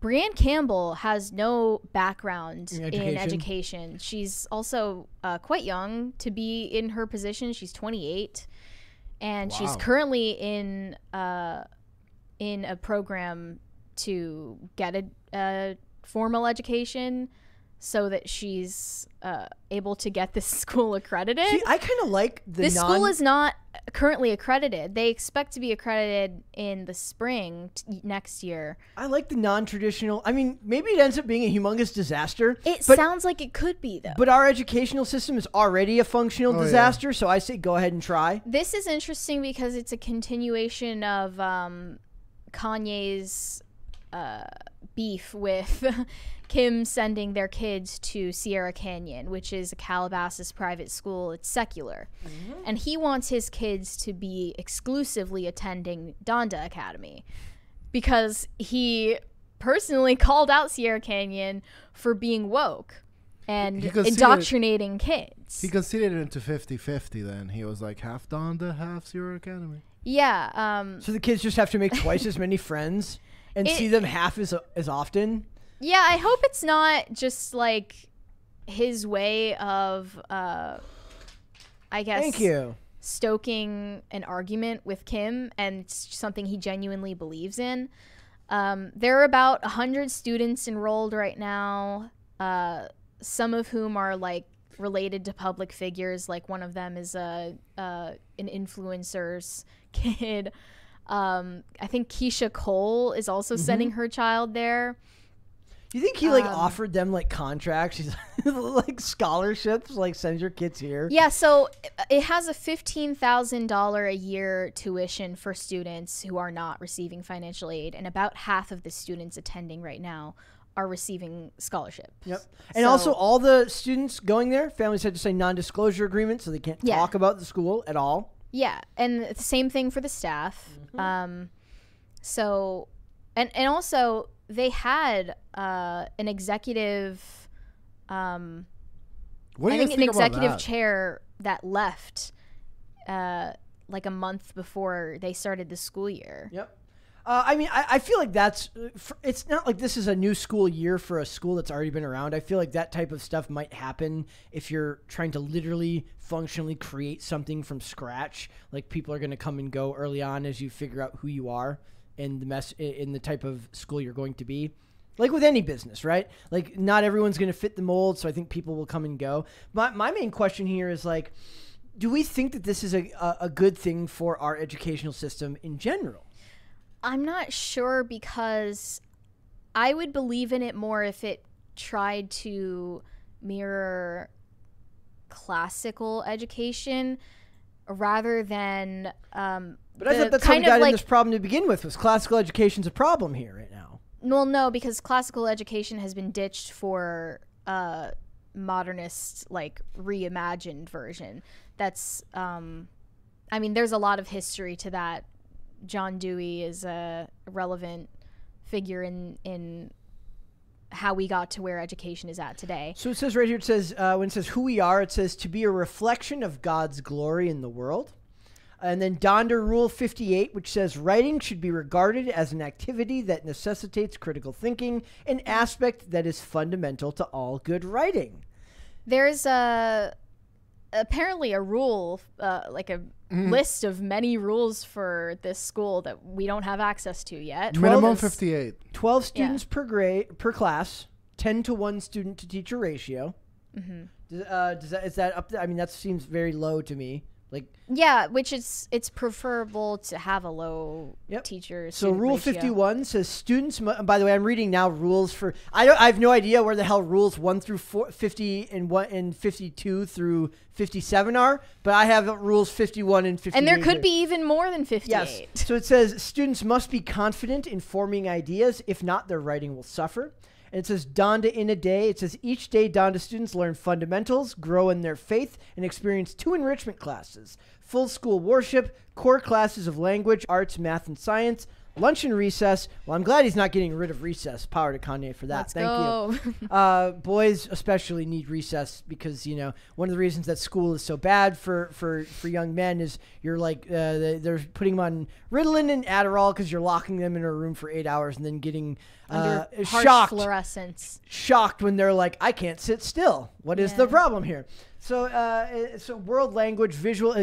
Breanne Campbell has no background in education. In education. She's also uh, quite young to be in her position. She's twenty-eight, and wow. she's currently in uh, in a program to get a, a formal education so that she's uh, able to get this school accredited. See, I kind of like the This non school is not currently accredited. They expect to be accredited in the spring t next year. I like the non-traditional. I mean, maybe it ends up being a humongous disaster. It but, sounds like it could be, though. But our educational system is already a functional oh, disaster, yeah. so I say go ahead and try. This is interesting because it's a continuation of um, Kanye's uh, beef with Kim sending their kids to Sierra Canyon, which is a Calabasas private school. It's secular. Mm-hmm. And he wants his kids to be exclusively attending Donda Academy because he personally called out Sierra Canyon for being woke and indoctrinating kids. He considered it into fifty fifty then. He was like, half Donda, half Sierra Academy. Yeah. Um, so the kids just have to make twice as many friends and it, see them half as, as often? Yeah, I hope it's not just like his way of, uh, I guess, Thank you. stoking an argument with Kim, and it's something he genuinely believes in. Um, there are about one hundred students enrolled right now, uh, some of whom are like related to public figures. Like one of them is a, uh, an influencer's kid. Um, I think Keisha Cole is also mm-hmm. sending her child there. You think he like um, offered them like contracts, he's like scholarships, like send your kids here? Yeah, so it has a fifteen thousand dollars a year tuition for students who are not receiving financial aid, and about half of the students attending right now are receiving scholarships. Yep. And so, also all the students going there, families had to sign non-disclosure agreements, so they can't yeah. talk about the school at all. Yeah, and the same thing for the staff. Mm-hmm. Um, so, and, and also, they had uh, an executive, um, what do you I think, think an executive that? chair that left uh, like a month before they started the school year. Yep. Uh, I mean, I, I feel like that's, it's not like this is a new school year for a school that's already been around. I feel like that type of stuff might happen if you're trying to literally functionally create something from scratch. Like people are going to come and go early on as you figure out who you are. In the mess in the type of school you're going to be. Like with any business, right? Like not everyone's going to fit the mold, so I think people will come and go. My, my main question here is like, do we think that this is a, a good thing for our educational system in general? I'm not sure, because I would believe in it more if it tried to mirror classical education rather than um, But I thought that's how we got in this problem to begin with, was classical education's a problem here right now. Well, no, because classical education has been ditched for uh, modernist, like, reimagined version. That's, um, I mean, there's a lot of history to that. John Dewey is a relevant figure in in how we got to where education is at today. So it says right here, it says, uh, when it says who we are, it says to be a reflection of God's glory in the world. And then Donda Rule fifty-eight, which says writing should be regarded as an activity that necessitates critical thinking, an aspect that is fundamental to all good writing. There's a, apparently a rule, uh, like a mm. list of many rules for this school that we don't have access to yet. Minimum fifty-eight. twelve students yeah. per grade, per class, ten to one student to teacher ratio. Mm-hmm. Does, uh, does that, is that up there? I mean, that seems very low to me. Like, yeah, which is, it's preferable to have a low yep. teacher. So Rule ratio. fifty-one says students, by the way, I'm reading now rules for, I don't, I have no idea where the hell rules one through four, fifty and one and fifty-two through fifty-seven are, but I have rules fifty-one and fifty-eight. And there could be even more than fifty-eight. Yes. So it says students must be confident in forming ideas. If not, their writing will suffer. And it says Donda in a day. It says each day Donda students learn fundamentals, grow in their faith, and experience two enrichment classes, full school worship, core classes of language, arts, math, and science, lunch and recess. Well, I'm glad he's not getting rid of recess. Power to Kanye for that. Let's Thank go. you. Uh, boys especially need recess because, you know, one of the reasons that school is so bad for, for, for young men is you're like, uh, they, they're putting them on Ritalin and Adderall because you're locking them in a room for eight hours and then getting uh, Under shocked, fluorescence. shocked when they're like, I can't sit still. What is yeah. the problem here? So, uh, so world language, visual,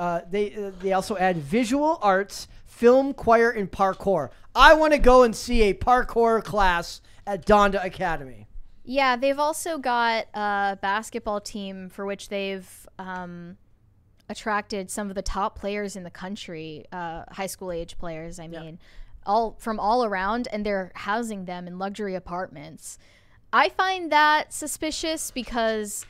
uh, they, uh, they also add visual arts, film, choir, and parkour. I want to go and see a parkour class at Donda Academy. Yeah, they've also got a basketball team for which they've um, attracted some of the top players in the country, uh, high school age players, I mean, yeah. all from all around, and they're housing them in luxury apartments. I find that suspicious because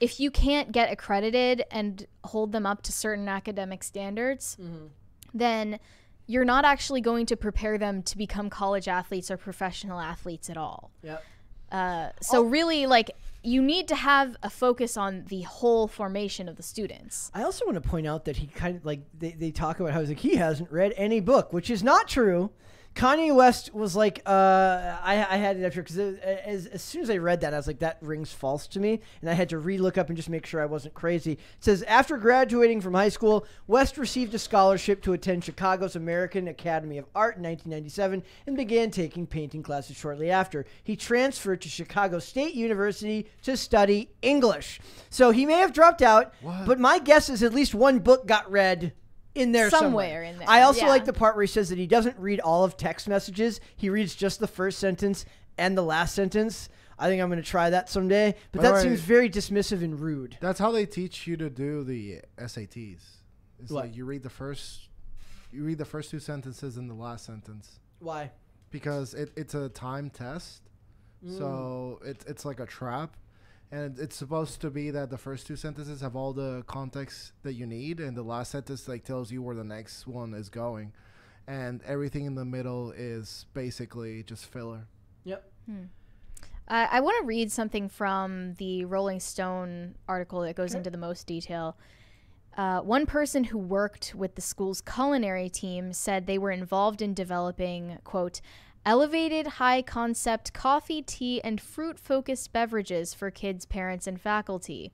if you can't get accredited and hold them up to certain academic standards, mm-hmm. then you're not actually going to prepare them to become college athletes or professional athletes at all. Yep. Uh, so oh. really, like, you need to have a focus on the whole formation of the students. I also want to point out that he kind of, like, they, they talk about how he's like, he hasn't read any book, which is not true. Kanye West was like, uh, I, I had it up here because as, as soon as I read that, I was like, that rings false to me. And I had to re-look up and just make sure I wasn't crazy. It says, after graduating from high school, West received a scholarship to attend Chicago's American Academy of Art in nineteen ninety-seven and began taking painting classes shortly after. He transferred to Chicago State University to study English. So he may have dropped out, what? but my guess is at least one book got read in there somewhere, somewhere in there. I also yeah. like the part where he says that he doesn't read all of text messages. He reads just the first sentence and the last sentence. I think I'm going to try that someday, but By that way, seems very dismissive and rude. That's how they teach you to do the S A Ts. It's what? like you read the first you read the first two sentences and the last sentence. Why? Because it, it's a time test. Mm. So it, it's like a trap. And it's supposed to be that the first two sentences have all the context that you need, and the last sentence like tells you where the next one is going, and everything in the middle is basically just filler. Yep. Hmm. Uh, I want to read something from the Rolling Stone article that goes okay. into the most detail. Uh, one person who worked with the school's culinary team said they were involved in developing, quote, elevated high-concept coffee, tea, and fruit-focused beverages for kids, parents, and faculty.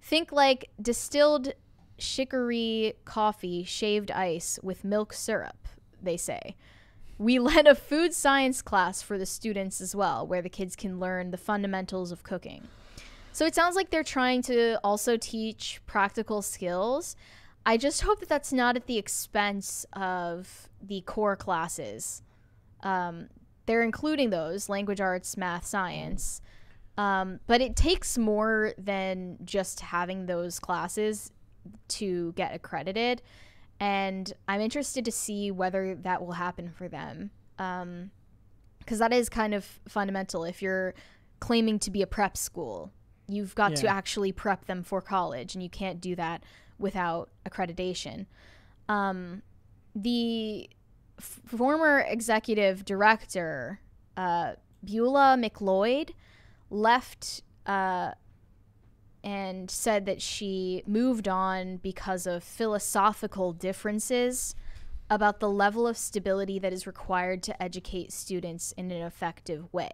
Think like distilled chicory coffee shaved ice with milk syrup, they say. We led a food science class for the students as well, where the kids can learn the fundamentals of cooking. So it sounds like they're trying to also teach practical skills. I just hope that that's not at the expense of the core classes. Um, they're including those, language arts, math, science. Um, but it takes more than just having those classes to get accredited. And I'm interested to see whether that will happen for them. Um, because that is kind of fundamental. If you're claiming to be a prep school, you've got yeah. to actually prep them for college, and you can't do that without accreditation. Um, the f former executive director, uh, Beulah McLeod, left uh, and said that she moved on because of philosophical differences about the level of stability that is required to educate students in an effective way.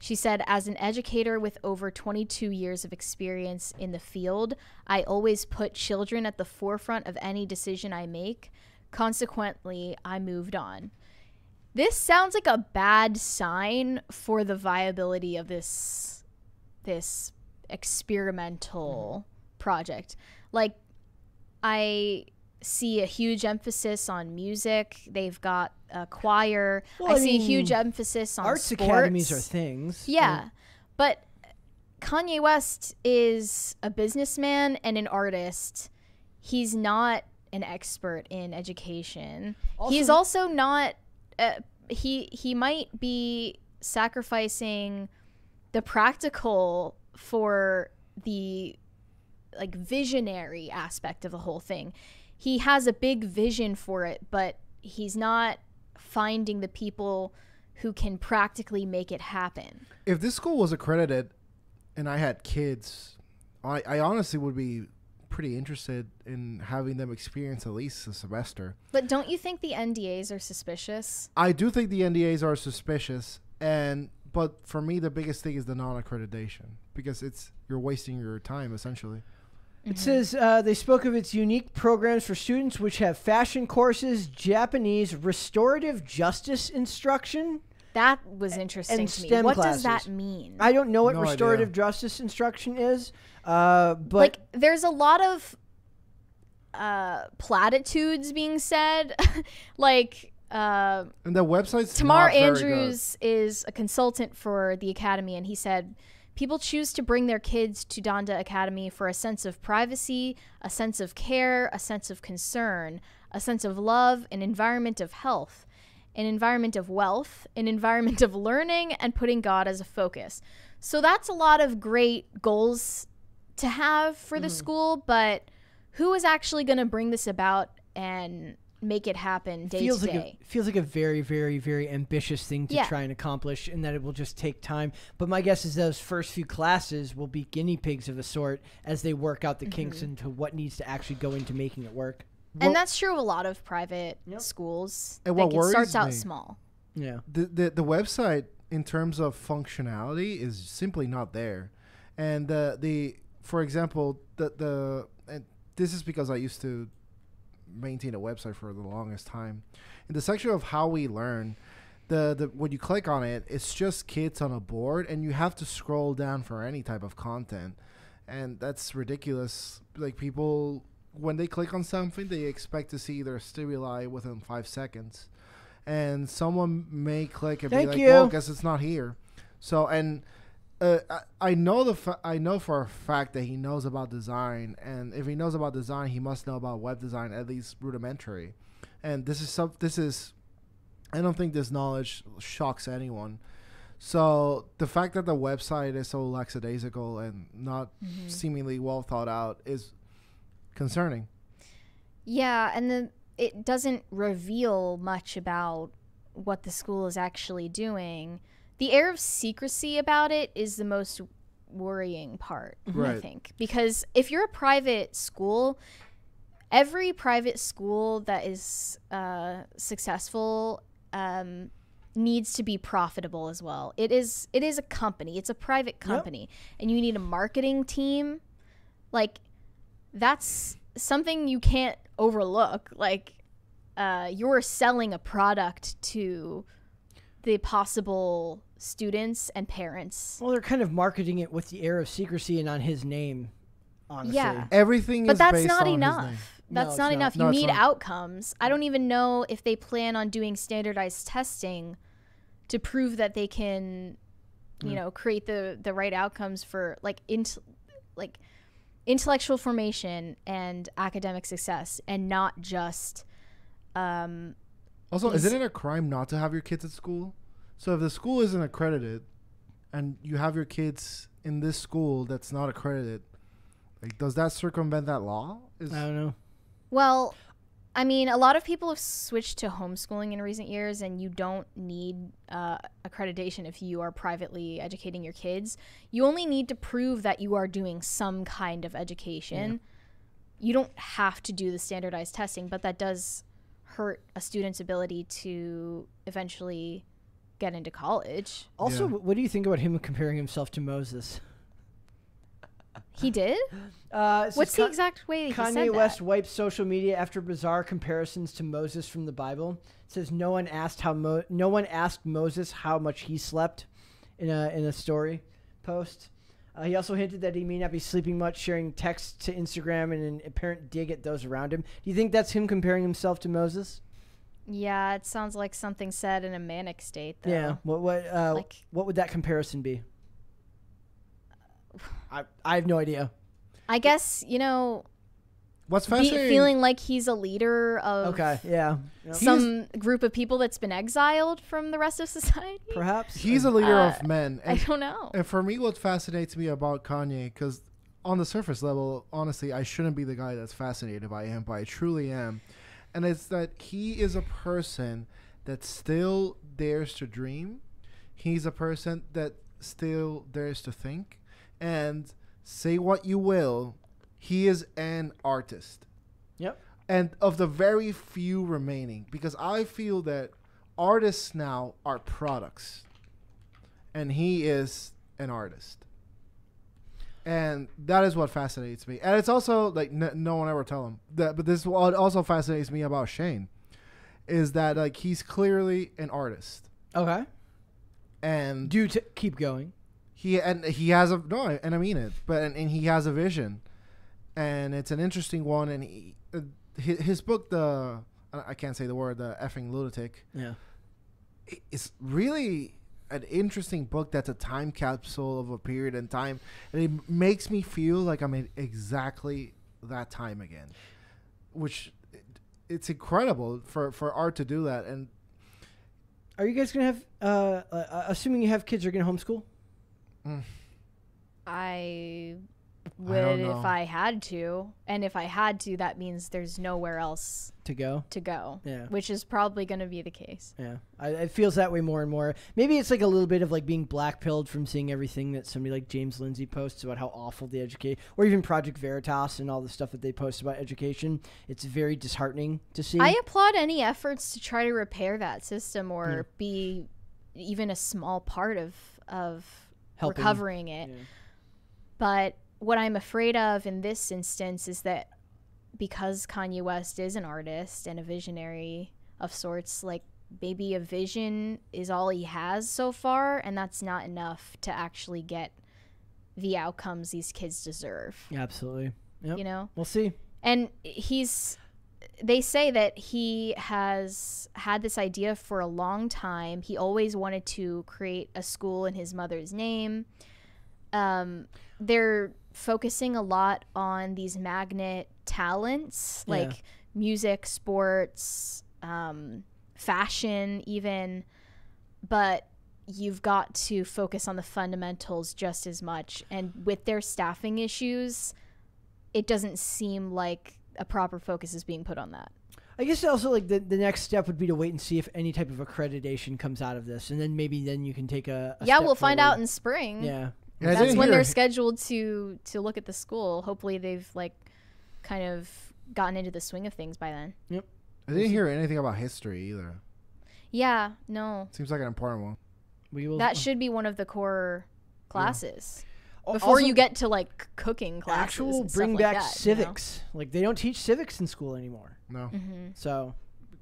She said, as an educator with over twenty-two years of experience in the field, I always put children at the forefront of any decision I make. Consequently, I moved on. This sounds like a bad sign for the viability of this, this experimental project. Like, I see a huge emphasis on music. They've got a choir. Well, I, I see mean, a huge emphasis on arts sports. Academies are things. Yeah. Right? But Kanye West is a businessman and an artist. He's not an expert in education. Also, He's also not uh, he he might be sacrificing the practical for the like visionary aspect of the whole thing. He has a big vision for it, but he's not finding the people who can practically make it happen. If this school was accredited and I had kids, I, I honestly would be pretty interested in having them experience at least a semester. But don't you think the N D As are suspicious? I do think the N D As are suspicious, and but for me the biggest thing is the non-accreditation, because it's you're wasting your time essentially. It says uh, they spoke of its unique programs for students, which have fashion courses, Japanese, restorative justice instruction. That was interesting and to STEM me. What classes. Does that mean? I don't know what no restorative idea. Justice instruction is, uh, but like there's a lot of uh, platitudes being said, like. Uh, and the website's Tamar not Andrews very good. Is a consultant for the academy, and he said. People choose to bring their kids to Donda Academy for a sense of privacy, a sense of care, a sense of concern, a sense of love, an environment of health, an environment of wealth, an environment of learning, and putting God as a focus. So that's a lot of great goals to have for the mm-hmm. school, but who is actually going to bring this about and make it happen day feels to like day. It feels like a very, very, very ambitious thing to yeah. try and accomplish, and that it will just take time. But my guess is those first few classes will be guinea pigs of a sort as they work out the mm-hmm. kinks into what needs to actually go into making it work. And well, that's true of a lot of private yep. schools. And what worries starts out me, small. Yeah. The, the, the website, in terms of functionality, is simply not there. And the, the for example, the, the and this is because I used to maintain a website for the longest time. In the section of how we learn, the, the when you click on it, it's just kids on a board, and you have to scroll down for any type of content, and that's ridiculous. Like, people, when they click on something, they expect to see their stimuli within five seconds, and someone may click and Thank be like, you. "Well, I guess it's not here." So, and uh, I, I know the fa I know for a fact that he knows about design, and if he knows about design, he must know about web design, at least rudimentary. And this is some this is I don't think this knowledge shocks anyone. So the fact that the website is so lackadaisical and not mm-hmm. seemingly well thought out is concerning. Yeah, and then it doesn't reveal much about what the school is actually doing. The air of secrecy about it is the most worrying part, right. I think. Because if you're a private school, every private school that is uh, successful um, needs to be profitable as well. It is it is a company. It's a private company. Yep. And you need a marketing team. Like, that's something you can't overlook. Like, uh, you're selling a product to the possible students and parents. Well, they're kind of marketing it with the air of secrecy and on his name, honestly. Yeah. Everything but is based on his name. But that's not enough. That's not enough. You need outcomes. I don't even know if they plan on doing standardized testing to prove that they can, you mm. know, create the the right outcomes for like int like intellectual formation and academic success, and not just. Um, also, isn't it a crime not to have your kids at school? So if the school isn't accredited, and you have your kids in this school that's not accredited, like, does that circumvent that law? Is I don't know. Well, I mean, a lot of people have switched to homeschooling in recent years, and you don't need uh, accreditation if you are privately educating your kids. You only need to prove that you are doing some kind of education. Yeah. You don't have to do the standardized testing, but that does hurt a student's ability to eventually get into college. Also, yeah. What do you think about him comparing himself to Moses? He did? Uh, What's the exact way that Kanye he said that? West wiped social media after bizarre comparisons to Moses from the Bible. It says no one asked how Mo no one asked Moses how much he slept in a in a story post. Uh, he also hinted that he may not be sleeping much, sharing texts to Instagram and an apparent dig at those around him. Do you think that's him comparing himself to Moses? Yeah, it sounds like something said in a manic state, though. Yeah. What what uh, like, what would that comparison be? I, I have no idea. I guess, you know, what's fascinating? Feeling like he's a leader of okay, yeah. Yep. some group of people that's been exiled from the rest of society. Perhaps. He's a leader uh, of men. And, I don't know. And for me, what fascinates me about Kanye, because on the surface level, honestly, I shouldn't be the guy that's fascinated by him, but I truly am. And it's that he is a person that still dares to dream. He's a person that still dares to think. And say what you will, he is an artist. Yep. And of the very few remaining, because I feel that artists now are products. And he is an artist. And that is what fascinates me. And it's also, like, n no one ever tell him that, but this is what also fascinates me about Shane, is that, like, he's clearly an artist. Okay. And... Do you t keep going. He and he has a no, and I mean it. But and, and he has a vision, and it's an interesting one. And he, uh, his, his book, the I can't say the word, the effing lunatic. Yeah, it's really an interesting book. That's a time capsule of a period in time, and it makes me feel like I'm in exactly that time again, which it, it's incredible for for art to do that. And are you guys gonna have? Uh, uh, assuming you have kids, are you gonna homeschool? Mm. I would I if I had to, and if I had to, that means there's nowhere else to go. To go, yeah. Which is probably going to be the case. Yeah, I, it feels that way more and more. Maybe it's like a little bit of like being blackpilled from seeing everything that somebody like James Lindsay posts about how awful the education, or even Project Veritas and all the stuff that they post about education. It's very disheartening to see. I applaud any efforts to try to repair that system or yeah. be even a small part of of. Helping. Recovering it. Yeah. But what I'm afraid of in this instance is that because Kanye West is an artist and a visionary of sorts, like maybe a vision is all he has so far, and that's not enough to actually get the outcomes these kids deserve. Yeah, absolutely. Yep. You know? We'll see. And he's... They say that he has had this idea for a long time. He always wanted to create a school in his mother's name. Um, they're focusing a lot on these magnet talents, like yeah. music, sports, um, fashion even. But you've got to focus on the fundamentals just as much. And with their staffing issues, it doesn't seem like... a proper focus is being put on that. I guess also like the, the next step would be to wait and see if any type of accreditation comes out of this, and then maybe then you can take a, a yeah we'll find forward. Out in spring. Yeah, yeah, that's when they're scheduled to to look at the school. Hopefully they've like kind of gotten into the swing of things by then. Yep. I didn't hear anything about history either. Yeah, no, seems like an important one. We will that should be one of the core classes. Yeah. Before also, you get to like cooking classes, actual and bring stuff back like that, civics. You know? Like they don't teach civics in school anymore. No, mm-hmm. So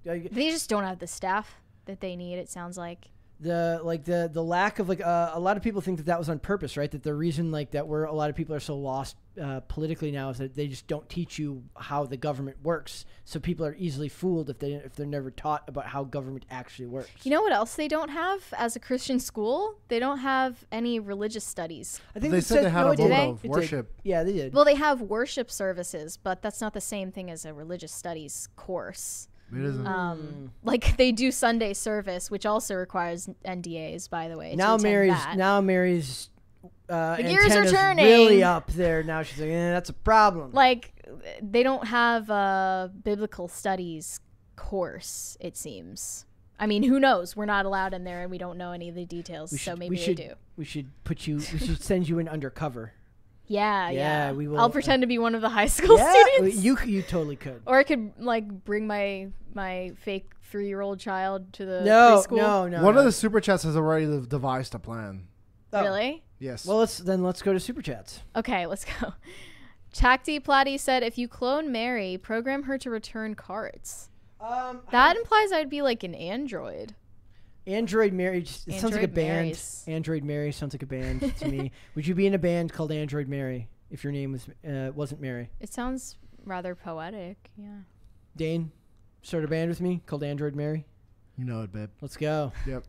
they just don't have the staff that they need. It sounds like the like the the lack of like uh, a lot of people think that that was on purpose, right? That the reason like that where a lot of people are so lost uh, politically now is that they just don't teach you how the government works. So people are easily fooled if they if they're never taught about how government actually works. You know what else they don't have as a Christian school? They don't have any religious studies. I think they, they said, said they had no, a moment they? of worship. Yeah, they did. Well, they have worship services, but that's not the same thing as a religious studies course. It isn't. Um, like they do Sunday service, which also requires N D As, by the way. Now Mary's that. now Mary's uh, the gears are turning. Really up there now. She's like, eh, that's a problem. Like they don't have a biblical studies course. It seems. I mean, who knows? We're not allowed in there, and we don't know any of the details. Should, so maybe we should, they do. We should put you. We should send you in undercover. Yeah, yeah, yeah. We will. I'll pretend uh, to be one of the high school yeah, students. You you totally could. Or I could like bring my my fake three year old child to the no preschool. no no. One no. of the super chats has already devised a plan. Oh. Really? Yes. Well, let's then let's go to super chats. Okay, let's go. Chakti Platti said, "If you clone Mary, program her to return cards." Um, that I, implies I'd be like an android. Android Mary it Android sounds like a band. Marys. Android Mary sounds like a band to me. Would you be in a band called Android Mary if your name was uh, wasn't Mary? It sounds rather poetic. Yeah. Dane, start a band with me called Android Mary. You know it, babe. Let's go. Yep.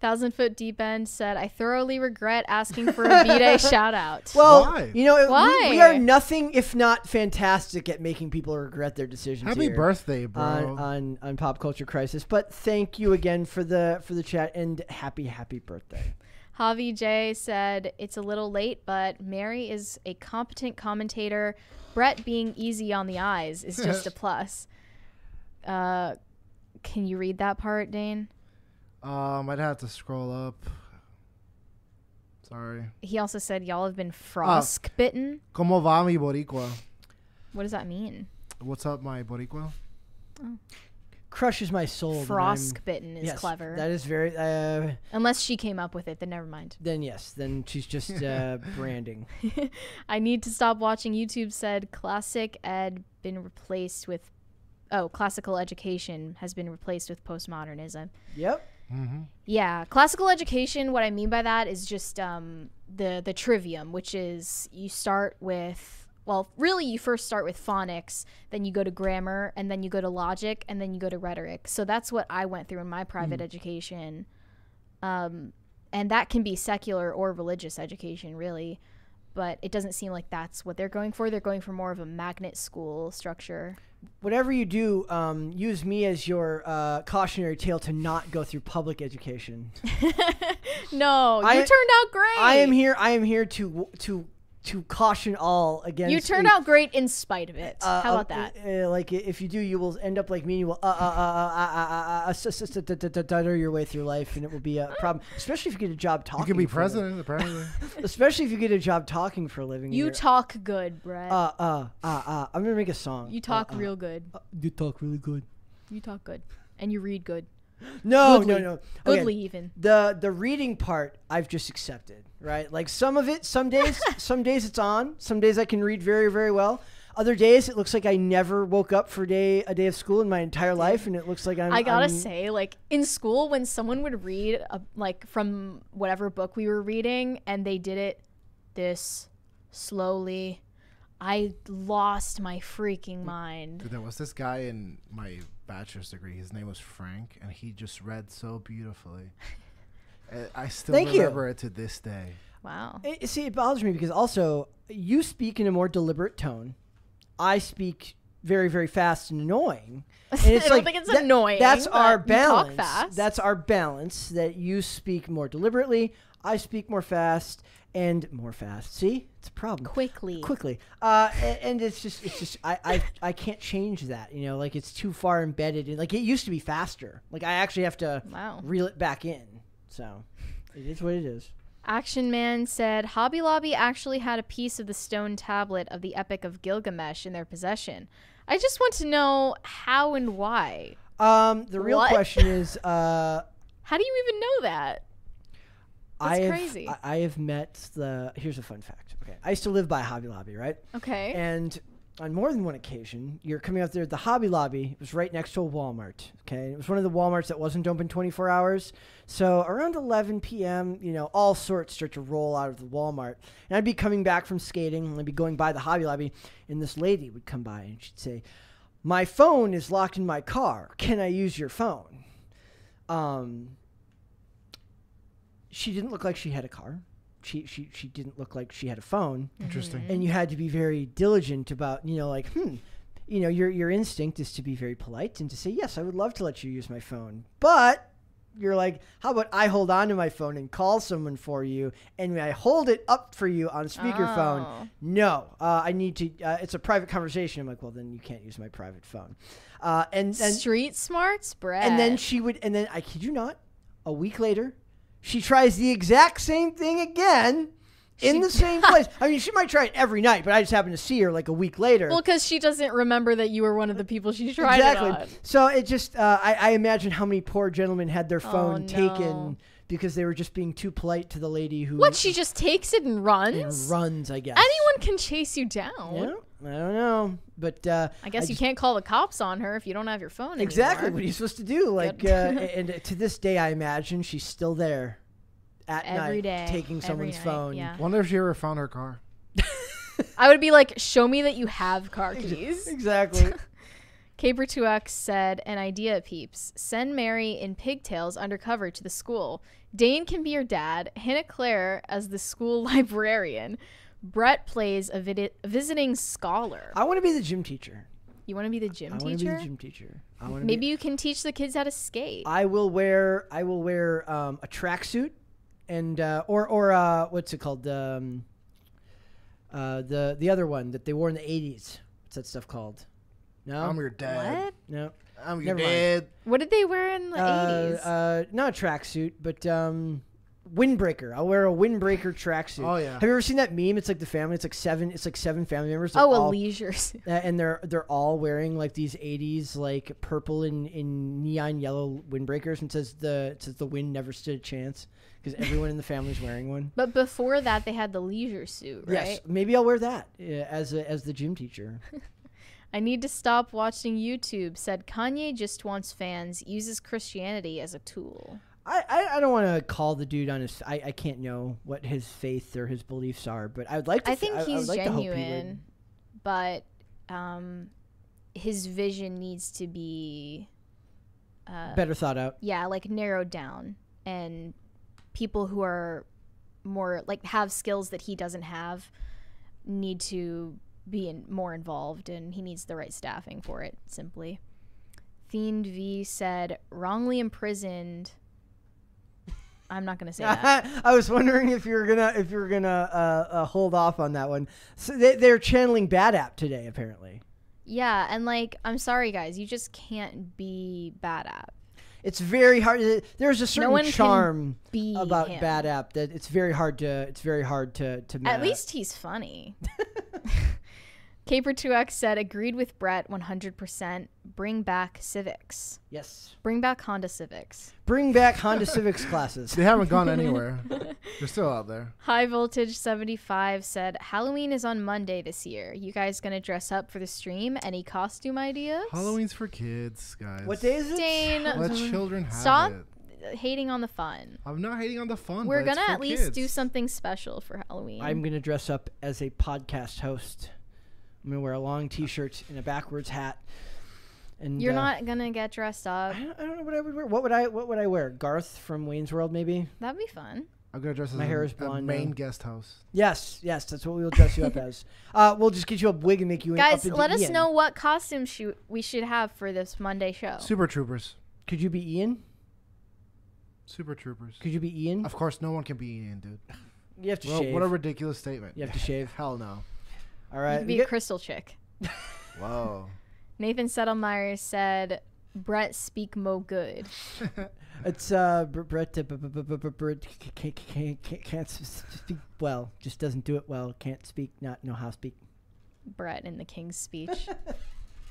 Thousand Foot Deep End said, "I thoroughly regret asking for a B-Day shout out." Well, Why? you know, it, Why? We, we are nothing if not fantastic at making people regret their decisions. Happy here birthday, bro! On, on on Pop Culture Crisis, but thank you again for the for the chat and happy happy birthday. Javi J said, "It's a little late, but Mary is a competent commentator. Brett being easy on the eyes is just a plus." Uh, can you read that part, Dane? Um, I'd have to scroll up. Sorry. He also said, y'all have been Frosk bitten. Ah, como va mi boricua? What does that mean? What's up, my boricua? Oh. Crushes my soul. Frosk bitten is yes, clever. That is very... Uh, Unless she came up with it, then never mind. Then yes, then she's just uh, branding. I need to stop watching YouTube said, classic ed been replaced with... Oh, classical education has been replaced with postmodernism. Yep. Mm-hmm. Yeah, classical education, what I mean by that is just um, the, the trivium, which is you start with, well, really you first start with phonics, then you go to grammar, and then you go to logic, and then you go to rhetoric. So that's what I went through in my private mm. education. Um, and that can be secular or religious education, really. But it doesn't seem like that's what they're going for. They're going for more of a magnet school structure. Whatever you do, um, use me as your uh, cautionary tale to not go through public education. No, I, you turned out great. I am here. I am here to to to caution all against. You turned a, out great in spite of it. Uh, How about uh, that? Uh, like if you do, you will end up like me. You will uh uh uh uh uh stutter your way through life, and it will be a problem. Especially if you get a job talking. You can be president, apparently. Especially if you get a job talking for a living. You talk good, Brett. Uh uh uh uh. I'm gonna make a song. You talk real good. You talk really good. You talk good, and you read good. No, Goodly. no, no. Goodly okay. even. The the reading part I've just accepted, right? Like some of it, some days, some days it's on. Some days I can read very, very well. Other days it looks like I never woke up for a day a day of school in my entire life, and it looks like I'm. I gotta I'm, say, like in school, when someone would read a, like from whatever book we were reading, and they did it this slowly, I lost my freaking mind. Dude, there was this guy in my bachelor's degree. His name was Frank, and he just read so beautifully. I still Thank remember you. it to this day. Wow. It, see, it bothers me because also you speak in a more deliberate tone. I speak very, very fast and annoying. And it's I don't like, think it's that, annoying. That's our balance. You talk fast. That's our balance. That you speak more deliberately. I speak more fast and more fast. See, it's a problem. Quickly, quickly, uh, and, and it's just, it's just, I, I, I can't change that. You know, like it's too far embedded. In, like it used to be faster. Like I actually have to wow. reel it back in. So, it is what it is. Action Man said, Hobby Lobby actually had a piece of the stone tablet of the Epic of Gilgamesh in their possession. I just want to know how and why. Um, the real what? question is, uh, how do you even know that? That's I have, crazy. I, I have met the. Here's a fun fact. Okay, I used to live by Hobby Lobby, right? Okay. And on more than one occasion, you're coming out there at the Hobby Lobby. It was right next to a Walmart, okay? It was one of the Walmarts that wasn't open twenty-four hours. So around eleven p m, you know, all sorts start to roll out of the Walmart. And I'd be coming back from skating, and I'd be going by the Hobby Lobby, and this lady would come by, and she'd say, "My phone is locked in my car. Can I use your phone?" Um, she didn't look like she had a car. She, she she didn't look like she had a phone. Interesting. And you had to be very diligent about, you know, like, hmm, you know, your your instinct is to be very polite and to say, yes, I would love to let you use my phone. But you're like, how about I hold on to my phone and call someone for you, and I hold it up for you on speakerphone. Oh. No, uh, I need to, uh, it's a private conversation. I'm like, well, then you can't use my private phone. Uh, and, and street smarts, Brett. And then she would, and then I kid you not, a week later, she tries the exact same thing again in she, the same place. I mean, she might try it every night, but I just happened to see her like a week later. Well, because she doesn't remember that you were one of the people she tried exactly. it on. So it just, uh, I, I imagine how many poor gentlemen had their phone oh, taken no. because they were just being too polite to the lady who... What, she just takes it and runs? And runs, I guess. Anyone can chase you down. Yeah. I don't know, but uh, I guess I you can't call the cops on her if you don't have your phone. Exactly, anymore. What are you supposed to do? Like, uh, and uh, to this day, I imagine she's still there at every night day, taking someone's night, phone. Yeah. Wonder if she ever found her car. I would be like, show me that you have car keys. Exactly. Caber two X said, an idea, peeps. Send Mary in pigtails undercover to the school. Dane can be your dad. Hannah Claire as the school librarian. Brett plays a vid visiting scholar. I want to be the gym teacher. You want to be the gym I teacher? I want to be the gym teacher. I want to Maybe be you can teach the kids how to skate. I will wear I will wear um, a tracksuit and uh, or or uh, what's it called um, uh, the the other one that they wore in the eighties. What's that stuff called? No, I'm your dad. What? No, I'm your Never dad. Mind. What did they wear in the eighties? Uh, uh, not a tracksuit, but. Um, Windbreaker. I'll wear a windbreaker tracksuit. Oh yeah. Have you ever seen that meme? It's like the family. It's like seven. It's like seven family members. They're oh, all, a leisure suit. Uh, and they're they're all wearing like these eighties like purple and in neon yellow windbreakers, and it says the it says the wind never stood a chance because everyone in the family's wearing one. But before that, they had the leisure suit, right? Yes. Maybe I'll wear that uh, as a, as the gym teacher. I need to stop watching YouTube. Said Kanye just wants fans. Uses Christianity as a tool. I, I don't want to call the dude on his... I, I can't know what his faith or his beliefs are, but I would like to... I think I, he's I like genuine, he but um, his vision needs to be... Uh, better thought out. Yeah, like narrowed down. And people who are more... Like have skills that he doesn't have need to be in, more involved, and he needs the right staffing for it, simply. Fiend V said, wrongly imprisoned... I'm not gonna say that. I was wondering if you were gonna if you were gonna uh, uh, hold off on that one. So they, they're channeling Bad App today, apparently. Yeah, and like, I'm sorry, guys, you just can't be Bad App. It's very hard. There's a certain no charm about him. Bad App that it's very hard to it's very hard to to. At least he's funny. Caper two X said, agreed with Brett one hundred percent. Bring back civics. Yes. Bring back Honda Civics. Bring back Honda Civics classes. They haven't gone anywhere. They're still out there. High Voltage seventy-five said, Halloween is on Monday this year. You guys going to dress up for the stream? Any costume ideas? Halloween's for kids, guys. What day is it? Dane, let children have stop it. Stop hating on the fun. I'm not hating on the fun. We're going to at least kids. do something special for Halloween. I'm going to dress up as a podcast host. I'm going to wear a long t-shirt and a backwards hat. And You're uh, not going to get dressed up. I don't, I don't know what I would wear. What would I What would I wear? Garth from Wayne's World, maybe? That'd be fun. I'm going to dress as My hair is blonde, a main guest host. Yes, yes. That's what we'll dress you up as. Uh, we'll just get you a wig and make you Guys, an, up let us Ian. know what costumes sh we should have for this Monday show. Super Troopers. Could you be Ian? Super Troopers. Could you be Ian? Of course, no one can be Ian, dude. You have to well, shave. What a ridiculous statement. You have to shave. Hell no. All right. You could be a crystal chick. Whoa. Nathan Settlemeyer said, Brett speak mo good. It's uh, Brett can't speak well. Just doesn't do it well. Can't speak, not know how to speak. Brett in the King's Speech.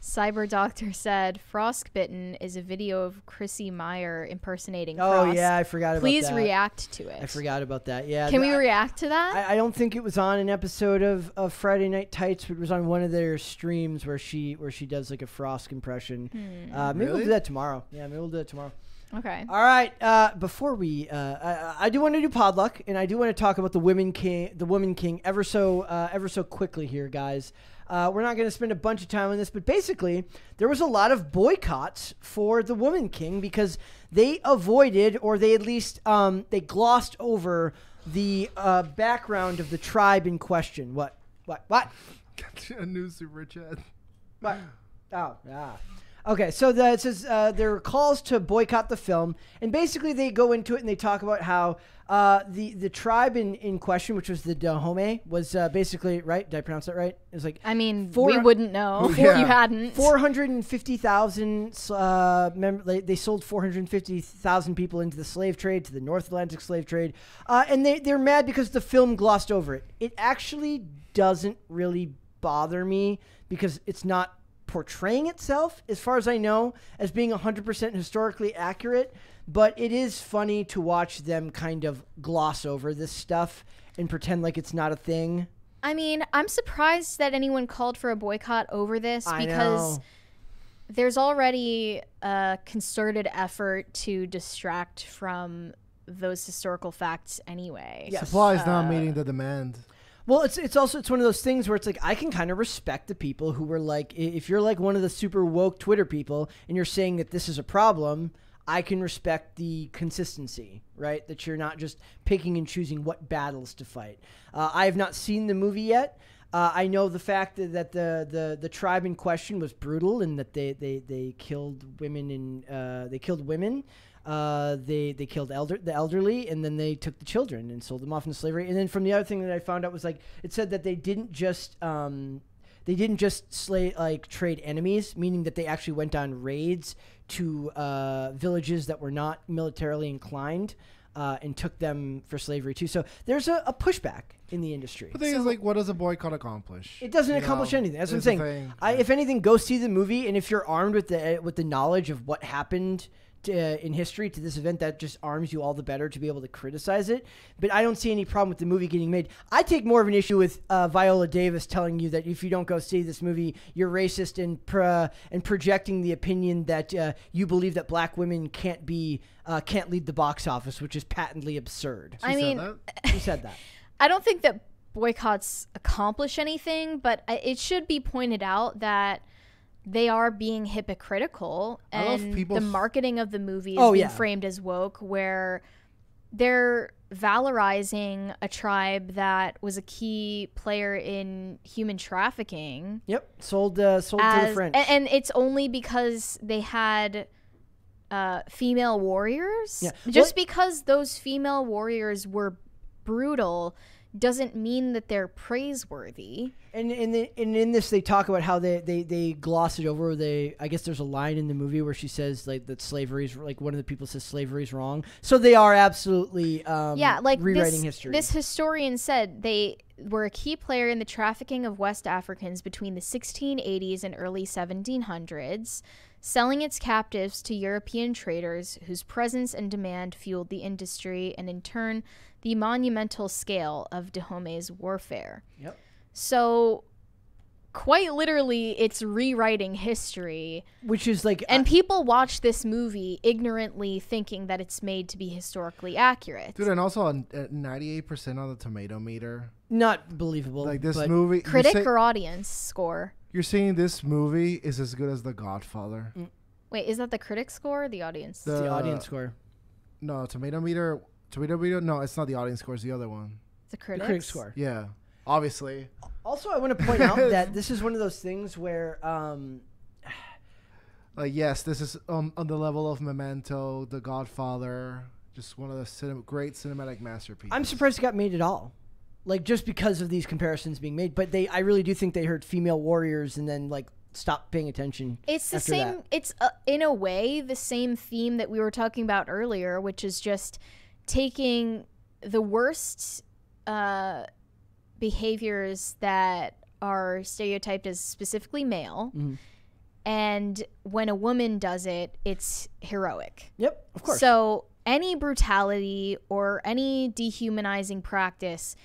Cyber Doctor said, Frostbitten is a video of Chrissy Meyer impersonating oh, Frost. Oh, yeah, I forgot Please about that. Please react to it. I forgot about that, yeah. Can we I, react to that? I, I don't think it was on an episode of, of Friday Night Tights, but it was on one of their streams where she where she does like a Frost impression. Hmm. Uh, maybe really? we'll do that tomorrow. Yeah, maybe we'll do that tomorrow. Okay. All right. Uh, before we, uh, I, I do want to do Podluck, and I do want to talk about the Woman King, the Woman King, ever so, uh, ever so quickly here, guys. Uh, we're not going to spend a bunch of time on this, but basically, there was a lot of boycotts for the Woman King because they avoided, or they at least um, they glossed over the uh, background of the tribe in question. What? What? What? Got a new super chat. What? Oh, yeah. Okay, so the, it says uh, there are calls to boycott the film, and basically they go into it and they talk about how uh, the the tribe in, in question, which was the Dahomey, was uh, basically right. Did I pronounce that right? It was like I mean, four, we wouldn't know yeah. if you hadn't. Four hundred and fifty thousand. Uh, mem they sold four hundred and fifty thousand people into the slave trade, to the North Atlantic slave trade, uh, and they they're mad because the film glossed over it. It actually doesn't really bother me because it's not portraying itself, as far as I know, as being one hundred percent historically accurate, but it is funny to watch them kind of gloss over this stuff and pretend like it's not a thing. I mean, I'm surprised that anyone called for a boycott over this I because know. there's already a concerted effort to distract from those historical facts anyway. Yes. Supply is uh, not meeting the demand. Well, it's it's also it's one of those things where it's like I can kind of respect the people who were like, if you're like one of the super woke Twitter people and you're saying that this is a problem, I can respect the consistency, right? That you're not just picking and choosing what battles to fight. Uh, I have not seen the movie yet. Uh, I know the fact that, that the, the the tribe in question was brutal and that they they they killed women and uh, they killed women. Uh, they they killed elder the elderly, and then they took the children and sold them off into slavery. And then from the other thing that I found out was like it said that they didn't just um, they didn't just slay like trade enemies, meaning that they actually went on raids to uh, villages that were not militarily inclined uh, and took them for slavery too. So there's a, a pushback in the industry. The thing so, is, like, what does a boycott accomplish? It doesn't you accomplish know, anything. That's what I'm saying. I, if anything, go see the movie, and if you're armed with the with the knowledge of what happened Uh, in history to this event, that just arms you all the better to be able to criticize it. But I don't see any problem with the movie getting made. I take more of an issue with uh, Viola Davis telling you that if you don't go see this movie, you're racist and pro and projecting the opinion that uh, you believe that black women can't be uh, can't lead the box office, which is patently absurd. I mean, who said that? I don't think that boycotts accomplish anything, but it should be pointed out that they are being hypocritical, and the marketing of the movie is oh, being yeah. framed as woke, where they're valorizing a tribe that was a key player in human trafficking. Yep, sold, uh, sold as, to the French. And, and it's only because they had uh, female warriors. Yeah. Just well, because those female warriors were brutal doesn't mean that they're praiseworthy. And in the, and in this, they talk about how they they they gloss it over. They I guess there's a line in the movie where she says like that slavery's like one of the people says slavery's wrong. So they are absolutely um, yeah like rewriting this, history. This historian said they were a key player in the trafficking of West Africans between the sixteen eighties and early seventeen hundreds, selling its captives to European traders whose presence and demand fueled the industry and in turn the monumental scale of Dahomey's warfare. Yep. So quite literally it's rewriting history. Which is like And uh, people watch this movie ignorantly thinking that it's made to be historically accurate. Dude, and also on ninety-eight percent on the tomato meter. Not believable. Like this movie critic or audience score. You're saying this movie is as good as The Godfather. Mm. Wait, is that the critic score or the audience? The, the audience uh, score. No, tomato meter Tomato meter? No, it's not the audience score, it's the other one. It's the critic. The critic score. Yeah. Obviously. Also, I want to point out that this is one of those things where um like yes, this is um, on the level of Memento, The Godfather, just one of the cinem great cinematic masterpieces. I'm surprised it got made at all. Like just because of these comparisons being made, but they I really do think they heard female warriors and then like stopped paying attention. It's the same that. it's uh, in a way the same theme that we were talking about earlier, which is just taking the worst uh, behaviors that are stereotyped as specifically male, mm-hmm. And when a woman does it, it's heroic. Yep, of course. So any brutality or any dehumanizing practice,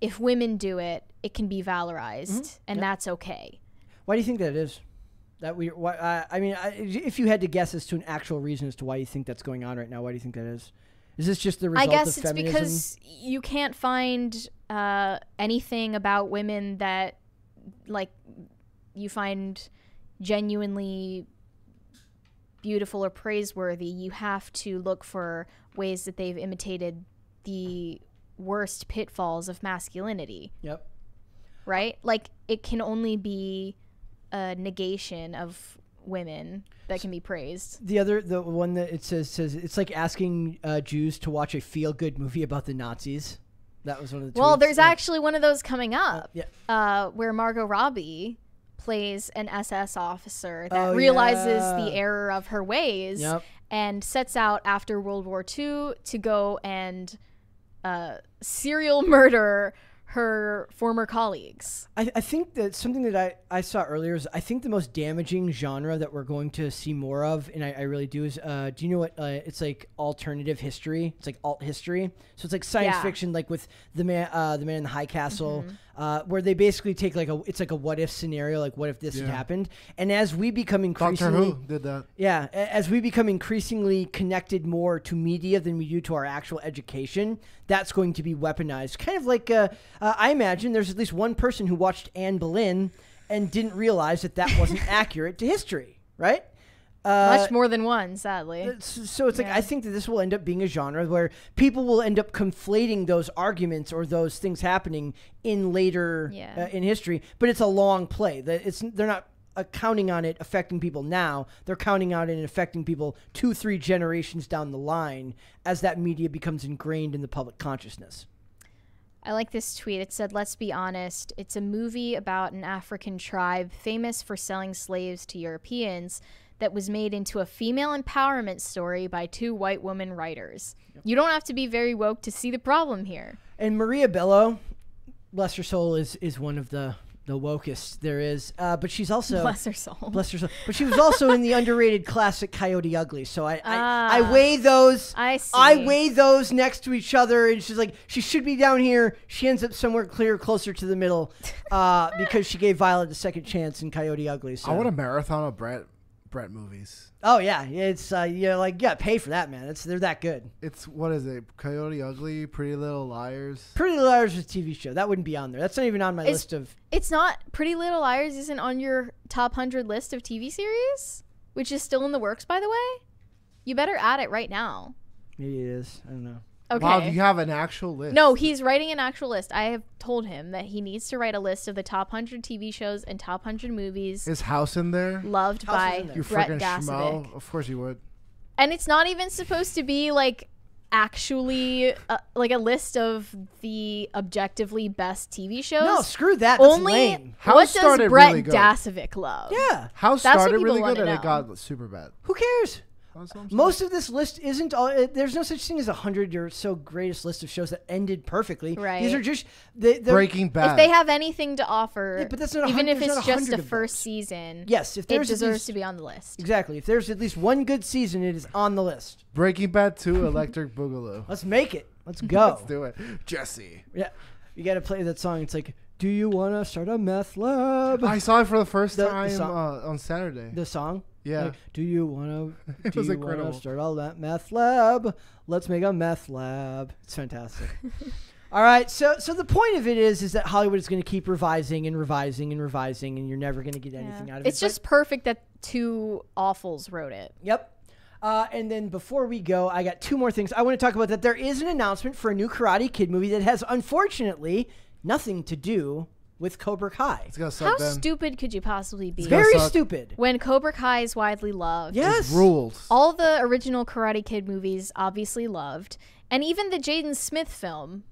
if women do it, it can be valorized, mm-hmm. and yep. that's okay. Why do you think that is? That we, why, uh, I mean, I, if you had to guess as to an actual reason as to why you think that's going on right now, why do you think that is? Is this just the result of feminism? I guess it's because you can't find uh, anything about women that, like, you find genuinely beautiful or praiseworthy. You have to look for ways that they've imitated the worst pitfalls of masculinity. Yep. Right? Like, it can only be a negation of women that can be praised. The other, the one that it says, says it's like asking uh, Jews to watch a feel-good movie about the Nazis. That was one of the Well, tweets. There's like, actually one of those coming up uh, yeah. uh, where Margot Robbie plays an S S officer that oh, realizes yeah. the error of her ways yep. and sets out after World War Two to go and uh, serial murder her former colleagues. I, I think that something that I, I saw earlier is I think the most damaging genre that we're going to see more of, and I, I really do, is uh, do you know what? Uh, it's like alternative history. It's like alt history. So it's like science yeah. fiction, like with the man, uh, the man in the High Castle, mm-hmm. uh, where they basically take like a, it's like a what if scenario, like what if this yeah. had happened? And as we become increasingly, Doctor Who did that. Yeah, as we become increasingly connected more to media than we do to our actual education, that's going to be weaponized. Kind of like a. Uh, I imagine there's at least one person who watched Anne Boleyn and didn't realize that that wasn't accurate to history, right? Uh, Much more than one, sadly. So it's like yeah. I think that this will end up being a genre where people will end up conflating those arguments or those things happening in later yeah. uh, in history, but it's a long play. It's they're not uh, counting on it affecting people now. They're counting on it affecting people two, three generations down the line as that media becomes ingrained in the public consciousness. I like this tweet. It said, "Let's be honest. It's a movie about an African tribe famous for selling slaves to Europeans that was made into a female empowerment story by two white woman writers." Yep. You don't have to be very woke to see the problem here. And Maria Bello, bless her soul, is is one of the the wokest there is. Uh, but she's also bless her soul. Bless her soul. But she was also in the underrated classic Coyote Ugly. So I, ah, I I weigh those I see. I weigh those next to each other, and she's like, she should be down here. She ends up somewhere clear, closer to the middle, uh, because she gave Violet a second chance in Coyote Ugly. So I want a marathon of Brett Brett movies. Oh yeah, it's uh, yeah, like yeah, pay for that, man. It's they're that good. It's what is it? Coyote Ugly, Pretty Little Liars. Pretty Little Liars is a T V show that wouldn't be on there. That's not even on my it's, list of. It's not. Pretty Little Liars isn't on your top hundred list of T V series, which is still in the works, by the way. You better add it right now. Maybe it is. I don't know. Okay. Wow, you have an actual list. No, he's writing an actual list. I have told him that he needs to write a list of the top one hundred T V shows and top one hundred movies. Is House in there? Loved House by there. Brett Dasovic. Of course he would. And it's not even supposed to be like actually uh, like a list of the objectively best T V shows. No, screw that. That's Only lame. House what does Brett really Dasovic love? Yeah. House That's started really good and know. It got super bad. Who cares? Most of this list isn't all. Uh, there's no such thing as a hundred or so greatest list of shows that ended perfectly. Right. These are just they, Breaking Bad. If they have anything to offer, yeah, but that's not even if it's just a first season. Yes, if there's it deserves least, to be on the list. Exactly. If there's at least one good season, it is on the list. Breaking Bad two, Electric Boogaloo. Let's make it. Let's go. Let's do it, Jesse. Yeah, you got to play that song. It's like, do you want to start a meth lab? I saw it for the first the, time the uh, on Saturday. The song. Yeah. Like, do you want to? Do you want to start all that meth lab? Let's make a meth lab. It's fantastic. All right. So, so the point of it is, is that Hollywood is going to keep revising and revising and revising, and you're never going to get yeah. anything out of it. It's just but, perfect that two awfuls wrote it. Yep. Uh, and then before we go, I got two more things I want to talk about. That there is an announcement for a new Karate Kid movie that has, unfortunately, nothing to do with Cobra Kai. It's gonna suck, How ben. stupid could you possibly be? It's Very suck. stupid. When Cobra Kai is widely loved. Yes. It rules. All the original Karate Kid movies obviously loved. And even the Jaden Smith film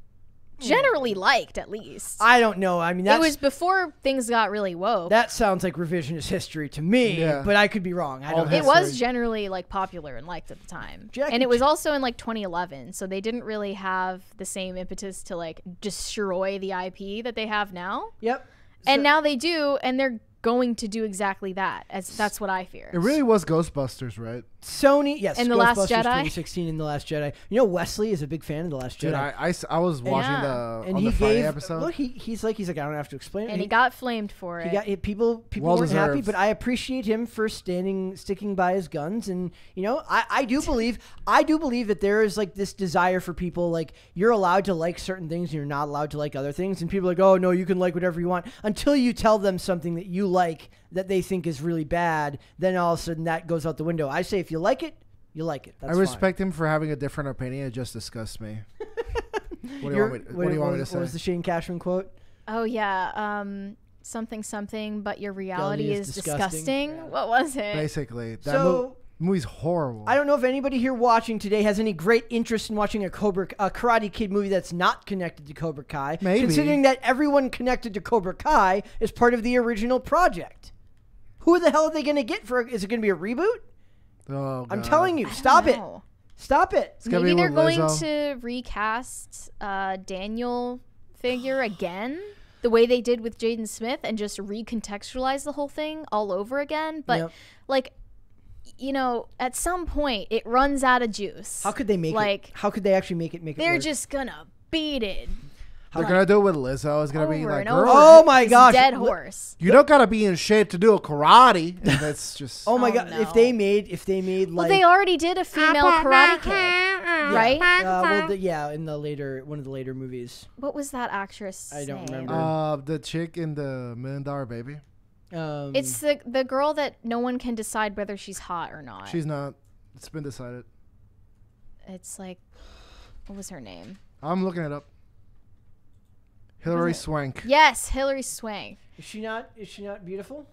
generally mm. liked, at least. I don't know. I mean, that's, it was before things got really woke. That sounds like revisionist history to me, yeah. but I could be wrong. I don't know. It was generally like popular and liked at the time. Jackie and it was also in like twenty eleven, so they didn't really have the same impetus to like destroy the I P that they have now. Yep. And so now they do, and they're going to do exactly that. As that's what I fear. It really was Ghostbusters, right? Sony, yes. And The Last Jedi, twenty sixteen, and The Last Jedi. You know, Wesley is a big fan of The Last Jedi. Dude, I, I, I was watching yeah. the and on he the Friday gave, episode. Look, he, he's like he's like I don't have to explain and it. And he, he got flamed for he it. Got, he, people people well weren't deserved. happy, but I appreciate him for standing, sticking by his guns. And you know, I, I do believe I do believe that there is like this desire for people, like you're allowed to like certain things and you're not allowed to like other things. And people are like, oh no, you can like whatever you want until you tell them something that you like that they think is really bad, then all of a sudden that goes out the window. I say if you like it, you like it. That's I respect fine. him for having a different opinion. It just disgusts me. What do you want me to, what, what do you want me to say? What was the Shane Cashman quote? Oh, yeah. Um, something, something, but your reality is, is disgusting. disgusting. Yeah. What was it? Basically. That so... movie's horrible. I don't know if anybody here watching today has any great interest in watching a Cobra, a Karate Kid movie that's not connected to Cobra Kai. Maybe. Considering that everyone connected to Cobra Kai is part of the original project. Who the hell are they going to get for? Is it going to be a reboot? Oh, God. I'm telling you, stop it. Stop it. It's Maybe they're going Lizzo. to recast uh, Daniel figure again, the way they did with Jaden Smith, and just recontextualize the whole thing all over again. But yep. like. You know, at some point it runs out of juice. How could they make like, it? How could they actually make it? Make it. They're work? just gonna beat it. They're like, gonna do it with Lizzo. It's gonna be like, oh my gosh, dead horse. You don't gotta be in shape to do a karate. And that's just. oh my oh god! No. If they made, if they made, like, well, they already did a female Karate Kid, right? Uh, well, the, yeah, in the later one of the later movies. What was that actress? I don't name? remember. Uh, the chick in the Million Dollar Baby. Um, it's the the girl that no one can decide whether she's hot or not. She's not. It's been decided. It's like, what was her name? I'm looking it up. Hilary Swank. Yes, Hilary Swank. Is she not? Is she not beautiful?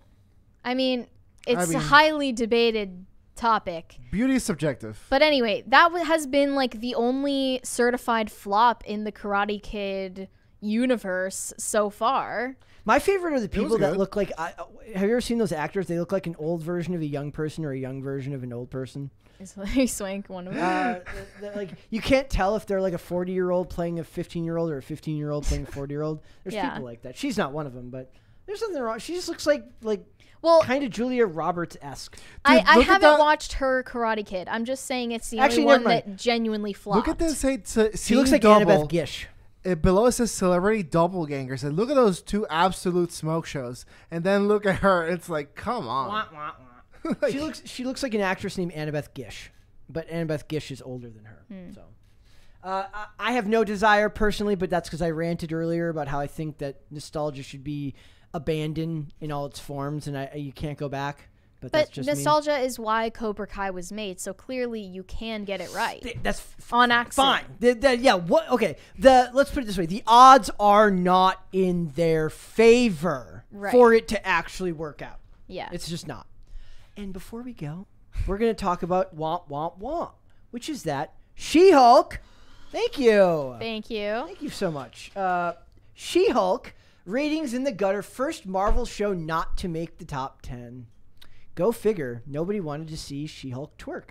I mean, it's I mean, a highly debated topic. Beauty is subjective. But anyway, that w has been like the only certified flop in the Karate Kid universe so far. My favorite are the people that look like... I, have you ever seen those actors? They look like an old version of a young person or a young version of an old person. Is Hilary Swank one of them? Uh, they're, they're like, you can't tell if they're like a forty-year-old playing a fifteen-year-old or a fifteen-year-old playing a forty-year-old. There's yeah. people like that. She's not one of them, but there's something wrong. She just looks like... like Well, kind of Julia Roberts-esque. I, I haven't watched her Karate Kid. I'm just saying it's the Actually, only one that genuinely flopped. Look at this. Hey, she looks like double. Annabeth Gish. It below it says celebrity doppelgangers, and look at those two absolute smoke shows, and then look at her. It's like, come on. Wah, wah, wah. Like, she looks she looks like an actress named Annabeth Gish, but Annabeth Gish is older than her. Mm. So, uh, I, I have no desire personally, but that's because I ranted earlier about how I think that nostalgia should be abandoned in all its forms, and I, you can't go back. But, but that's just nostalgia me. is why Cobra Kai was made, so clearly you can get it right. That's on accident. Fine. The, the, yeah. What? Okay. The let's put it this way: the odds are not in their favor right. for it to actually work out. Yeah, it's just not. And before we go, we're going to talk about womp womp womp, which is that She-Hulk. Thank you. Thank you. Thank you so much. Uh, She-Hulk ratings in the gutter. First Marvel show not to make the top ten. Go figure. Nobody wanted to see She-Hulk twerk.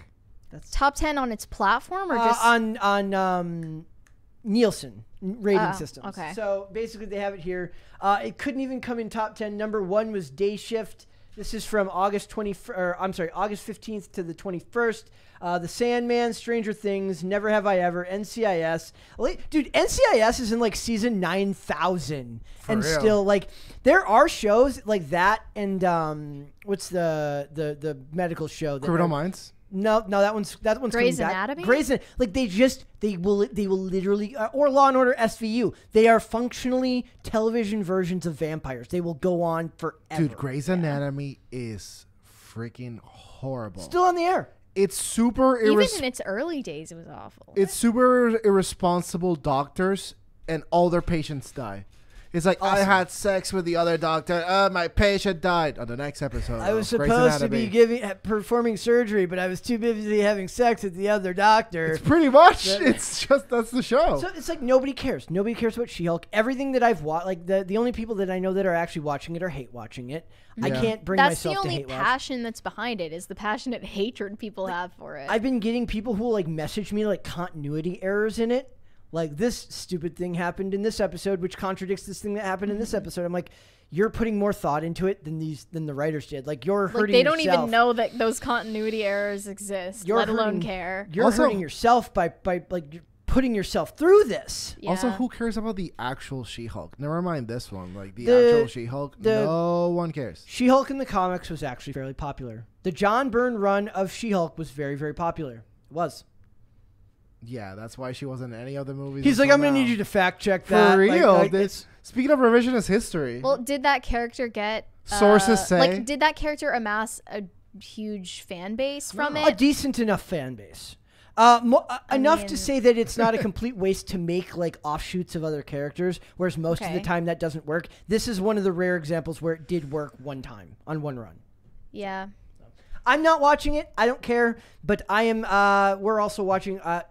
That's top ten on its platform or uh, just on on um, Nielsen rating uh, systems. Okay. So basically, they have it here. Uh, it couldn't even come in top ten. Number one was Day Shift. This is from August twenty. Or I'm sorry, August fifteenth to the twenty first. Uh, the Sandman, Stranger Things, Never Have I Ever, N C I S. Dude, N C I S is in like season nine thousand, and real. still like there are shows like that. And um, what's the the the medical show? That Criminal Minds. No, no, that one's that one's Grey's coming back. Anatomy. Grey's Anatomy. Like they just they will they will literally uh, or Law and Order S V U. They are functionally television versions of vampires. They will go on forever. Dude, Grey's yeah. Anatomy is freaking horrible. Still on the air. It's super even in its early days. It was awful. It's super irresponsible doctors, and all their patients die. It's like awesome. I had sex with the other doctor. Uh, my patient died on the next episode. I was supposed to be giving performing surgery, but I was too busy having sex with the other doctor. It's pretty much. But it's just that's the show. So it's like nobody cares. Nobody cares about She-Hulk. Everything that I've watched, like the the only people that I know that are actually watching it are hate watching it. Yeah. I can't bring that's myself to hate watch. That's the only passion that's behind it is the passionate hatred people like, have for it. I've been getting people who like message me like continuity errors in it. like, this stupid thing happened in this episode, which contradicts this thing that happened in this episode. I'm like, you're putting more thought into it than these than the writers did. Like, you're hurting. Like, they don't yourself. even know that those continuity errors exist, you're let hurting, alone care. You're also hurting yourself by by like you're putting yourself through this. Yeah. Also, who cares about the actual She-Hulk? Never mind this one. Like the, the actual She-Hulk, no one cares. She-Hulk in the comics was actually fairly popular. The John Byrne run of She-Hulk was very very popular. It was. Yeah, that's why she wasn't in any other movies. He's like, I'm going to need you to fact check that. For real. Like, like, this, speaking of revisionist history. Well, did that character get... Uh, sources say. Like, did that character amass a huge fan base from yeah. it? A decent enough fan base. Uh, mo uh, enough mean, to say that it's not a complete waste to make, like, offshoots of other characters, whereas most okay. of the time that doesn't work. This is one of the rare examples where it did work one time on one run. Yeah. I'm not watching it. I don't care. But I am... Uh, we're also watching... Uh,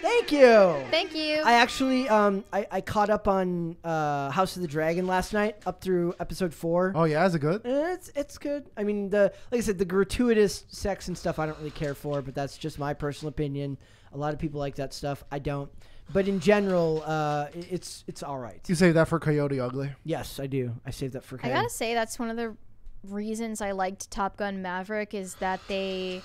Thank you. Thank you. I actually, um, I, I caught up on uh, House of the Dragon last night, up through episode four. Oh yeah, is it good? It's it's good. I mean, the like I said, the gratuitous sex and stuff I don't really care for, but that's just my personal opinion. A lot of people like that stuff. I don't. But in general, uh, it's it's all right. You save that for Coyote Ugly? Yes, I do. I save that for. Coyote. I gotta say, that's one of the reasons I liked Top Gun Maverick is that they.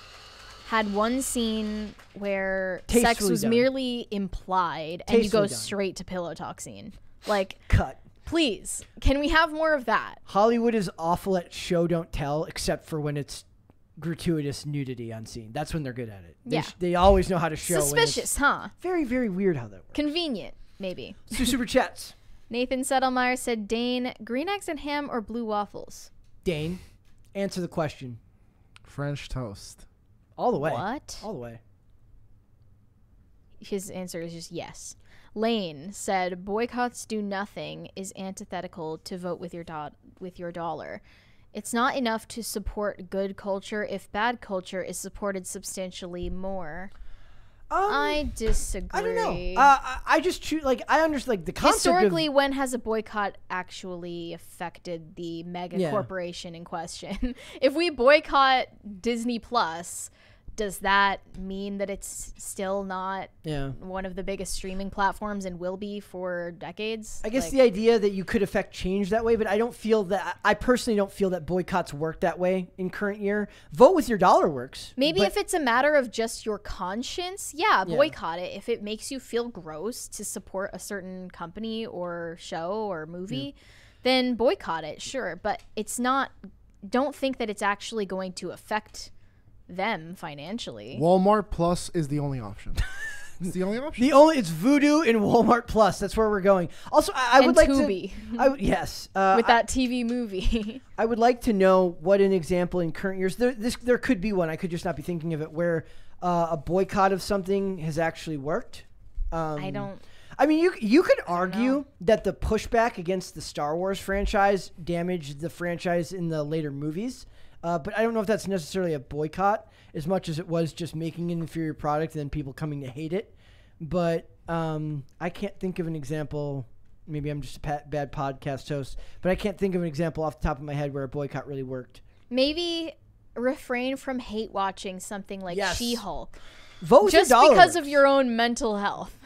Had one scene where Tastefully sex was done. merely implied, Tastefully and you go done. straight to pillow talk scene. Like, cut. Please, can we have more of that? Hollywood is awful at show don't tell, except for when it's gratuitous nudity on scene. That's when they're good at it. They, yeah. they always know how to show. Suspicious, huh? Very, very weird how that works. Convenient, maybe. So super chats. Nathan Settlemeyer said, Dane, green eggs and ham or blue waffles? Dane, answer the question. French toast. All the way. What? All the way. His answer is just yes. Lane said, boycotts do nothing is antithetical to vote with your do with your dollar. It's not enough to support good culture if bad culture is supported substantially more. Um, I disagree. I don't know. Uh, I, I just choose, like, I understand, like, the concept historically, of when has a boycott actually affected the mega yeah. corporation in question? If we boycott Disney Plus... does that mean that it's still not yeah. one of the biggest streaming platforms and will be for decades? I guess like, the idea that you could affect change that way, but I don't feel that, I personally don't feel that boycotts work that way in current year. Vote with your dollar works. Maybe if it's a matter of just your conscience, yeah, boycott yeah. it. If it makes you feel gross to support a certain company or show or movie, yeah. then boycott it, sure. But it's not, don't think that it's actually going to affect them financially. Walmart Plus is the only option. It's the only option. The only it's Voodoo and Walmart Plus. That's where we're going. Also, I, I would like Tubi. to. I, yes, uh, with that I, T V movie. I would like to know what an example in current years. There, this there could be one. I could just not be thinking of it. Where uh, a boycott of something has actually worked. Um, I don't. I mean, you you could argue that the pushback against the Star Wars franchise damaged the franchise in the later movies. Uh, but I don't know if that's necessarily a boycott as much as it was just making an inferior product and then people coming to hate it. But um, I can't think of an example. Maybe I'm just a pat, bad podcast host, but I can't think of an example off the top of my head where a boycott really worked. Maybe refrain from hate watching something like yes. She-Hulk. Vote just because works. of your own mental health.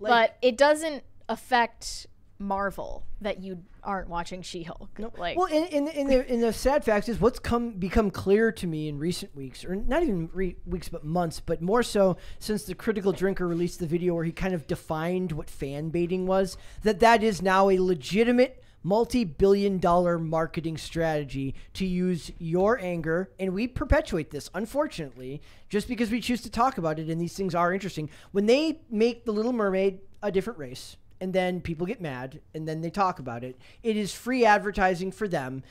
Like, but it doesn't affect... Marvel that you aren't watching She-Hulk. No. Like, well, in, in, in, the, in the sad fact is what's come become clear to me in recent weeks, or not even re weeks but months, but more so since the Critical Drinker released the video where he kind of defined what fan baiting was, that that is now a legitimate multi-billion dollar marketing strategy to use your anger, and we perpetuate this, unfortunately, just because we choose to talk about it, and these things are interesting. When they make The Little Mermaid a different race, and then people get mad, and then they talk about it. It is free advertising for them.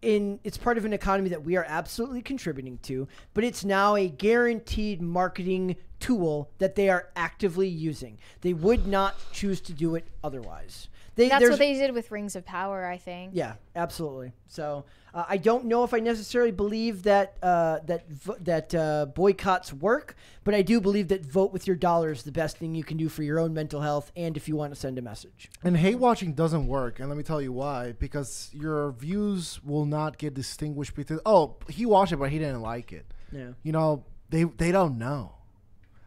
In, it's part of an economy that we are absolutely contributing to, but it's now a guaranteed marketing tool that they are actively using. They would not choose to do it otherwise. They, That's what they did with Rings of Power, I think. Yeah, absolutely. So uh, I don't know if I necessarily believe that uh, that that uh, boycotts work, but I do believe that vote with your dollar is the best thing you can do for your own mental health and if you want to send a message. And hate watching doesn't work, and let me tell you why. Because your views will not get distinguished between, oh, he watched it, but he didn't like it. Yeah. You know, they, they don't know.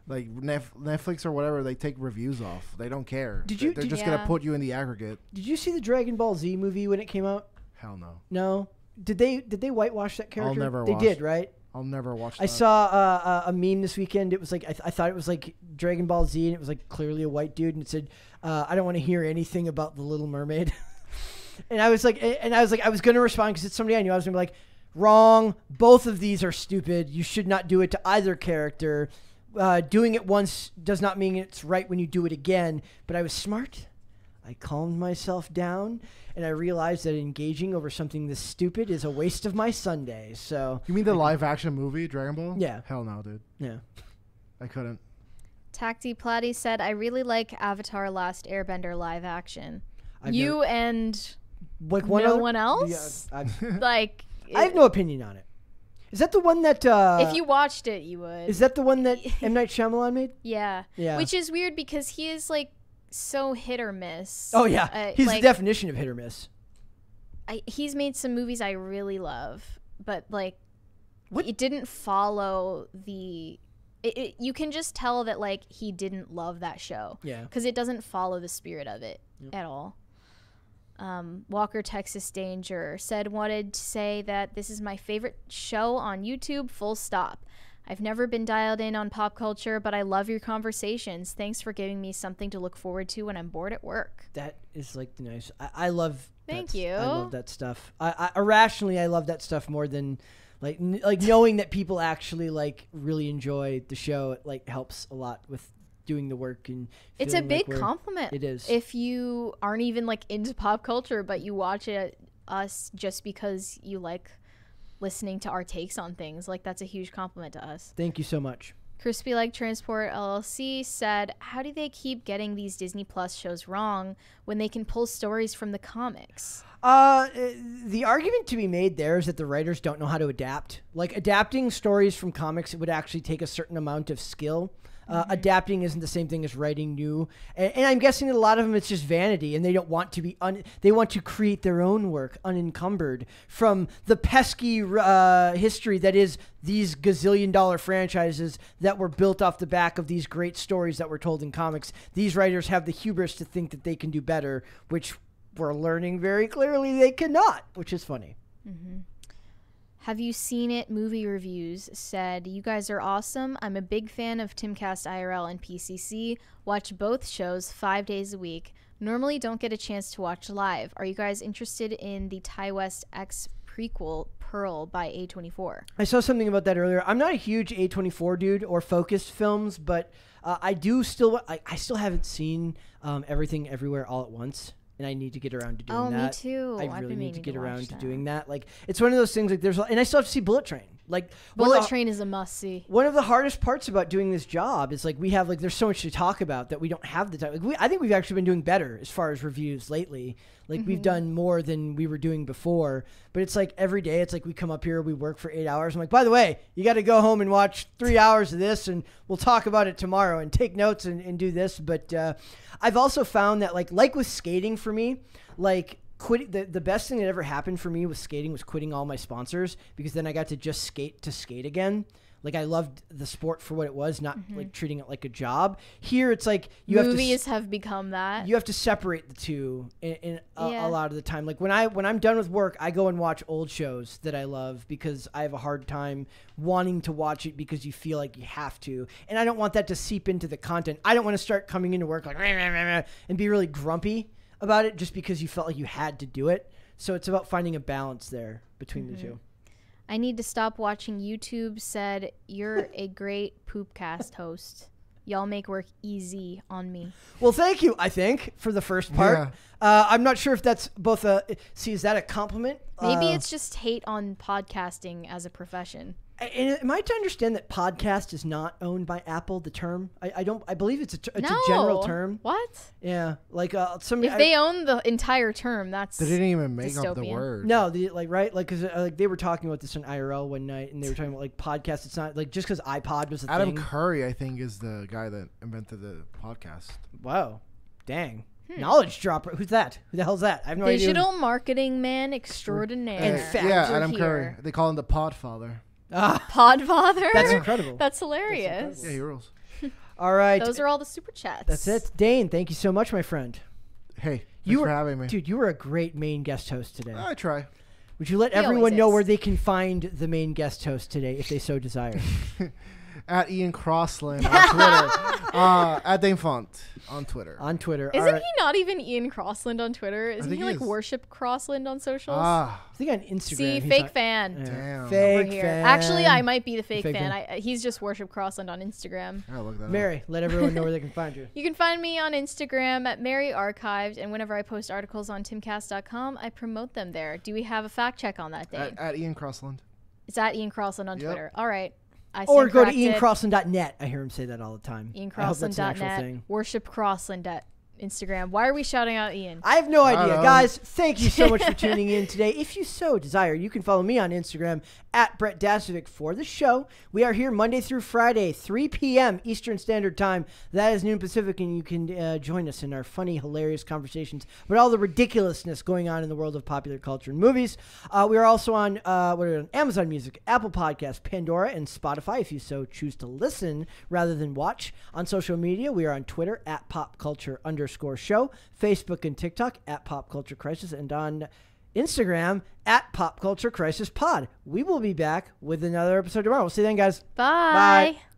like Nef- Netflix or whatever, they take reviews off. They don't care. Did you, they're did, just yeah. going to put you in the aggregate. Did you see the Dragon Ball Z movie when it came out? Hell no. No? Did they did they whitewash that character? I'll never watch. They did, right? I'll never watch that. I saw uh, a meme this weekend. It was like, I, th- I thought it was like Dragon Ball Z, and it was like clearly a white dude, and it said, uh, I don't want to hear anything about The Little Mermaid. And I was like, and I was like, I was going to respond because it's somebody I knew. I was going to be like, wrong. Both of these are stupid. You should not do it to either character. Uh, doing it once does not mean it's right when you do it again. But I was smart. I calmed myself down, and I realized that engaging over something this stupid is a waste of my Sunday. So you mean the live-action movie, Dragon Ball? Yeah. Hell no, dude. Yeah. I couldn't. Tacti Platy said, I really like Avatar Last Airbender live action. I've you never... and like one no other... one else? Yeah, like it... I have no opinion on it. Is that the one that... Uh, if you watched it, you would. Is that the one that M. Night Shyamalan made? Yeah. Yeah. Which is weird because he is like... so hit or miss. Oh yeah, uh, he's like, the definition of hit or miss. I, he's made some movies I really love, but like, what? It didn't follow the. It, it, you can just tell that like he didn't love that show. Yeah, because it doesn't follow the spirit of it yep. at all. Um, Walker Texas Danger said wanted to say that this is my favorite show on YouTube. Full stop. I've never been dialed in on pop culture, but I love your conversations. Thanks for giving me something to look forward to when I'm bored at work. That is like the nice. I, I love. Thank you. I love that stuff. I, I irrationally, I love that stuff more than like n- like knowing that people actually like really enjoy the show. It like helps a lot with doing the work and. It's a big like compliment. It is. If you aren't even like into pop culture, but you watch it, us just because you like. Listening to our takes on things, like that's a huge compliment to us. Thank you so much. Crispy Leg Transport L L C said, how do they keep getting these Disney Plus shows wrong when they can pull stories from the comics? Uh, the argument to be made there is that the writers don't know how to adapt. Like adapting stories from comics would actually take a certain amount of skill. Uh, mm-hmm. Adapting isn't the same thing as writing new. And, and I'm guessing that a lot of them, it's just vanity and they don't want to be, un- they want to create their own work unencumbered from the pesky uh, history that is these gazillion dollar franchises that were built off the back of these great stories that were told in comics. These writers have the hubris to think that they can do better, which we're learning very clearly they cannot, which is funny. Mm-hmm. Have you seen it? Movie Reviews said, you guys are awesome. I'm a big fan of TimCast I R L and P C C. Watch both shows five days a week. Normally don't get a chance to watch live. Are you guys interested in the Ty West X prequel, Pearl, by A twenty-four? I saw something about that earlier. I'm not a huge A twenty-four dude or focused films, but uh, I do still, I, I still haven't seen um, Everything Everywhere All at Once. And I need to get around to doing oh, that. Oh, me too. I I've really need to get to around that. to doing that. Like, it's one of those things. Like, there's, and I still have to see Bullet Train. Like, Bullet the, Train is a must see. One of the hardest parts about doing this job is like we have like there's so much to talk about that we don't have the time. Like, we, I think we've actually been doing better as far as reviews lately. Like, mm-hmm. we've done more than we were doing before. But it's like every day, it's like we come up here, we work for eight hours. I'm like, by the way, you got to go home and watch three hours of this, and we'll talk about it tomorrow, and take notes and, and do this. But uh, I've also found that like like with skating for me, like. Quit, the, the best thing that ever happened for me with skating was quitting all my sponsors, because then I got to just skate to skate again. Like, I loved the sport for what it was, not mm-hmm. like treating it like a job. Here, it's like you movies have movies have become that you have to separate the two in, in a, yeah. a lot of the time. Like when I when I'm done with work, I go and watch old shows that I love because I have a hard time wanting to watch it because you feel like you have to, and I don't want that to seep into the content. I don't want to start coming into work like and be really grumpy about it just because you felt like you had to do it. So it's about finding a balance there between mm-hmm. the two. I need to stop watching YouTube said, you're a great poopcast host. Y'all make work easy on me. Well, thank you, I think, for the first part. Yeah. Uh, I'm not sure if that's both a... See, is that a compliment? Maybe uh, it's just hate on podcasting as a profession. And am I to understand that podcast is not owned by Apple? The term I, I don't I believe it's a ter- it's no. a general term. What? Yeah, like uh, somebody. If I, they own the entire term, that's they didn't even make dystopian. Up the word. No, they, like right, like because uh, like they were talking about this on I R L one night, and they were talking about like podcast. It's not like just because iPod was a Adam thing. Adam Curry, I think, is the guy that invented the podcast. Wow, dang. Hmm. Knowledge dropper. Who's that? Who the hell's that? I have no Digital idea. Digital marketing man extraordinaire. And uh, yeah, Adam here. Curry. They call him the Podfather. Uh, Podfather? That's incredible. That's hilarious. That's incredible. Yeah, he rules. All right. Those are all the super chats. That's it. Dane, thank you so much, my friend. Hey, thanks for having me. Dude, you were a great main guest host today. I try. Would you let he everyone know where they can find the main guest host today if they so desire? At Ian Crossland on Twitter. uh, at Dane Font on Twitter. On Twitter. Isn't right. he not even Ian Crossland on Twitter? Isn't he like he is. Worship Crossland on socials? Ah. I think on Instagram. See, fake not, fan. Damn. Fake fan. Actually, I might be the fake, fake fan. fan. I, he's just Worship Crossland on Instagram. I gotta look that Mary, up. Let everyone know where they can find you. You can find me on Instagram at Mary Archived, and whenever I post articles on timcast dot com, I promote them there. Do we have a fact check on that, Dane? At, at Ian Crossland. It's at Ian Crossland on yep. Twitter. All right. I or go to ian crossland dot net. I hear him say that all the time. ian crossland dot net. Worship Crossland at Instagram. Why are we shouting out Ian? I have no I idea. Know. Guys, thank you so much for tuning in today. If you so desire, you can follow me on Instagram at Brett Dasovic for the show. We are here Monday through Friday, three p m Eastern Standard Time. That is noon Pacific, and you can uh, join us in our funny, hilarious conversations about all the ridiculousness going on in the world of popular culture and movies. Uh, we are also on, uh, what are we on Amazon Music, Apple Podcasts, Pandora, and Spotify if you so choose to listen rather than watch. On social media, we are on Twitter at Pop Culture Under show, Facebook and TikTok at Pop Culture Crisis, and on Instagram at Pop Culture Crisis Pod. We will be back with another episode tomorrow. We'll see you then, guys. Bye. Bye.